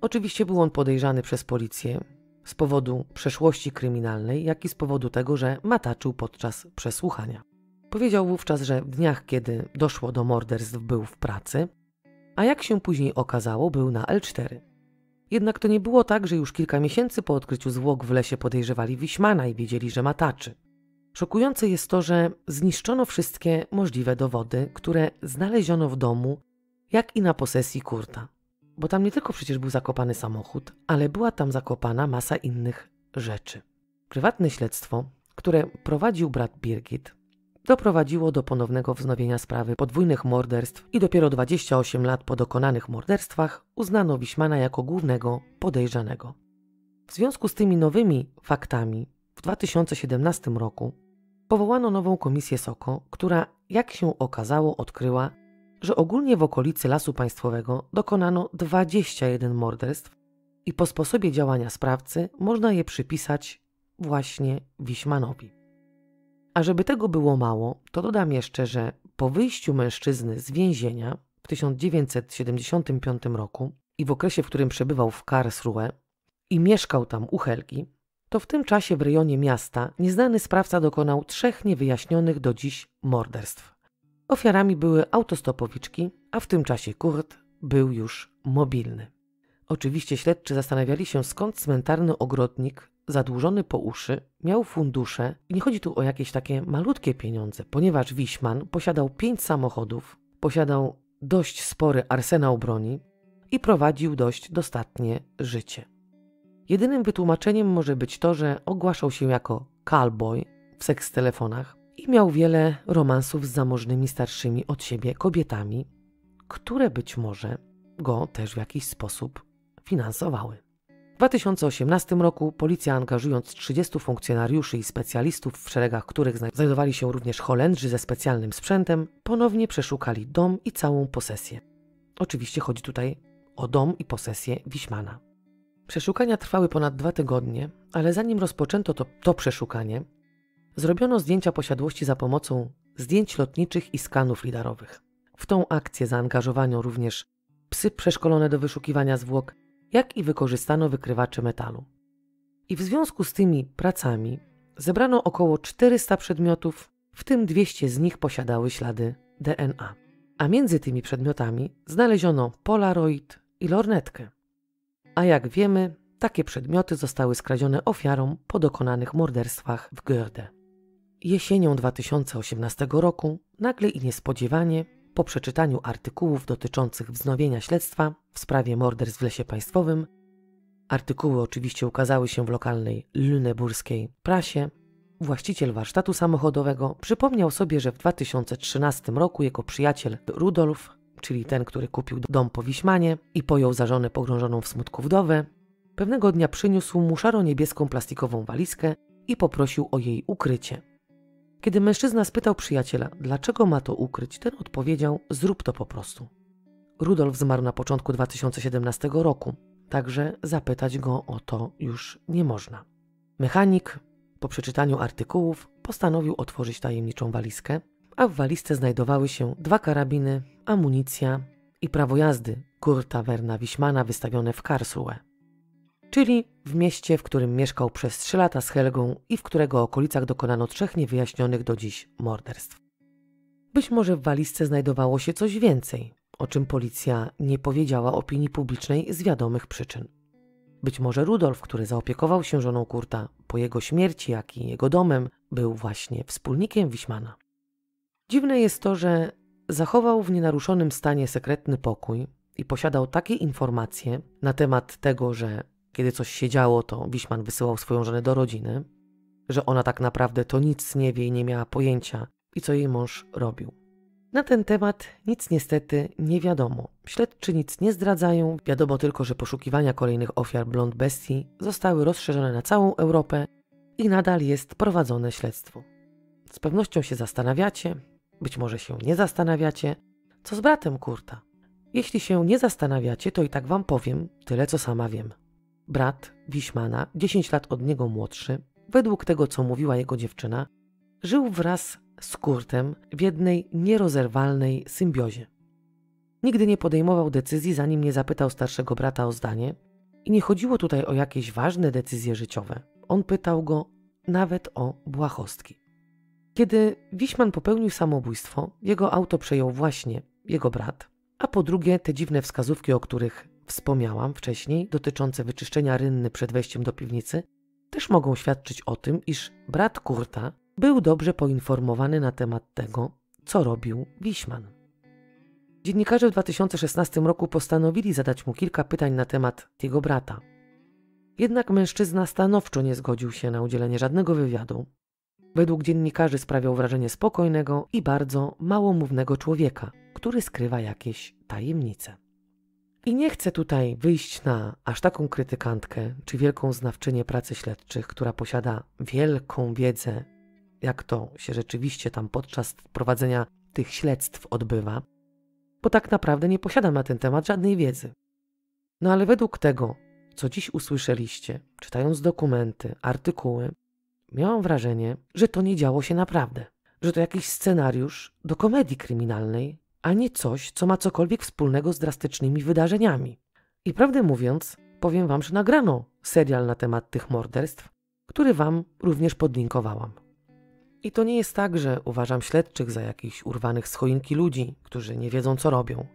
Oczywiście był on podejrzany przez policję z powodu przeszłości kryminalnej, jak i z powodu tego, że mataczył podczas przesłuchania. Powiedział wówczas, że w dniach, kiedy doszło do morderstw, był w pracy, a jak się później okazało, był na el cztery. Jednak to nie było tak, że już kilka miesięcy po odkryciu zwłok w lesie podejrzewali Wichmana i wiedzieli, że mataczy. Szokujące jest to, że zniszczono wszystkie możliwe dowody, które znaleziono w domu, jak i na posesji Kurta. Bo tam nie tylko przecież był zakopany samochód, ale była tam zakopana masa innych rzeczy. Prywatne śledztwo, które prowadził brat Birgit, doprowadziło do ponownego wznowienia sprawy podwójnych morderstw i dopiero dwadzieścia osiem lat po dokonanych morderstwach uznano Wichmana jako głównego podejrzanego. W związku z tymi nowymi faktami w dwa tysiące siedemnastym roku powołano nową komisję Soko, która, jak się okazało, odkryła, że ogólnie w okolicy Lasu Państwowego dokonano dwudziestu jeden morderstw i po sposobie działania sprawcy można je przypisać właśnie Wichmanowi. A żeby tego było mało, to dodam jeszcze, że po wyjściu mężczyzny z więzienia w tysiąc dziewięćset siedemdziesiątym piątym roku i w okresie, w którym przebywał w Karlsruhe i mieszkał tam u Helgi, to w tym czasie w rejonie miasta nieznany sprawca dokonał trzech niewyjaśnionych do dziś morderstw. Ofiarami były autostopowiczki, a w tym czasie Kurt był już mobilny. Oczywiście śledczy zastanawiali się, skąd cmentarny ogrodnik zadłużony po uszy miał fundusze i nie chodzi tu o jakieś takie malutkie pieniądze, ponieważ Wichmann posiadał pięć samochodów, posiadał dość spory arsenał broni i prowadził dość dostatnie życie. Jedynym wytłumaczeniem może być to, że ogłaszał się jako cowboy w seks telefonach i miał wiele romansów z zamożnymi starszymi od siebie kobietami, które być może go też w jakiś sposób finansowały. W dwa tysiące osiemnastym roku policja, angażując trzydziestu funkcjonariuszy i specjalistów, w szeregach których znajdowali się również Holendrzy ze specjalnym sprzętem, ponownie przeszukali dom i całą posesję. Oczywiście chodzi tutaj o dom i posesję Wichmana. Przeszukania trwały ponad dwa tygodnie, ale zanim rozpoczęto to, to przeszukanie, zrobiono zdjęcia posiadłości za pomocą zdjęć lotniczych i skanów lidarowych. W tą akcję zaangażowano również psy przeszkolone do wyszukiwania zwłok, jak i wykorzystano wykrywacze metalu. I w związku z tymi pracami zebrano około czterystu przedmiotów, w tym dwieście z nich posiadały ślady D N A. A między tymi przedmiotami znaleziono polaroid i lornetkę. A jak wiemy, takie przedmioty zostały skradzione ofiarom po dokonanych morderstwach w Göhrde. Jesienią dwa tysiące osiemnastego roku, nagle i niespodziewanie, po przeczytaniu artykułów dotyczących wznowienia śledztwa w sprawie morderstw w Lesie Państwowym, artykuły oczywiście ukazały się w lokalnej lüneburskiej prasie, właściciel warsztatu samochodowego przypomniał sobie, że w dwa tysiące trzynastym roku jego przyjaciel Rudolf, czyli ten, który kupił dom po Wichmanie i pojął za żonę pogrążoną w smutku wdowę, pewnego dnia przyniósł mu szaro-niebieską plastikową walizkę i poprosił o jej ukrycie. Kiedy mężczyzna spytał przyjaciela, dlaczego ma to ukryć, ten odpowiedział: zrób to po prostu. Rudolf zmarł na początku dwa tysiące siedemnastego roku. także zapytać go o to już nie można. Mechanik po przeczytaniu artykułów postanowił otworzyć tajemniczą walizkę, a w walizce znajdowały się dwa karabiny, amunicja i prawo jazdy Kurta Wernera Wichmana wystawione w Karlsruhe, czyli w mieście, w którym mieszkał przez trzy lata z Helgą i w którego okolicach dokonano trzech niewyjaśnionych do dziś morderstw. Być może w walizce znajdowało się coś więcej, o czym policja nie powiedziała opinii publicznej z wiadomych przyczyn. Być może Rudolf, który zaopiekował się żoną Kurta po jego śmierci, jak i jego domem, był właśnie wspólnikiem Wichmana. Dziwne jest to, że zachował w nienaruszonym stanie sekretny pokój i posiadał takie informacje na temat tego, że kiedy coś się działo, to Wichmann wysyłał swoją żonę do rodziny, że ona tak naprawdę to nic nie wie i nie miała pojęcia, i co jej mąż robił. Na ten temat nic niestety nie wiadomo. Śledczy nic nie zdradzają, wiadomo tylko, że poszukiwania kolejnych ofiar blond bestii zostały rozszerzone na całą Europę i nadal jest prowadzone śledztwo. Z pewnością się zastanawiacie, być może się nie zastanawiacie, co z bratem Kurta. Jeśli się nie zastanawiacie, to i tak wam powiem tyle, co sama wiem. Brat Wichmana, dziesięć lat od niego młodszy, według tego, co mówiła jego dziewczyna, żył wraz z Kurtem w jednej nierozerwalnej symbiozie. Nigdy nie podejmował decyzji, zanim nie zapytał starszego brata o zdanie, i nie chodziło tutaj o jakieś ważne decyzje życiowe. On pytał go nawet o błahostki. Kiedy Wichmann popełnił samobójstwo, jego auto przejął właśnie jego brat, a po drugie te dziwne wskazówki, o których wspomniałam wcześniej, dotyczące wyczyszczenia rynny przed wejściem do piwnicy, też mogą świadczyć o tym, iż brat Kurta był dobrze poinformowany na temat tego, co robił Wichmann. Dziennikarze w dwa tysiące szesnastym roku postanowili zadać mu kilka pytań na temat jego brata. Jednak mężczyzna stanowczo nie zgodził się na udzielenie żadnego wywiadu. Według dziennikarzy sprawiał wrażenie spokojnego i bardzo małomównego człowieka, który skrywa jakieś tajemnice. I nie chcę tutaj wyjść na aż taką krytykantkę czy wielką znawczynię pracy śledczych, która posiada wielką wiedzę, jak to się rzeczywiście tam podczas prowadzenia tych śledztw odbywa, bo tak naprawdę nie posiadam na ten temat żadnej wiedzy. No ale według tego, co dziś usłyszeliście, czytając dokumenty, artykuły, miałam wrażenie, że to nie działo się naprawdę, że to jakiś scenariusz do komedii kryminalnej, a nie coś, co ma cokolwiek wspólnego z drastycznymi wydarzeniami. I prawdę mówiąc, powiem wam, że nagrano serial na temat tych morderstw, który wam również podlinkowałam. I to nie jest tak, że uważam śledczych za jakichś urwanych z choinki ludzi, którzy nie wiedzą, co robią.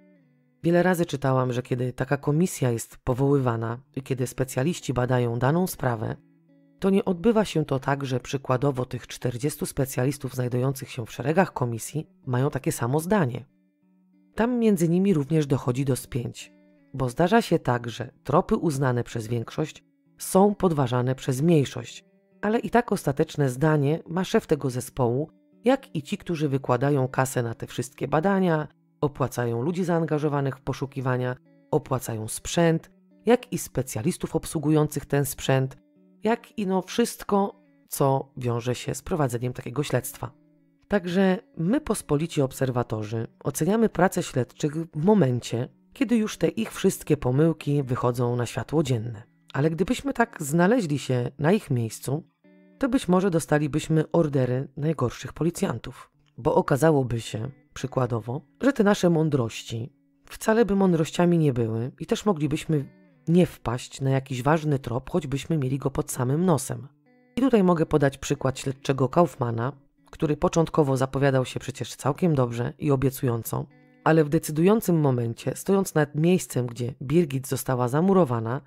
Wiele razy czytałam, że kiedy taka komisja jest powoływana i kiedy specjaliści badają daną sprawę, to nie odbywa się to tak, że przykładowo tych czterdziestu specjalistów znajdujących się w szeregach komisji mają takie samo zdanie. Tam między nimi również dochodzi do spięć, bo zdarza się tak, że tropy uznane przez większość są podważane przez mniejszość, ale i tak ostateczne zdanie ma szef tego zespołu, jak i ci, którzy wykładają kasę na te wszystkie badania, opłacają ludzi zaangażowanych w poszukiwania, opłacają sprzęt, jak i specjalistów obsługujących ten sprzęt, jak i no wszystko, co wiąże się z prowadzeniem takiego śledztwa. Także my, pospolici obserwatorzy, oceniamy pracę śledczych w momencie, kiedy już te ich wszystkie pomyłki wychodzą na światło dzienne. Ale gdybyśmy tak znaleźli się na ich miejscu, to być może dostalibyśmy ordery najgorszych policjantów. Bo okazałoby się, przykładowo, że te nasze mądrości wcale by mądrościami nie były i też moglibyśmy nie wpaść na jakiś ważny trop, choćbyśmy mieli go pod samym nosem. I tutaj mogę podać przykład śledczego Kaufmana, który początkowo zapowiadał się przecież całkiem dobrze i obiecująco, ale w decydującym momencie, stojąc nad miejscem, gdzie Birgit została zamurowana,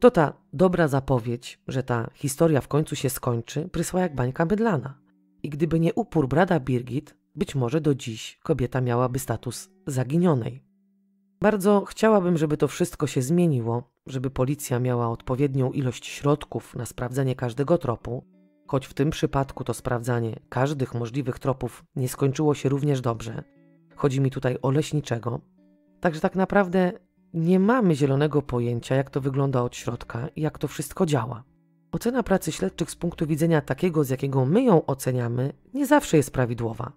to ta dobra zapowiedź, że ta historia w końcu się skończy, prysła jak bańka mydlana. I gdyby nie upór brata Birgit, być może do dziś kobieta miałaby status zaginionej. Bardzo chciałabym, żeby to wszystko się zmieniło, żeby policja miała odpowiednią ilość środków na sprawdzenie każdego tropu, choć w tym przypadku to sprawdzanie każdych możliwych tropów nie skończyło się również dobrze. Chodzi mi tutaj o leśniczego. Także tak naprawdę nie mamy zielonego pojęcia, jak to wygląda od środka i jak to wszystko działa. Ocena pracy śledczych z punktu widzenia takiego, z jakiego my ją oceniamy, nie zawsze jest prawidłowa.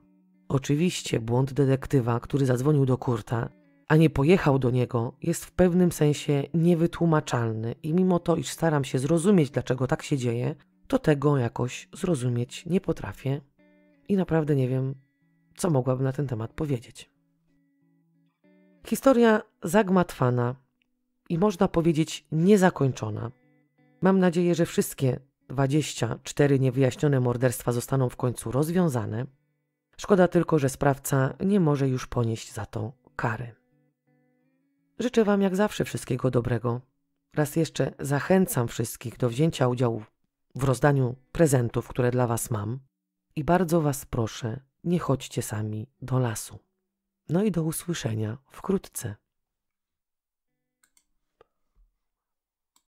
Oczywiście błąd detektywa, który zadzwonił do Kurta, a nie pojechał do niego, jest w pewnym sensie niewytłumaczalny i mimo to, iż staram się zrozumieć, dlaczego tak się dzieje, to tego jakoś zrozumieć nie potrafię i naprawdę nie wiem, co mogłabym na ten temat powiedzieć. Historia zagmatwana i można powiedzieć niezakończona. Mam nadzieję, że wszystkie dwadzieścia cztery niewyjaśnione morderstwa zostaną w końcu rozwiązane. Szkoda tylko, że sprawca nie może już ponieść za to kary. Życzę Wam jak zawsze wszystkiego dobrego. Raz jeszcze zachęcam wszystkich do wzięcia udziału w rozdaniu prezentów, które dla Was mam. I bardzo Was proszę, nie chodźcie sami do lasu. No i do usłyszenia wkrótce.